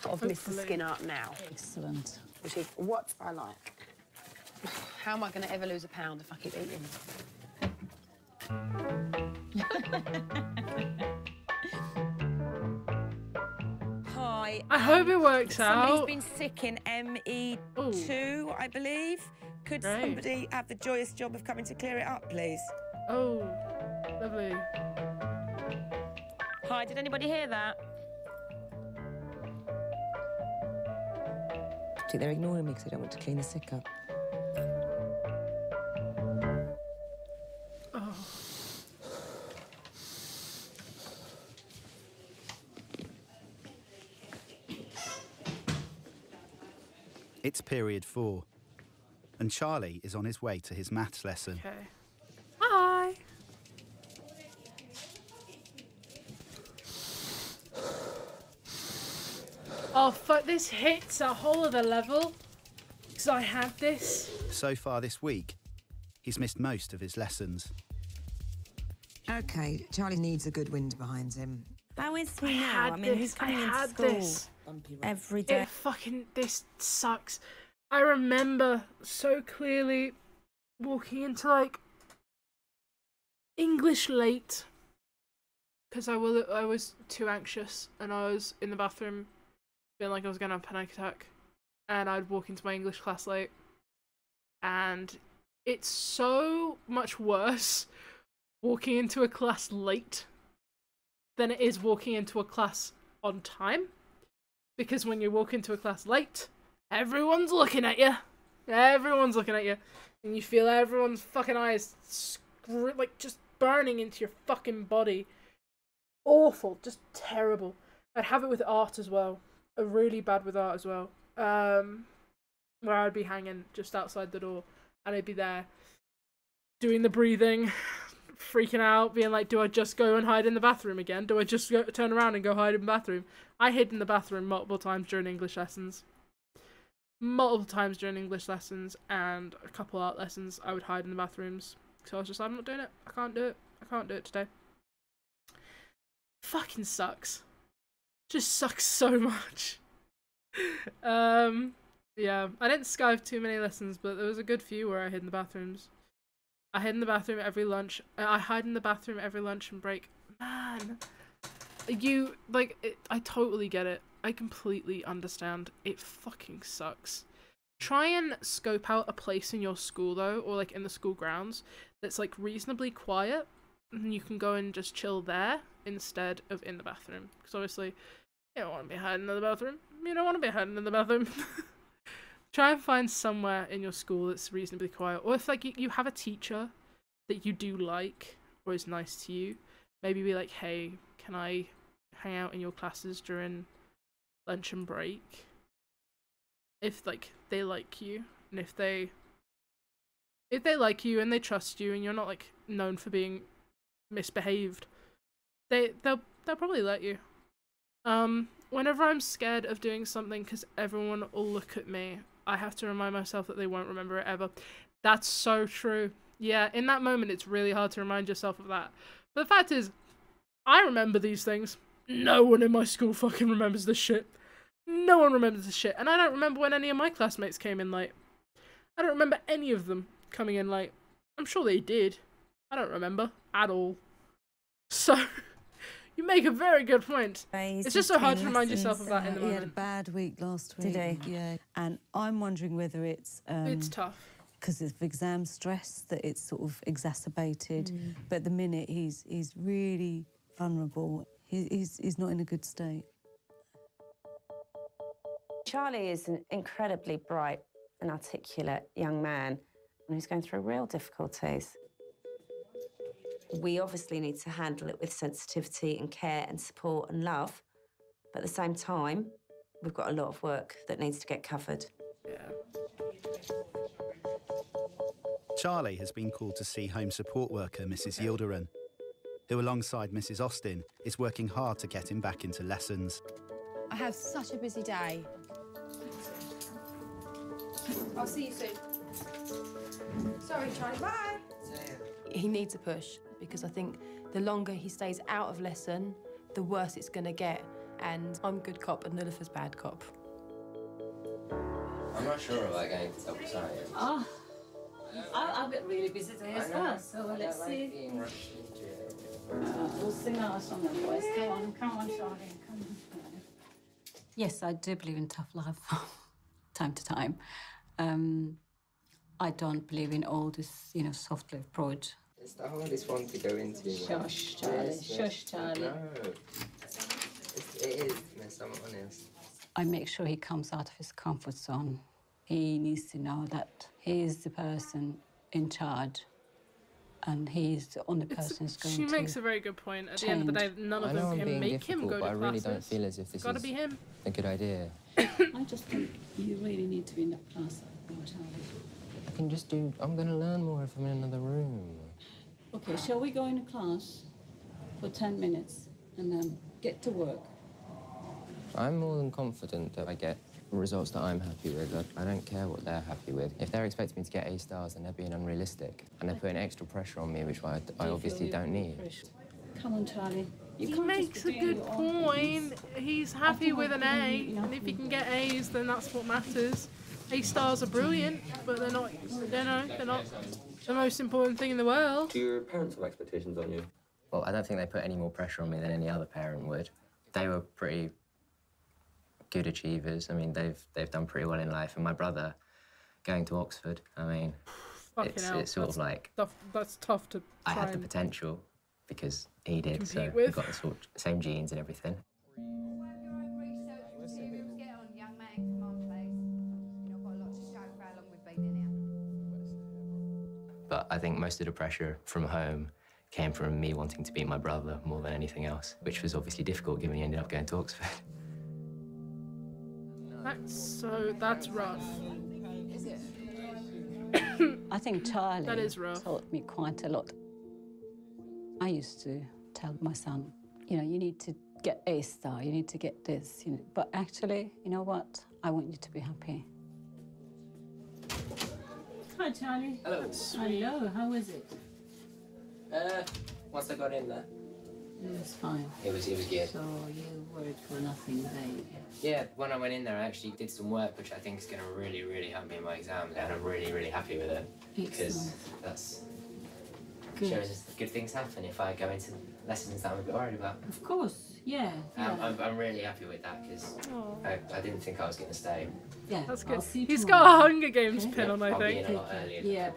of Mr. Skinner now. Excellent. Which is what I like. How am I going to ever lose a pound if I keep eating? Hi. I hope it works out. He's been sick in ME2, I believe. Could somebody have the joyous job of coming to clear it up, please? Oh, lovely. Hi, did anybody hear that? I think they're ignoring me because they don't want to clean the sick up. Oh. It's period 4. And Charlie is on his way to his maths lesson. Okay. Hi. Oh, fuck, this hits a whole other level. Because I have this. So far this week, he's missed most of his lessons. Okay, Charlie needs a good wind behind him. How is he now? I mean, he's coming into school every day. This sucks. I remember so clearly walking into like English late because I was too anxious and I was in the bathroom feeling like I was gonna have a panic attack, and I'd walk into my English class late, and it's so much worse walking into a class late than it is walking into a class on time, because when you walk into a class late, everyone's looking at you. Everyone's looking at you. And you feel everyone's fucking eyes like just burning into your fucking body. Awful. Just terrible. I'd have it with art as well. I'm really bad with art as well. Where I'd be hanging just outside the door. And I'd be there doing the breathing, freaking out, being like, do I just go and hide in the bathroom again? Do I just go, turn around and go hide in the bathroom? I hid in the bathroom multiple times during English lessons. Multiple times during English lessons and a couple art lessons, I would hide in the bathrooms. So I was just like, I'm not doing it. I can't do it. I can't do it today. Fucking sucks. Just sucks so much. Yeah. I didn't skive too many lessons, but there was a good few where I hid in the bathrooms. I hid in the bathroom every lunch. I hide in the bathroom every lunch and break. Man. You, like, I totally get it. I completely understand. It fucking sucks. Try and scope out a place in your school though, or like in the school grounds, that's like reasonably quiet, and you can go and just chill there instead of in the bathroom. Because obviously, you don't want to be hiding in the bathroom. You don't want to be hiding in the bathroom. Try and find somewhere in your school that's reasonably quiet, or if like you have a teacher that you do like or is nice to you, maybe be like, hey, can I hang out in your classes during lunch and break, if like they like you, and if they like you and they trust you and you're not like known for being misbehaved, they'll probably let you. Whenever I'm scared of doing something because everyone will look at me, I have to remind myself that they won't remember it ever. That's so true. Yeah, in that moment it's really hard to remind yourself of that, but the fact is I remember these things. No one in my school fucking remembers this shit. No one remembers this shit. And I don't remember when any of my classmates came in late. I don't remember any of them coming in late. I'm sure they did. I don't remember at all. So, you make a very good point. It's just so hard to remind yourself of that in the moment. He had a bad week last week. Did he? Yeah. And I'm wondering whether it's tough. Because of exam stress that it's sort of exacerbated. Mm. But at the minute, he's really vulnerable. He's not in a good state. Charlie is an incredibly bright and articulate young man who's going through real difficulties. We obviously need to handle it with sensitivity and care and support and love, but at the same time, we've got a lot of work that needs to get covered. Yeah. Charlie has been called to see home support worker Mrs. Yildirim, who alongside Mrs. Austin is working hard to get him back into lessons. I have such a busy day. I'll see you soon. Sorry, Charlie, bye. He needs a push, because I think the longer he stays out of lesson, the worse it's gonna get. And I'm good cop and Nilifer's bad cop. I'm not sure about going to double science. Oh, I've got really busy today as well, so let's see. We'll sing our song, boys. Come on, come on, Charlie, come on. Yes, I do believe in tough love, time to time. I don't believe in all this, you know, soft love approach. It's the hardest one to go into. Shush, Charlie. Shush, Charlie. No, it is. No, someone else. I make sure he comes out of his comfort zone. He needs to know that he is the person in charge. And he's the only person who's going to. She makes a very good point. At the end of the day, none of them can make him go to classes. I really don't feel as if this is a good idea. I just think you really need to be in that class. I can just do. I'm going to learn more if I'm in another room. Okay, shall we go in a class for 10 minutes and then get to work? I'm more than confident that I get results that I'm happy with. I don't care what they're happy with. If they're expecting me to get A-stars, then they're being unrealistic. And they're putting extra pressure on me, which I obviously don't need. Come on, Charlie. He makes a good point. He's happy with an A, and if he can get A's, then that's what matters. A-stars are brilliant, but they're not, they're not the most important thing in the world. Do your parents have expectations on you? Well, I don't think they put any more pressure on me than any other parent would. They were pretty good achievers. I mean, they've done pretty well in life. And my brother, going to Oxford, I mean, it's sort of like... That's tough to try. I had the potential because he did, so we got the same genes and everything. But I think most of the pressure from home came from me wanting to beat my brother more than anything else, which was obviously difficult given he ended up going to Oxford. That's rough. Is it? I think Charlie that is rough. Taught me quite a lot. I used to tell my son, you know, you need to get A star, you need to get this, you know, but actually, you know what? I want you to be happy. Hi, Charlie. Hello. Hello, how is it? Once I got in there. It was fine. It was good. So you worried for nothing there? Yeah, when I went in there I actually did some work which I think is going to really, really help me in my exams, and I'm really, really happy with it. Because that's good. Shows good things happen if I go into lessons that I'm a bit worried about. Of course, yeah. I'm really happy with that because I didn't think I was going to stay. Yeah, that's good. He's got a Hunger Games pin on, I think. Yeah, I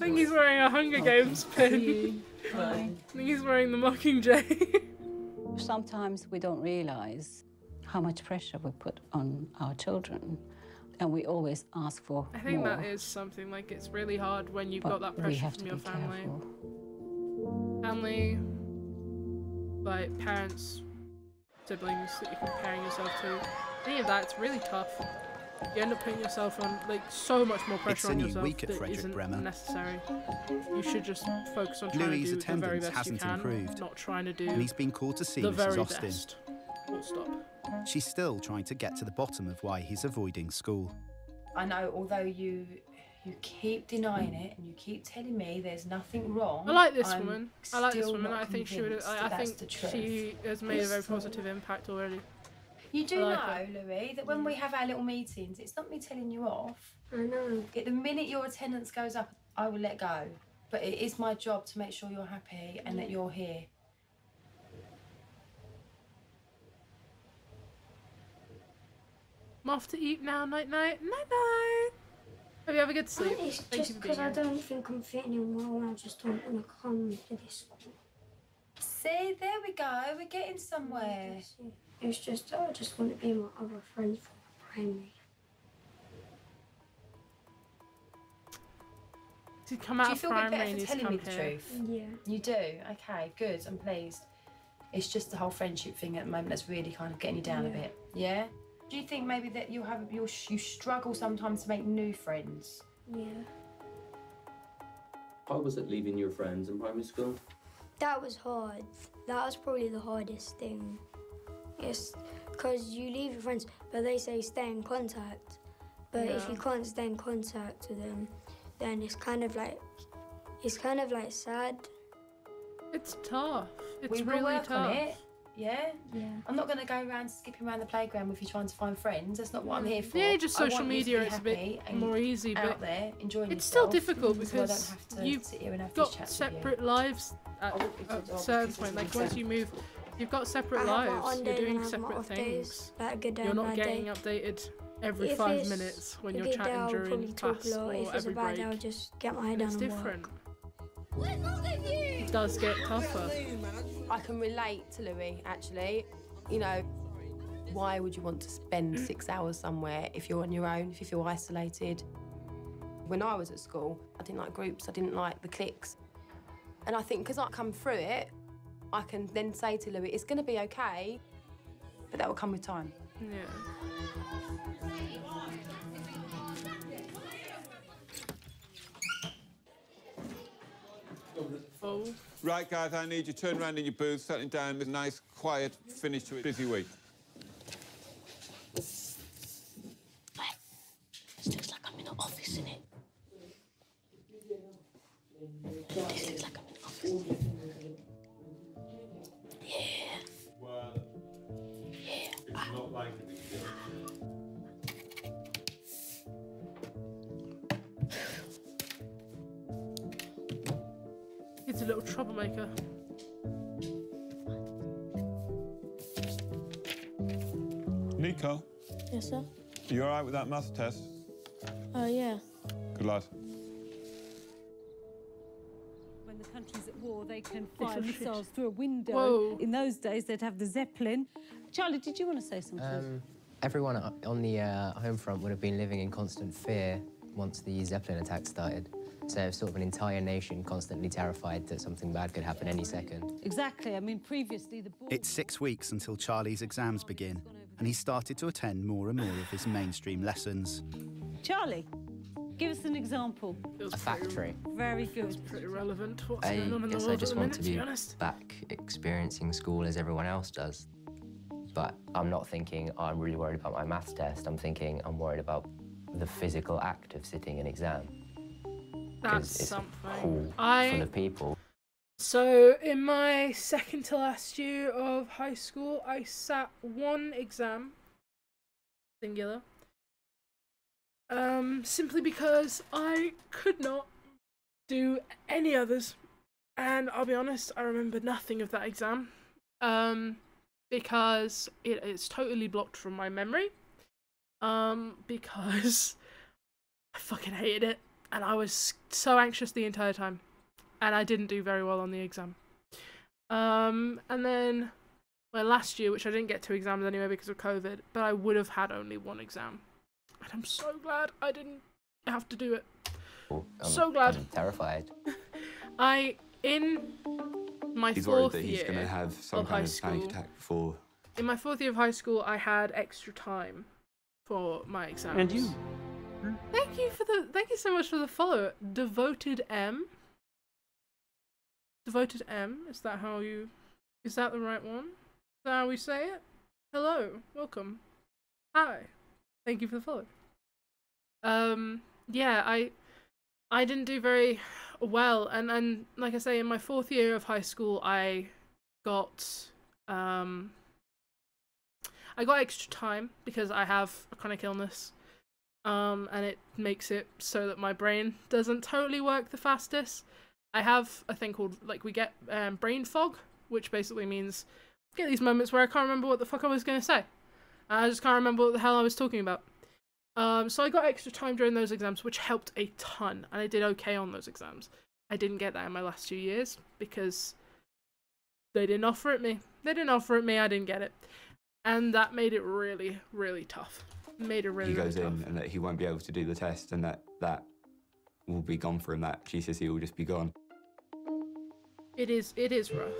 think he's wearing a Hunger Games pin. I think he's wearing the Mockingjay. Sometimes we don't realise how much pressure we put on our children, and we always ask for more. I think that is something, like, it's really hard when you've got that pressure from your family. Careful. Family, like parents, siblings that you're comparing yourself to. Any of that, it's really tough. You end up putting yourself on, like, so much more pressure on yourself that isn't necessary. You should just focus on trying to do the very best you can, not trying to do the very best. Louis' attendance hasn't improved, and he's been called to see Mrs. Austin. Full stop. She's still trying to get to the bottom of why he's avoiding school. I know, although you keep denying it and you keep telling me there's nothing wrong. I like this woman. I like this woman. I think she would. I think she has made a very positive impact already. You do know, Louis, that when we have our little meetings, it's not me telling you off. I know. The minute your attendance goes up, I will let go. But it is my job to make sure you're happy and that you're here. I'm off to eat now. Night night. Night night. Have you ever good sleep? It's just because I don't think I'm fitting in well, and I just don't want to come to this school. See, there we go. We're getting somewhere. It's just, I just want to be my other friends from primary. To come out of primary and he's come here. Do you feel a bit better for telling me the truth? Yeah. You do? Okay, good. I'm pleased. It's just the whole friendship thing at the moment that's really kind of getting you down a bit. Yeah? Do you think maybe that you struggle sometimes to make new friends? Yeah. How was it leaving your friends in primary school? That was hard. That was probably the hardest thing. It's because you leave your friends, but they say stay in contact. But if you can't stay in contact with them, then it's kind of like sad. It's tough. It's really tough. Yeah? Yeah. I'm not going to go around skipping around the playground with you trying to find friends. That's not what I'm here for. Yeah, just social media is a bit more easy, but it's still difficult because you've got separate lives at a certain point. Like, once you move, you've got separate lives. You're doing separate things. You're not getting updated every 5 minutes when you're chatting during class or every break. It's different. It does get tougher. I can relate to Louis, actually. You know, why would you want to spend 6 hours somewhere if you're on your own, if you feel isolated? When I was at school, I didn't like groups, I didn't like the cliques. And I think because I come through it, I can then say to Louis, it's going to be okay, but that will come with time. Yeah. Right, guys, I need you to turn around in your booth, settling down with a nice, quiet finish to a busy week. office, innit? This looks like I'm in office. Yeah. Well, yeah. It's not like it. It's a little troublemaker. Nico? Yes, sir? Are you all right with that math test? Oh, yeah. Good lad. When the country's at war, they can fire themselves through a window. Whoa. In those days, they'd have the Zeppelin. Charlie, did you want to say something? Everyone on the home front would have been living in constant fear once the Zeppelin attack started. So it was sort of an entire nation constantly terrified that something bad could happen any second. Exactly. I mean, previously the board... It's 6 weeks until Charlie's exams begin, and he started to attend more and more of his mainstream lessons. Charlie, give us an example. A factory. Very good. It's pretty relevant. What's going on in the world at the minute, to be honest? I just want to be back experiencing school as everyone else does. But I'm not thinking, oh, I'm really worried about my maths test. I'm thinking, I'm worried about the physical act of sitting an exam. That's it's something. Full of people. So in my second to last year of high school, I sat one exam, singular, simply because I could not do any others, and I'll be honest, I remember nothing of that exam, because it's totally blocked from my memory, because I fucking hated it. And I was so anxious the entire time, and I didn't do very well on the exam. And then my last year, which I didn't get two exams anyway because of COVID, but I would have had only one exam, and I'm so glad I didn't have to do it. So glad. I'm terrified. In my fourth year of high school, I had extra time for my exams. And you. Thank you so much for the follow. Devoted M. Devoted M. Is that how you? Is that the right one? Is that how we say it? Hello, welcome, hi. Thank you for the follow. Yeah, I didn't do very well, and like I say, in my fourth year of high school, I got extra time because I have a chronic illness. And it makes it so that my brain doesn't totally work the fastest. I have a thing called, like, we get brain fog, which basically means I get these moments where I can't remember what the fuck I was going to say. I just can't remember what the hell I was talking about. So I got extra time during those exams, which helped a ton, and I did okay on those exams. I didn't get that in my last 2 years because they didn't offer it me. They didn't offer it me, I didn't get it. And that made it really, really tough. Made a really tough. He goes in and that he won't be able to do the test and that will be gone for him, that GCSE will just be gone. It is rough.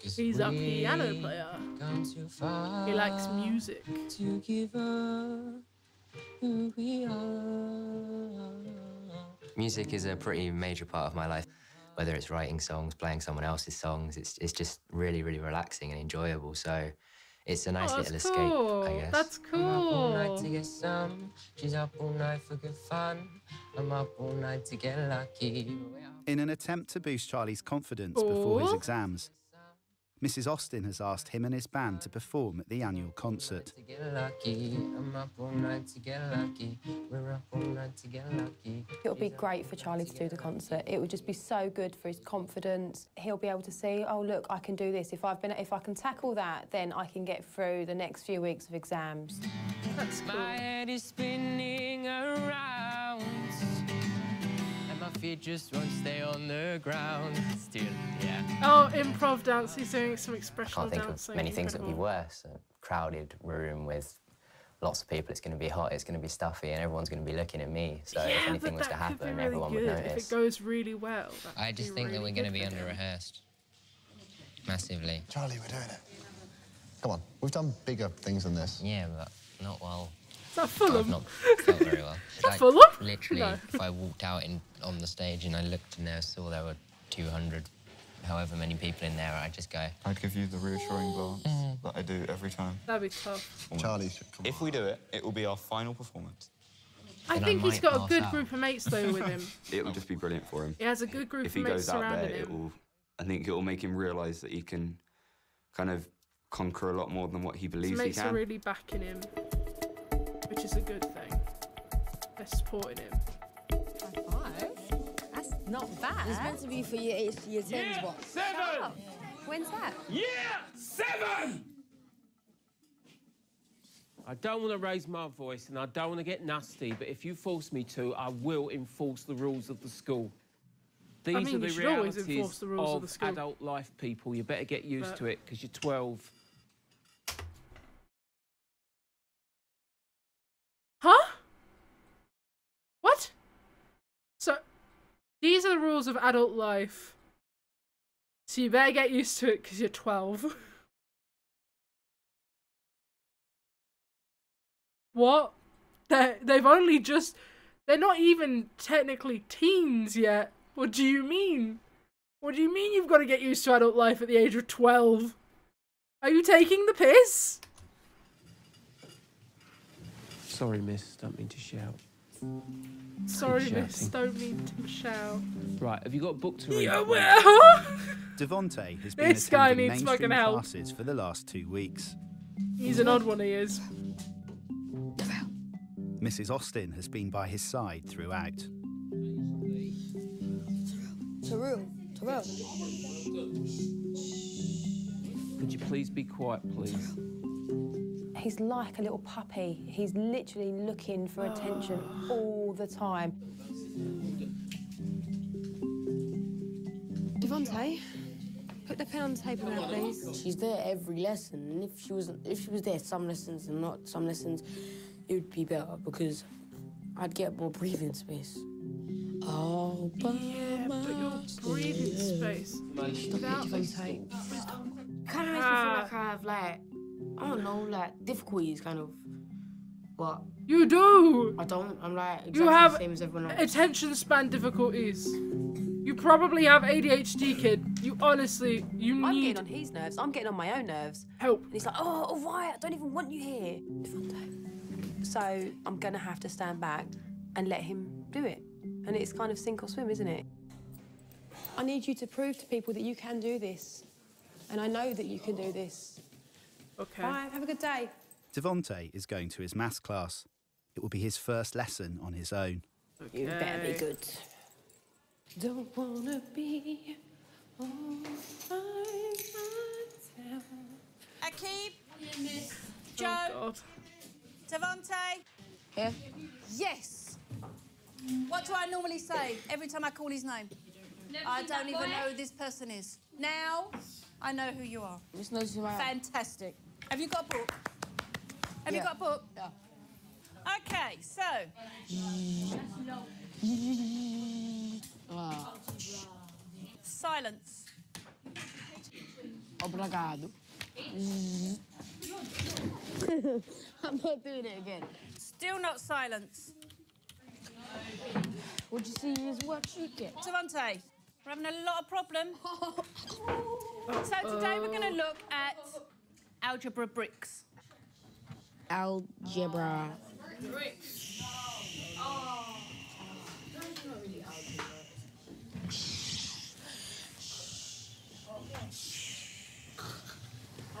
He's a piano player. He likes music. To give up. We are. Music is a pretty major part of my life, whether it's writing songs, playing someone else's songs, it's just really, really relaxing and enjoyable, so it's a nice little escape, I guess. That's cool. I'm up all night to get some, she's up all night for good fun, I'm up all night to get lucky. In an attempt to boost Charlie's confidence before his exams, Mrs. Austin has asked him and his band to perform at the annual concert. It'll be great for Charlie to do the concert. It would just be so good for his confidence. He'll be able to see, oh look, I can do this. If I can tackle that, then I can get through the next few weeks of exams. That's cool. My head is spinning around, and my feet just won't stay on the ground still. Oh, improv dance, he's doing some expressional dancing. I can't think of many things that would be worse. A crowded room with lots of people, it's going to be hot, it's going to be stuffy, and everyone's going to be looking at me. So yeah, if anything was to happen, really everyone would notice. If it goes really well, I just think that we're going to be under-rehearsed. Massively. Charlie, we're doing it. Come on, we've done bigger things than this. Yeah, but not well. Not Fulham. No, not very well. Like, Fulham? Literally, no. If I walked out on the stage and I looked and there saw there were 200, however many people in there, I'd just go... I'd give you the reassuring glance that I do every time. That'd be tough. Charlie should come If we do it, it will be our final performance. I think he's got a good group of mates, though, with him. It will just be brilliant for him. He has a good group of mates surrounding him. If he goes out there, I think it will make him realise that he can kind of conquer a lot more than what he believes he can. Mates are really backing him, which is a good thing. They're supporting him. That's not bad. It's meant to be for year 8 to year 10. Yeah, what? 7! When's that? Yeah, 7! I don't want to raise my voice and I don't want to get nasty, but if you force me to, I will enforce the rules of the school. These are the realities of adult life, people. You better get used to it, because you're 12. Huh? What? So, these are the rules of adult life. So you better get used to it, because you're 12. What? They've only just... They're not even technically teens yet. What do you mean? What do you mean you've got to get used to adult life at the age of 12? Are you taking the piss? Sorry, miss. Don't mean to shout. Sorry, miss. Don't mean to shout. Right, have you got a book to read? Yeah, well... Devontae has been attending mainstream classes for the last 2 weeks. He's an odd one, he is. Mrs. Austin has been by his side throughout. Terrell. Could you please be quiet, please? He's like a little puppy. He's literally looking for attention all the time. Devontae, put the pen on the table now, please. She's there every lesson, and if she was there some lessons and not some lessons, it would be better because I'd get more breathing space. Oh, but your breathing space. Without this tape. Kind of makes me feel like I have, like, I don't know, like, difficulties, kind of. But you do. I don't. I'm like exactly the same as everyone else. Attention span difficulties. You probably have ADHD, kid. You honestly, I'm getting on his nerves. I'm getting on my own nerves. Help. And he's like, oh, all right. I don't even want you here. So I'm gonna have to stand back and let him do it. And it's kind of sink or swim, isn't it? I need you to prove to people that you can do this. And I know that you can do this. Okay. Bye, have a good day. Devontae is going to his maths class. It will be his first lesson on his own. Okay. You better be good. Don't wanna be all by myself. Akeem, Joe, Devontae. Yeah. Yes. What do I normally say every time I call his name? I don't even know who this person is. Now, I know who you are. Fantastic. Have you got a book? Have you got a book? Yeah. Okay, so. Silence. Obrigado. I'm not doing it again. Still not silence. What you see is what you get. Devontae, we're having a lot of problems. So today we're going to look at algebra bricks. Algebra. Bricks. Oh. That's not really algebra.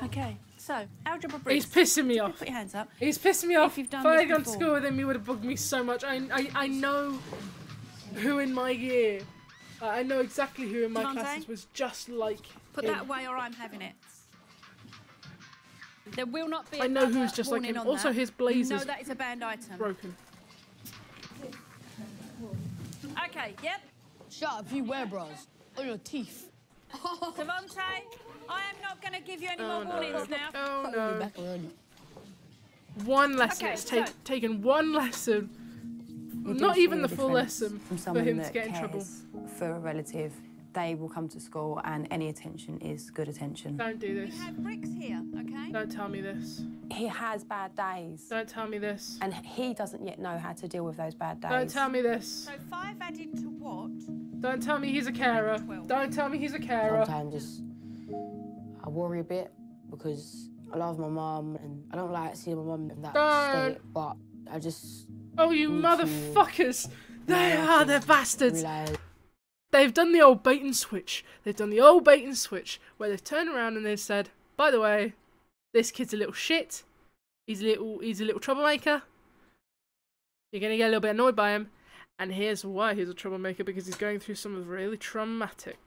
Okay. So, algebra bricks. He's pissing me off. Put your hands up. He's pissing me off. If I had gone to school with him, he would have bugged me so much. I know who in my year, I know exactly who in my classes was just like him. That away or I'm having it. There will not be. I know who's just like him. Also, his blazers. No, that is a banned item. Broken. Okay, yep. Shut up, you wear bras. On your teeth. Devontae, I am not going to give you any more warnings now. Oh, no. One lesson. Okay, it's taken one lesson, not even the full lesson, for him to get in trouble. For a relative, they will come to school and any attention is good attention. Don't do this. We have bricks here, okay? Don't tell me this. He has bad days. Don't tell me this. And he doesn't yet know how to deal with those bad days. Don't tell me this. So 5 added to what? Don't tell me he's a carer. 12. Don't tell me he's a carer. Sometimes just, I worry a bit because I love my mum and I don't like seeing my mum in that state, but I just... Oh, you motherfuckers! They are the bastards! They've done the old bait and switch. They've done the old bait and switch where they've turned around and they've said, by the way, this kid's a little shit. He's a little troublemaker. You're gonna get a little bit annoyed by him. And here's why he's a troublemaker, because he's going through something really traumatic.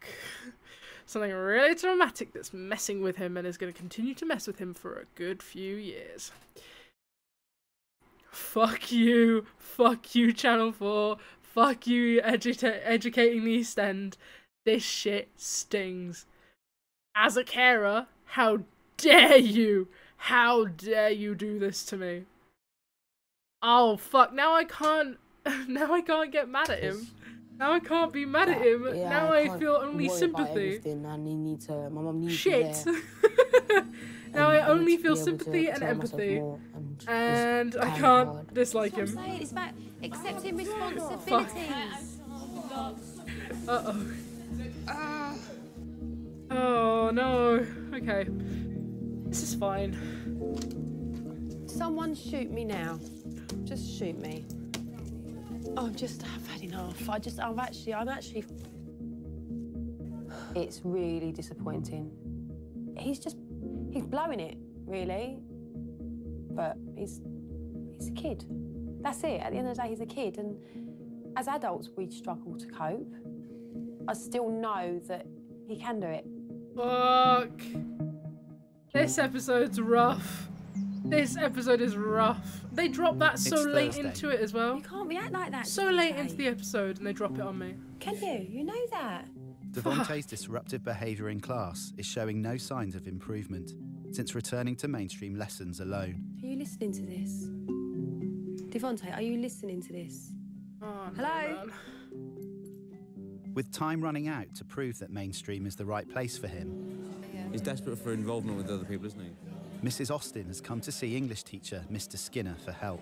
Something really traumatic that's messing with him and is gonna continue to mess with him for a good few years. Fuck you, Channel 4, fuck you, Educating the East End. This shit stings. As a carer, how dare you? How dare you do this to me? Oh fuck! Now I can't get mad at him. Now I can't be mad at him. Yeah, now I feel only sympathy. My mum needs shit. Now I only feel sympathy and empathy, and I can't dislike him. It's about accepting responsibilities. Uh oh. Oh no. Okay. This is fine. Someone shoot me now. Just shoot me. Oh, I've had enough. I'm actually. It's really disappointing. He's blowing it, really. But he's a kid. That's it. At the end of the day, he's a kid. And as adults, we struggle to cope. I still know that he can do it. Fuck. This episode's rough. This episode is rough. They dropped that so late into it as well. You can't react like that. So late into the episode and they drop it on me. Can you? You know that. Devontae's disruptive behaviour in class is showing no signs of improvement since returning to mainstream lessons alone. Are you listening to this? Devontae, are you listening to this? Oh, no. Hello? Man. With time running out to prove that mainstream is the right place for him, he's desperate for involvement with other people, isn't he? Mrs. Austin has come to see English teacher Mr. Skinner for help.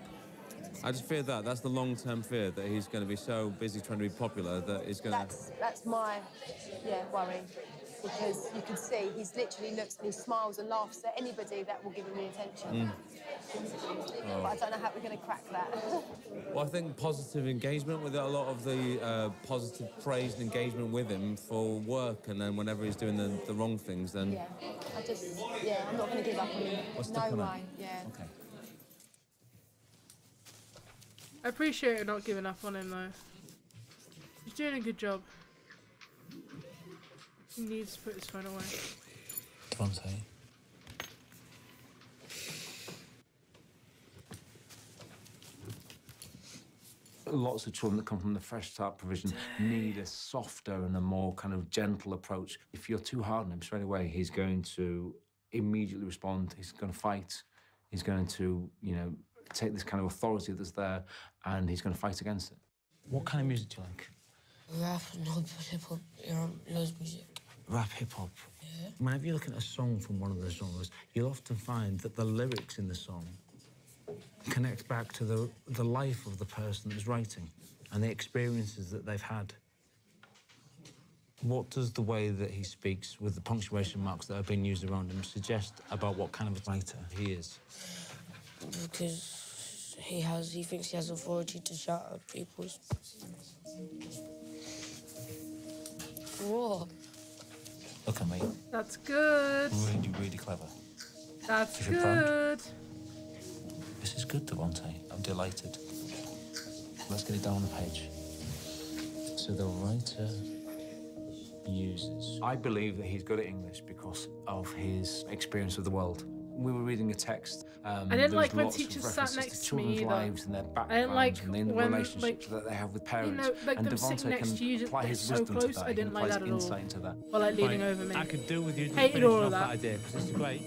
I just fear that. That's the long-term fear, that he's going to be so busy trying to be popular that he's going to... That's my, worry. Because you can see he literally looks and he smiles and laughs at anybody that will give him the attention. But I don't know how we're going to crack that. Well, I think positive engagement with it, a lot of the positive praise and engagement with him for work, and then whenever he's doing the wrong things, then... Yeah, I'm not going to give up on him. No way, Okay. I appreciate you not giving up on him, though. He's doing a good job. He needs to put his phone away. Devontae. Lots of children that come from the Fresh Start provision need a softer and a more kind of gentle approach. If you're too hard on him straight away, he's going to immediately respond. He's going to fight. He's going to, you know, take this kind of authority that's there, and he's going to fight against it. What kind of music do you like? Rap and hip-hop. Loves music. Rap, hip-hop? Yeah. Whenever you look at a song from one of the genres, you'll often find that the lyrics in the song connect back to the life of the person that's writing and the experiences that they've had. What does the way that he speaks with the punctuation marks that have been used around him suggest about what kind of writer he is? Because he thinks he has authority to shout at people. Whoa. Look at me. That's good. Really, really clever. That's good. This is good, Devontae. I'm delighted. Let's get it down on the page. So the writer uses... I believe that he's good at English because of his experience of the world. We were reading a text. I didn't like when teachers sat next to me either. I didn't like when, that they have with parents. You know, like them sitting next to you, they're so close. I didn't like that at all. Well, like leaning over me. I could do with you hated all of that idea because it's great.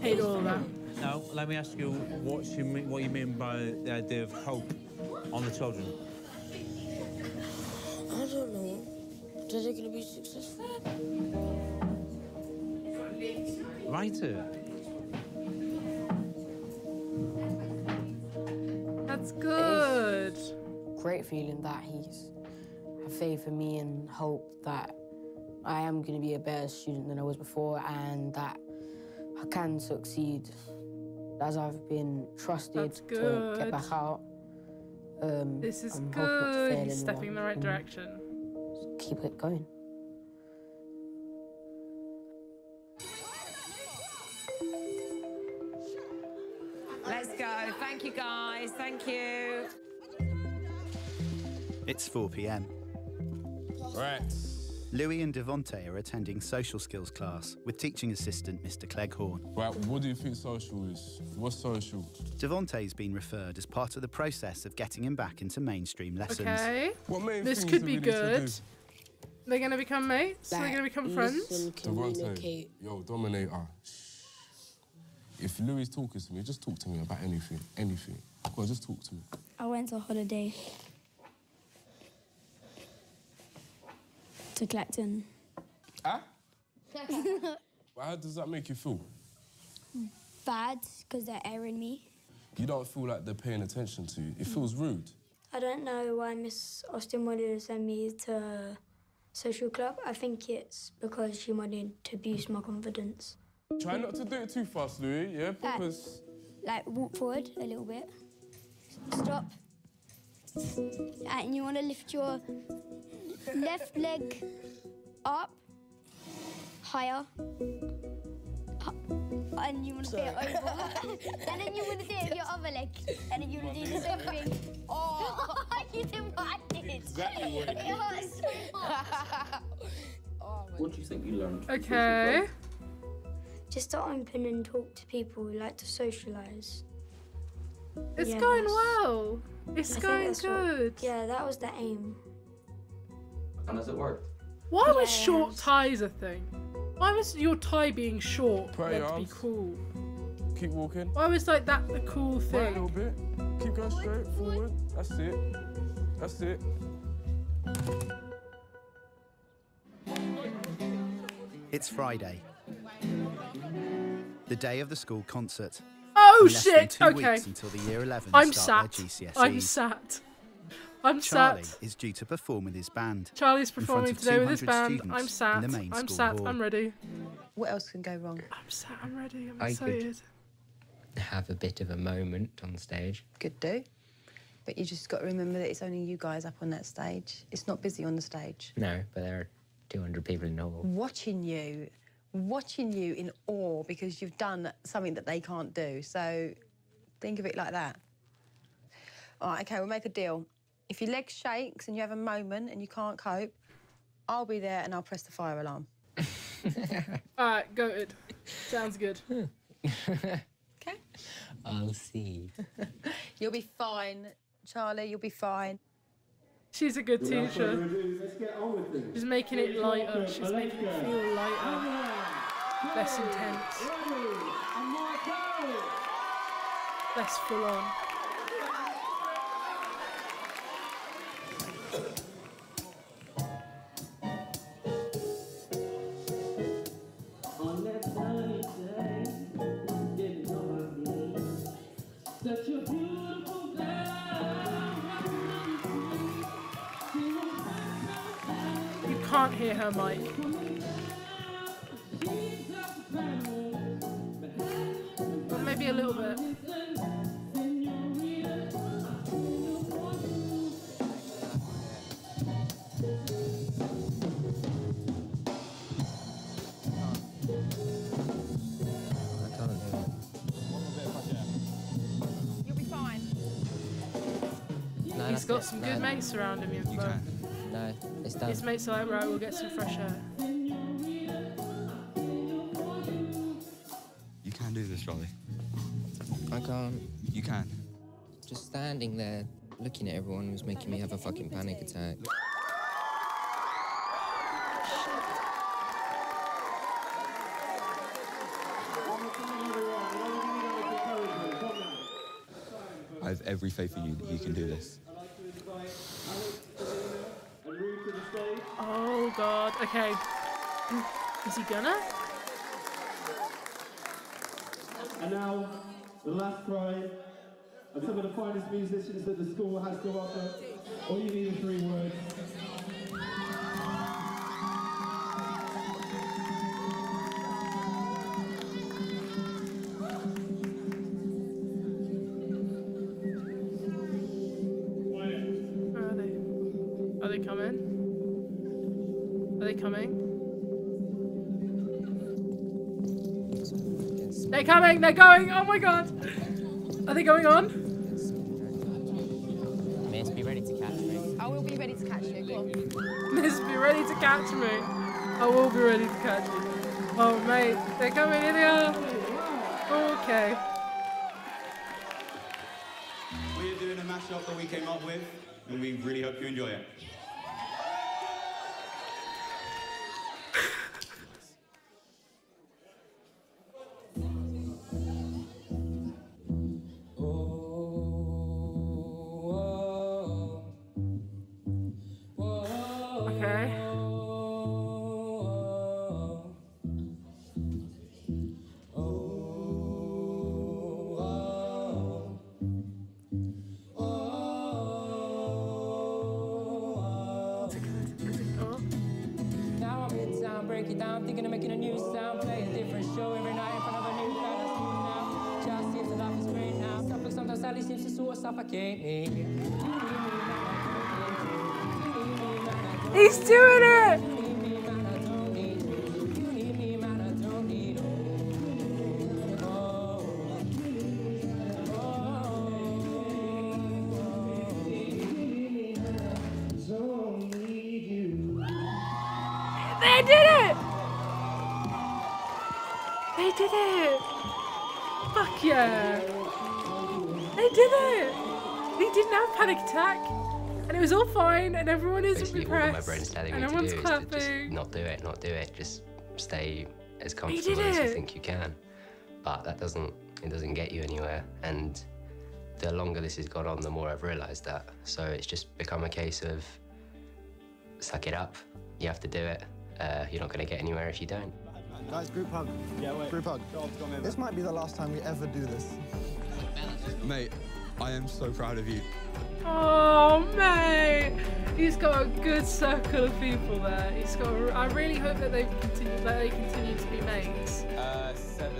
Hated all of that. Now, let me ask you what you mean by the idea of hope on the children. I don't know. Are they going to be successful? Writer. That's good. It's a great feeling that he's had faith in me and hope that I am going to be a better student than I was before and that I can succeed as I've been trusted to get back out. This is good. He's stepping in the right direction. Keep it going. Let's go. Thank you, guys. Thank you. It's 4 p.m. Right. Louis and Devontae are attending social skills class with teaching assistant Mr. Cleghorn. Right, what do you think social is? What's social? Devontae's been referred as part of the process of getting him back into mainstream lessons. Okay. What main this could be good. They're going to become mates? They're going to become friends? Devontae, yo, Dominator. If Louis is talking to me, just talk to me about anything, anything. Go on, just talk to me. I went on holiday. To Clacton. Huh? Well, how does that make you feel? Bad, because they're airing me. You don't feel like they're paying attention to you. It feels rude. I don't know why Miss Austin wanted to send me to social club. I think it's because she wanted to boost my confidence. Try not to do it too fast, Louis, yeah? Because... like, walk forward a little bit. Stop. And you want to lift your... left leg up, higher, and you want to do it over. And then you want to do it with your other leg, and then you want to do the same thing. Oh, you didn't what I did. Exactly what it is. What do you think you learned? Okay. Just to open and talk to people, like to socialise. It's going well. It's going good. What, yeah, that was the aim. And has it worked? Why was short ties a thing? Why was your tie being short meant to be cool? Keep walking. Why was like that the cool thing? Right, a little bit. Keep going straight forward. That's it. That's it. It's Friday, the day of the school concert. Oh shit! Okay. Until the year 11 I'm sat. I'm sat. I'm Charlie sat. Is due to perform with his band. Charlie's performing today with his band. I'm sat. I'm sat. Hall. I'm ready. What else can go wrong? I'm sat. I'm ready. I'm excited. Could have a bit of a moment on stage. Could do. But you just got to remember that it's only you guys up on that stage. It's not busy on the stage. No, but there are 200 people in the hall. Watching you in awe because you've done something that they can't do. So think of it like that. All right, okay, we'll make a deal. If your leg shakes and you have a moment and you can't cope, I'll be there and I'll press the fire alarm. All right, goated. Sounds good. Okay. I'll see. You'll be fine, Charlie. You'll be fine. She's a good teacher. She's making it lighter. She's making it feel lighter. Less intense. Less full on. I can't hear her mic. But maybe a little bit. You'll be fine. He's got some good mates around him, as well. No, it's done. His mate's like, right, we'll get some fresh air. You can do this, Charlie. I can't. You can. Just standing there, looking at everyone was making me have a fucking panic attack. I have every faith in you that you can do this. Oh God, okay. Is he gonna? And now, the last cry are some of the finest musicians that the school has to offer. All you need is 3 words. Are they coming? Are they coming? They're coming! They're going! Oh my god! Are they going on? Miss, be ready to catch me. I will be ready to catch you. Go on. Miss, be ready to catch me. I will be ready to catch you. Oh mate, they're coming in here! Okay. We're doing a mashup that we came up with, and we really hope you enjoy it. He's doing it! They did it! They did it! Fuck yeah! They did it! They didn't have a panic attack! And it was all fine, and everyone is impressed, and everyone's clapping. Not do it. Just stay as comfortable as you think you can. But that doesn't get you anywhere. And the longer this has gone on, the more I've realised that. So it's just become a case of suck it up. You have to do it. You're not going to get anywhere if you don't. Guys, group hug. Yeah, wait. Group hug. This might be the last time we ever do this. Mate, I am so proud of you. Oh, mate, he's got a good circle of people there. He's got. I really hope that they continue to be mates.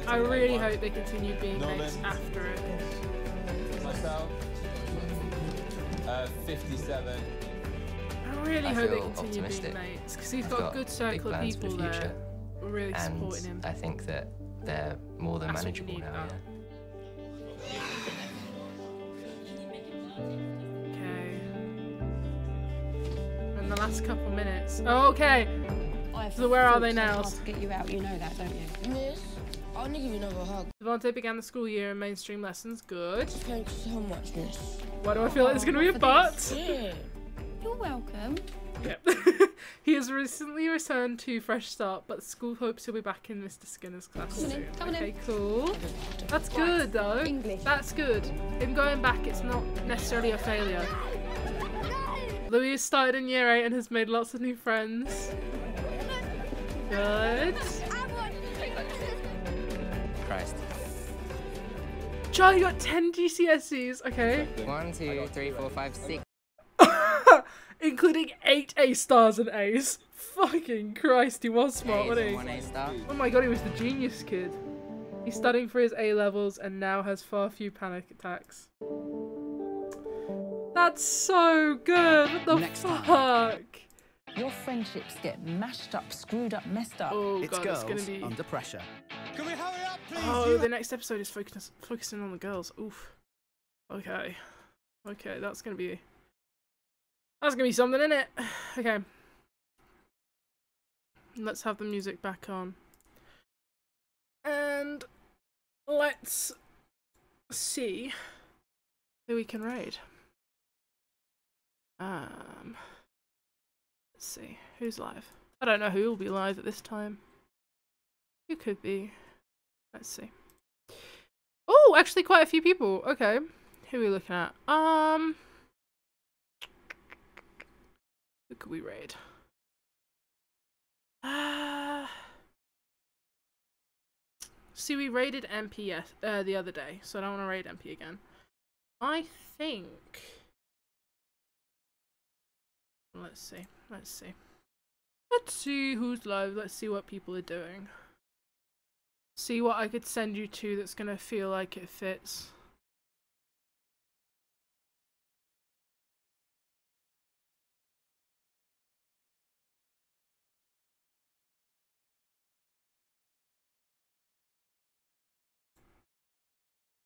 I really hope they continue being mates after it. Myself, 57. I really hope they continue being mates because he's got a good circle of people there. We're really supporting him. I think that they're more than manageable now. Yeah. In the last couple minutes. Oh, okay. So where are they now? To get you out, you know that, don't you? Miss, I'll give you another hug. Devontae began the school year in mainstream lessons. Good. Thank you so much, Miss. Why do I feel like there's gonna be a but? Yeah. You're welcome. Yep. He has recently returned to Fresh Start, but school hopes he'll be back in Mr. Skinner's class soon. Okay, cool. That's good though. English. That's good. Him going back, it's not necessarily a failure. Louis started in year 8 and has made lots of new friends. Good. Christ. Charlie got 10 GCSEs, okay. 1, 2, 3, 4, 5, 6. Including 8 A-stars and A's. Fucking Christ, he was smart, wasn't he? 1 A-star. Oh my god, he was the genius kid. He's studying for his A-levels and now has far fewer panic attacks. That's so good. What the fuck? Your friendships get mashed up, screwed up, messed up. Oh, it's girls under pressure. Can we hurry up, please? Oh, the next episode is focusing on the girls. Oof. Okay. Okay, that's gonna be something, isn't it? Okay. Let's have the music back on. And let's see who we can raid. Let's see who's live. I don't know who will be live at this time. Who could be? Let's see. Oh, actually, quite a few people. Okay, who are we looking at? Who could we raid? See, we raided MP the other day, so I don't want to raid MP again. I think... Let's see. Let's see. Let's see who's live. Let's see what people are doing. See what I could send you to that's going to feel like it fits.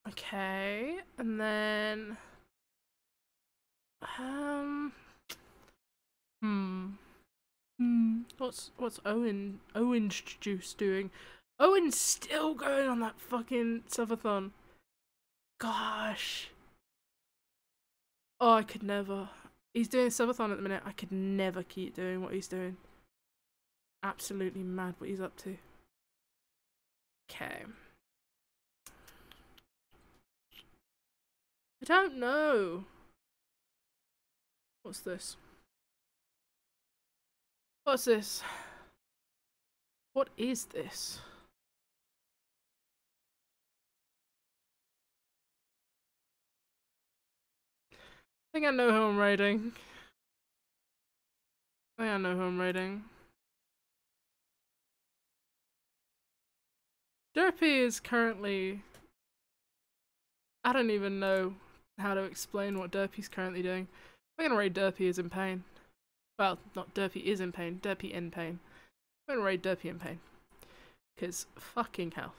Okay, and then what's Owen's juice doing? Owen's still going on that fucking subathon. Gosh. Oh, I could never. He's doing a subathon at the minute. I could never keep doing what he's doing. Absolutely mad what he's up to. Okay. I don't know. What's this? What's this? What is this? I think I know who I'm raiding. I think I know who I'm raiding. Derpy is currently... I don't even know how to explain what Derpy's currently doing. We're gonna raid Derpy is in pain. Well, not Derpy is in pain, Derpy in pain. We're gonna raid Derpy in pain. 'Cause fucking hell.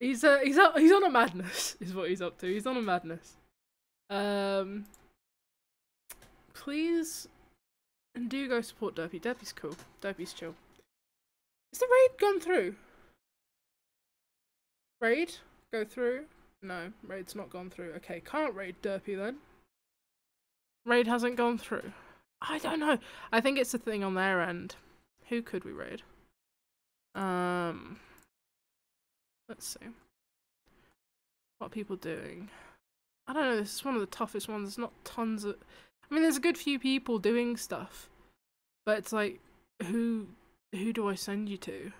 He's on a madness, is what he's up to. He's on a madness. Please do go support Derpy. Derpy's cool. Derpy's chill. Is the raid gone through? Raid? Go through? No, raid's not gone through. Okay, can't raid Derpy then. Raid hasn't gone through. I don't know. I think it's a thing on their end. Who could we raid? Let's see. What are people doing? I don't know, this is one of the toughest ones. There's not tons of... I mean, there's a good few people doing stuff. But it's like, who do I send you to?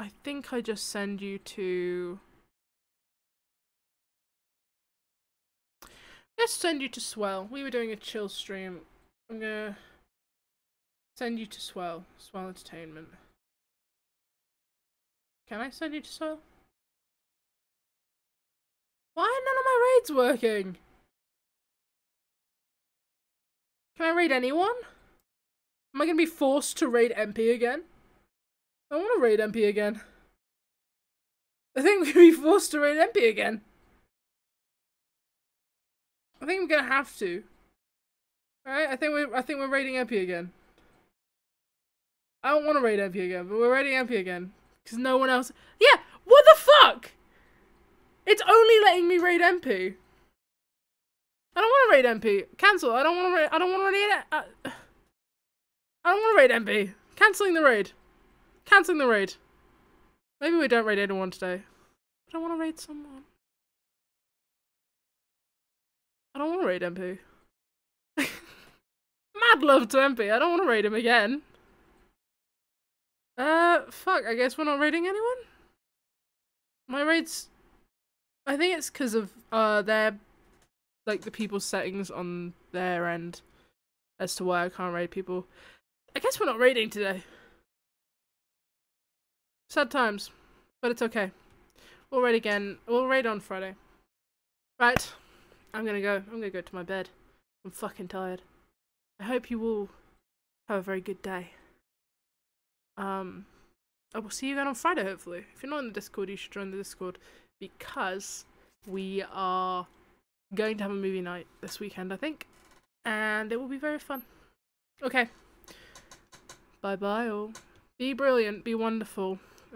I think I just send you to... Let's send you to Swell. We were doing a chill stream. I'm gonna send you to Swell. Swell Entertainment. Can I send you to Swell? Why are none of my raids working? Can I raid anyone? Am I gonna be forced to raid MP again? I don't want to raid MP again. I think we're going to be forced to raid MP again. I think I'm going to have to. Alright, I think we're raiding MP again. I don't want to raid MP again, but we're raiding MP again. Because no one else... Yeah! What the fuck? It's only letting me raid MP. I don't want to raid MP. Cancel. I don't want to raid MP. Cancelling the raid. Cancelling the raid. Maybe we don't raid anyone today. I don't want to raid someone. I don't want to raid MP. Mad love to MP. I don't want to raid him again. Fuck. I guess we're not raiding anyone? My raids... I think it's because of their... Like, the people's settings on their end. As to why I can't raid people. I guess we're not raiding today. Sad times, but it's okay. We'll raid again. We'll raid on Friday. Right, I'm gonna go. I'm gonna go to my bed. I'm fucking tired. I hope you all have a very good day. I will see you again on Friday, hopefully. If you're not in the Discord, you should join the Discord because we are going to have a movie night this weekend, I think, and it will be very fun. Okay. Bye bye all. Be brilliant. Be wonderful.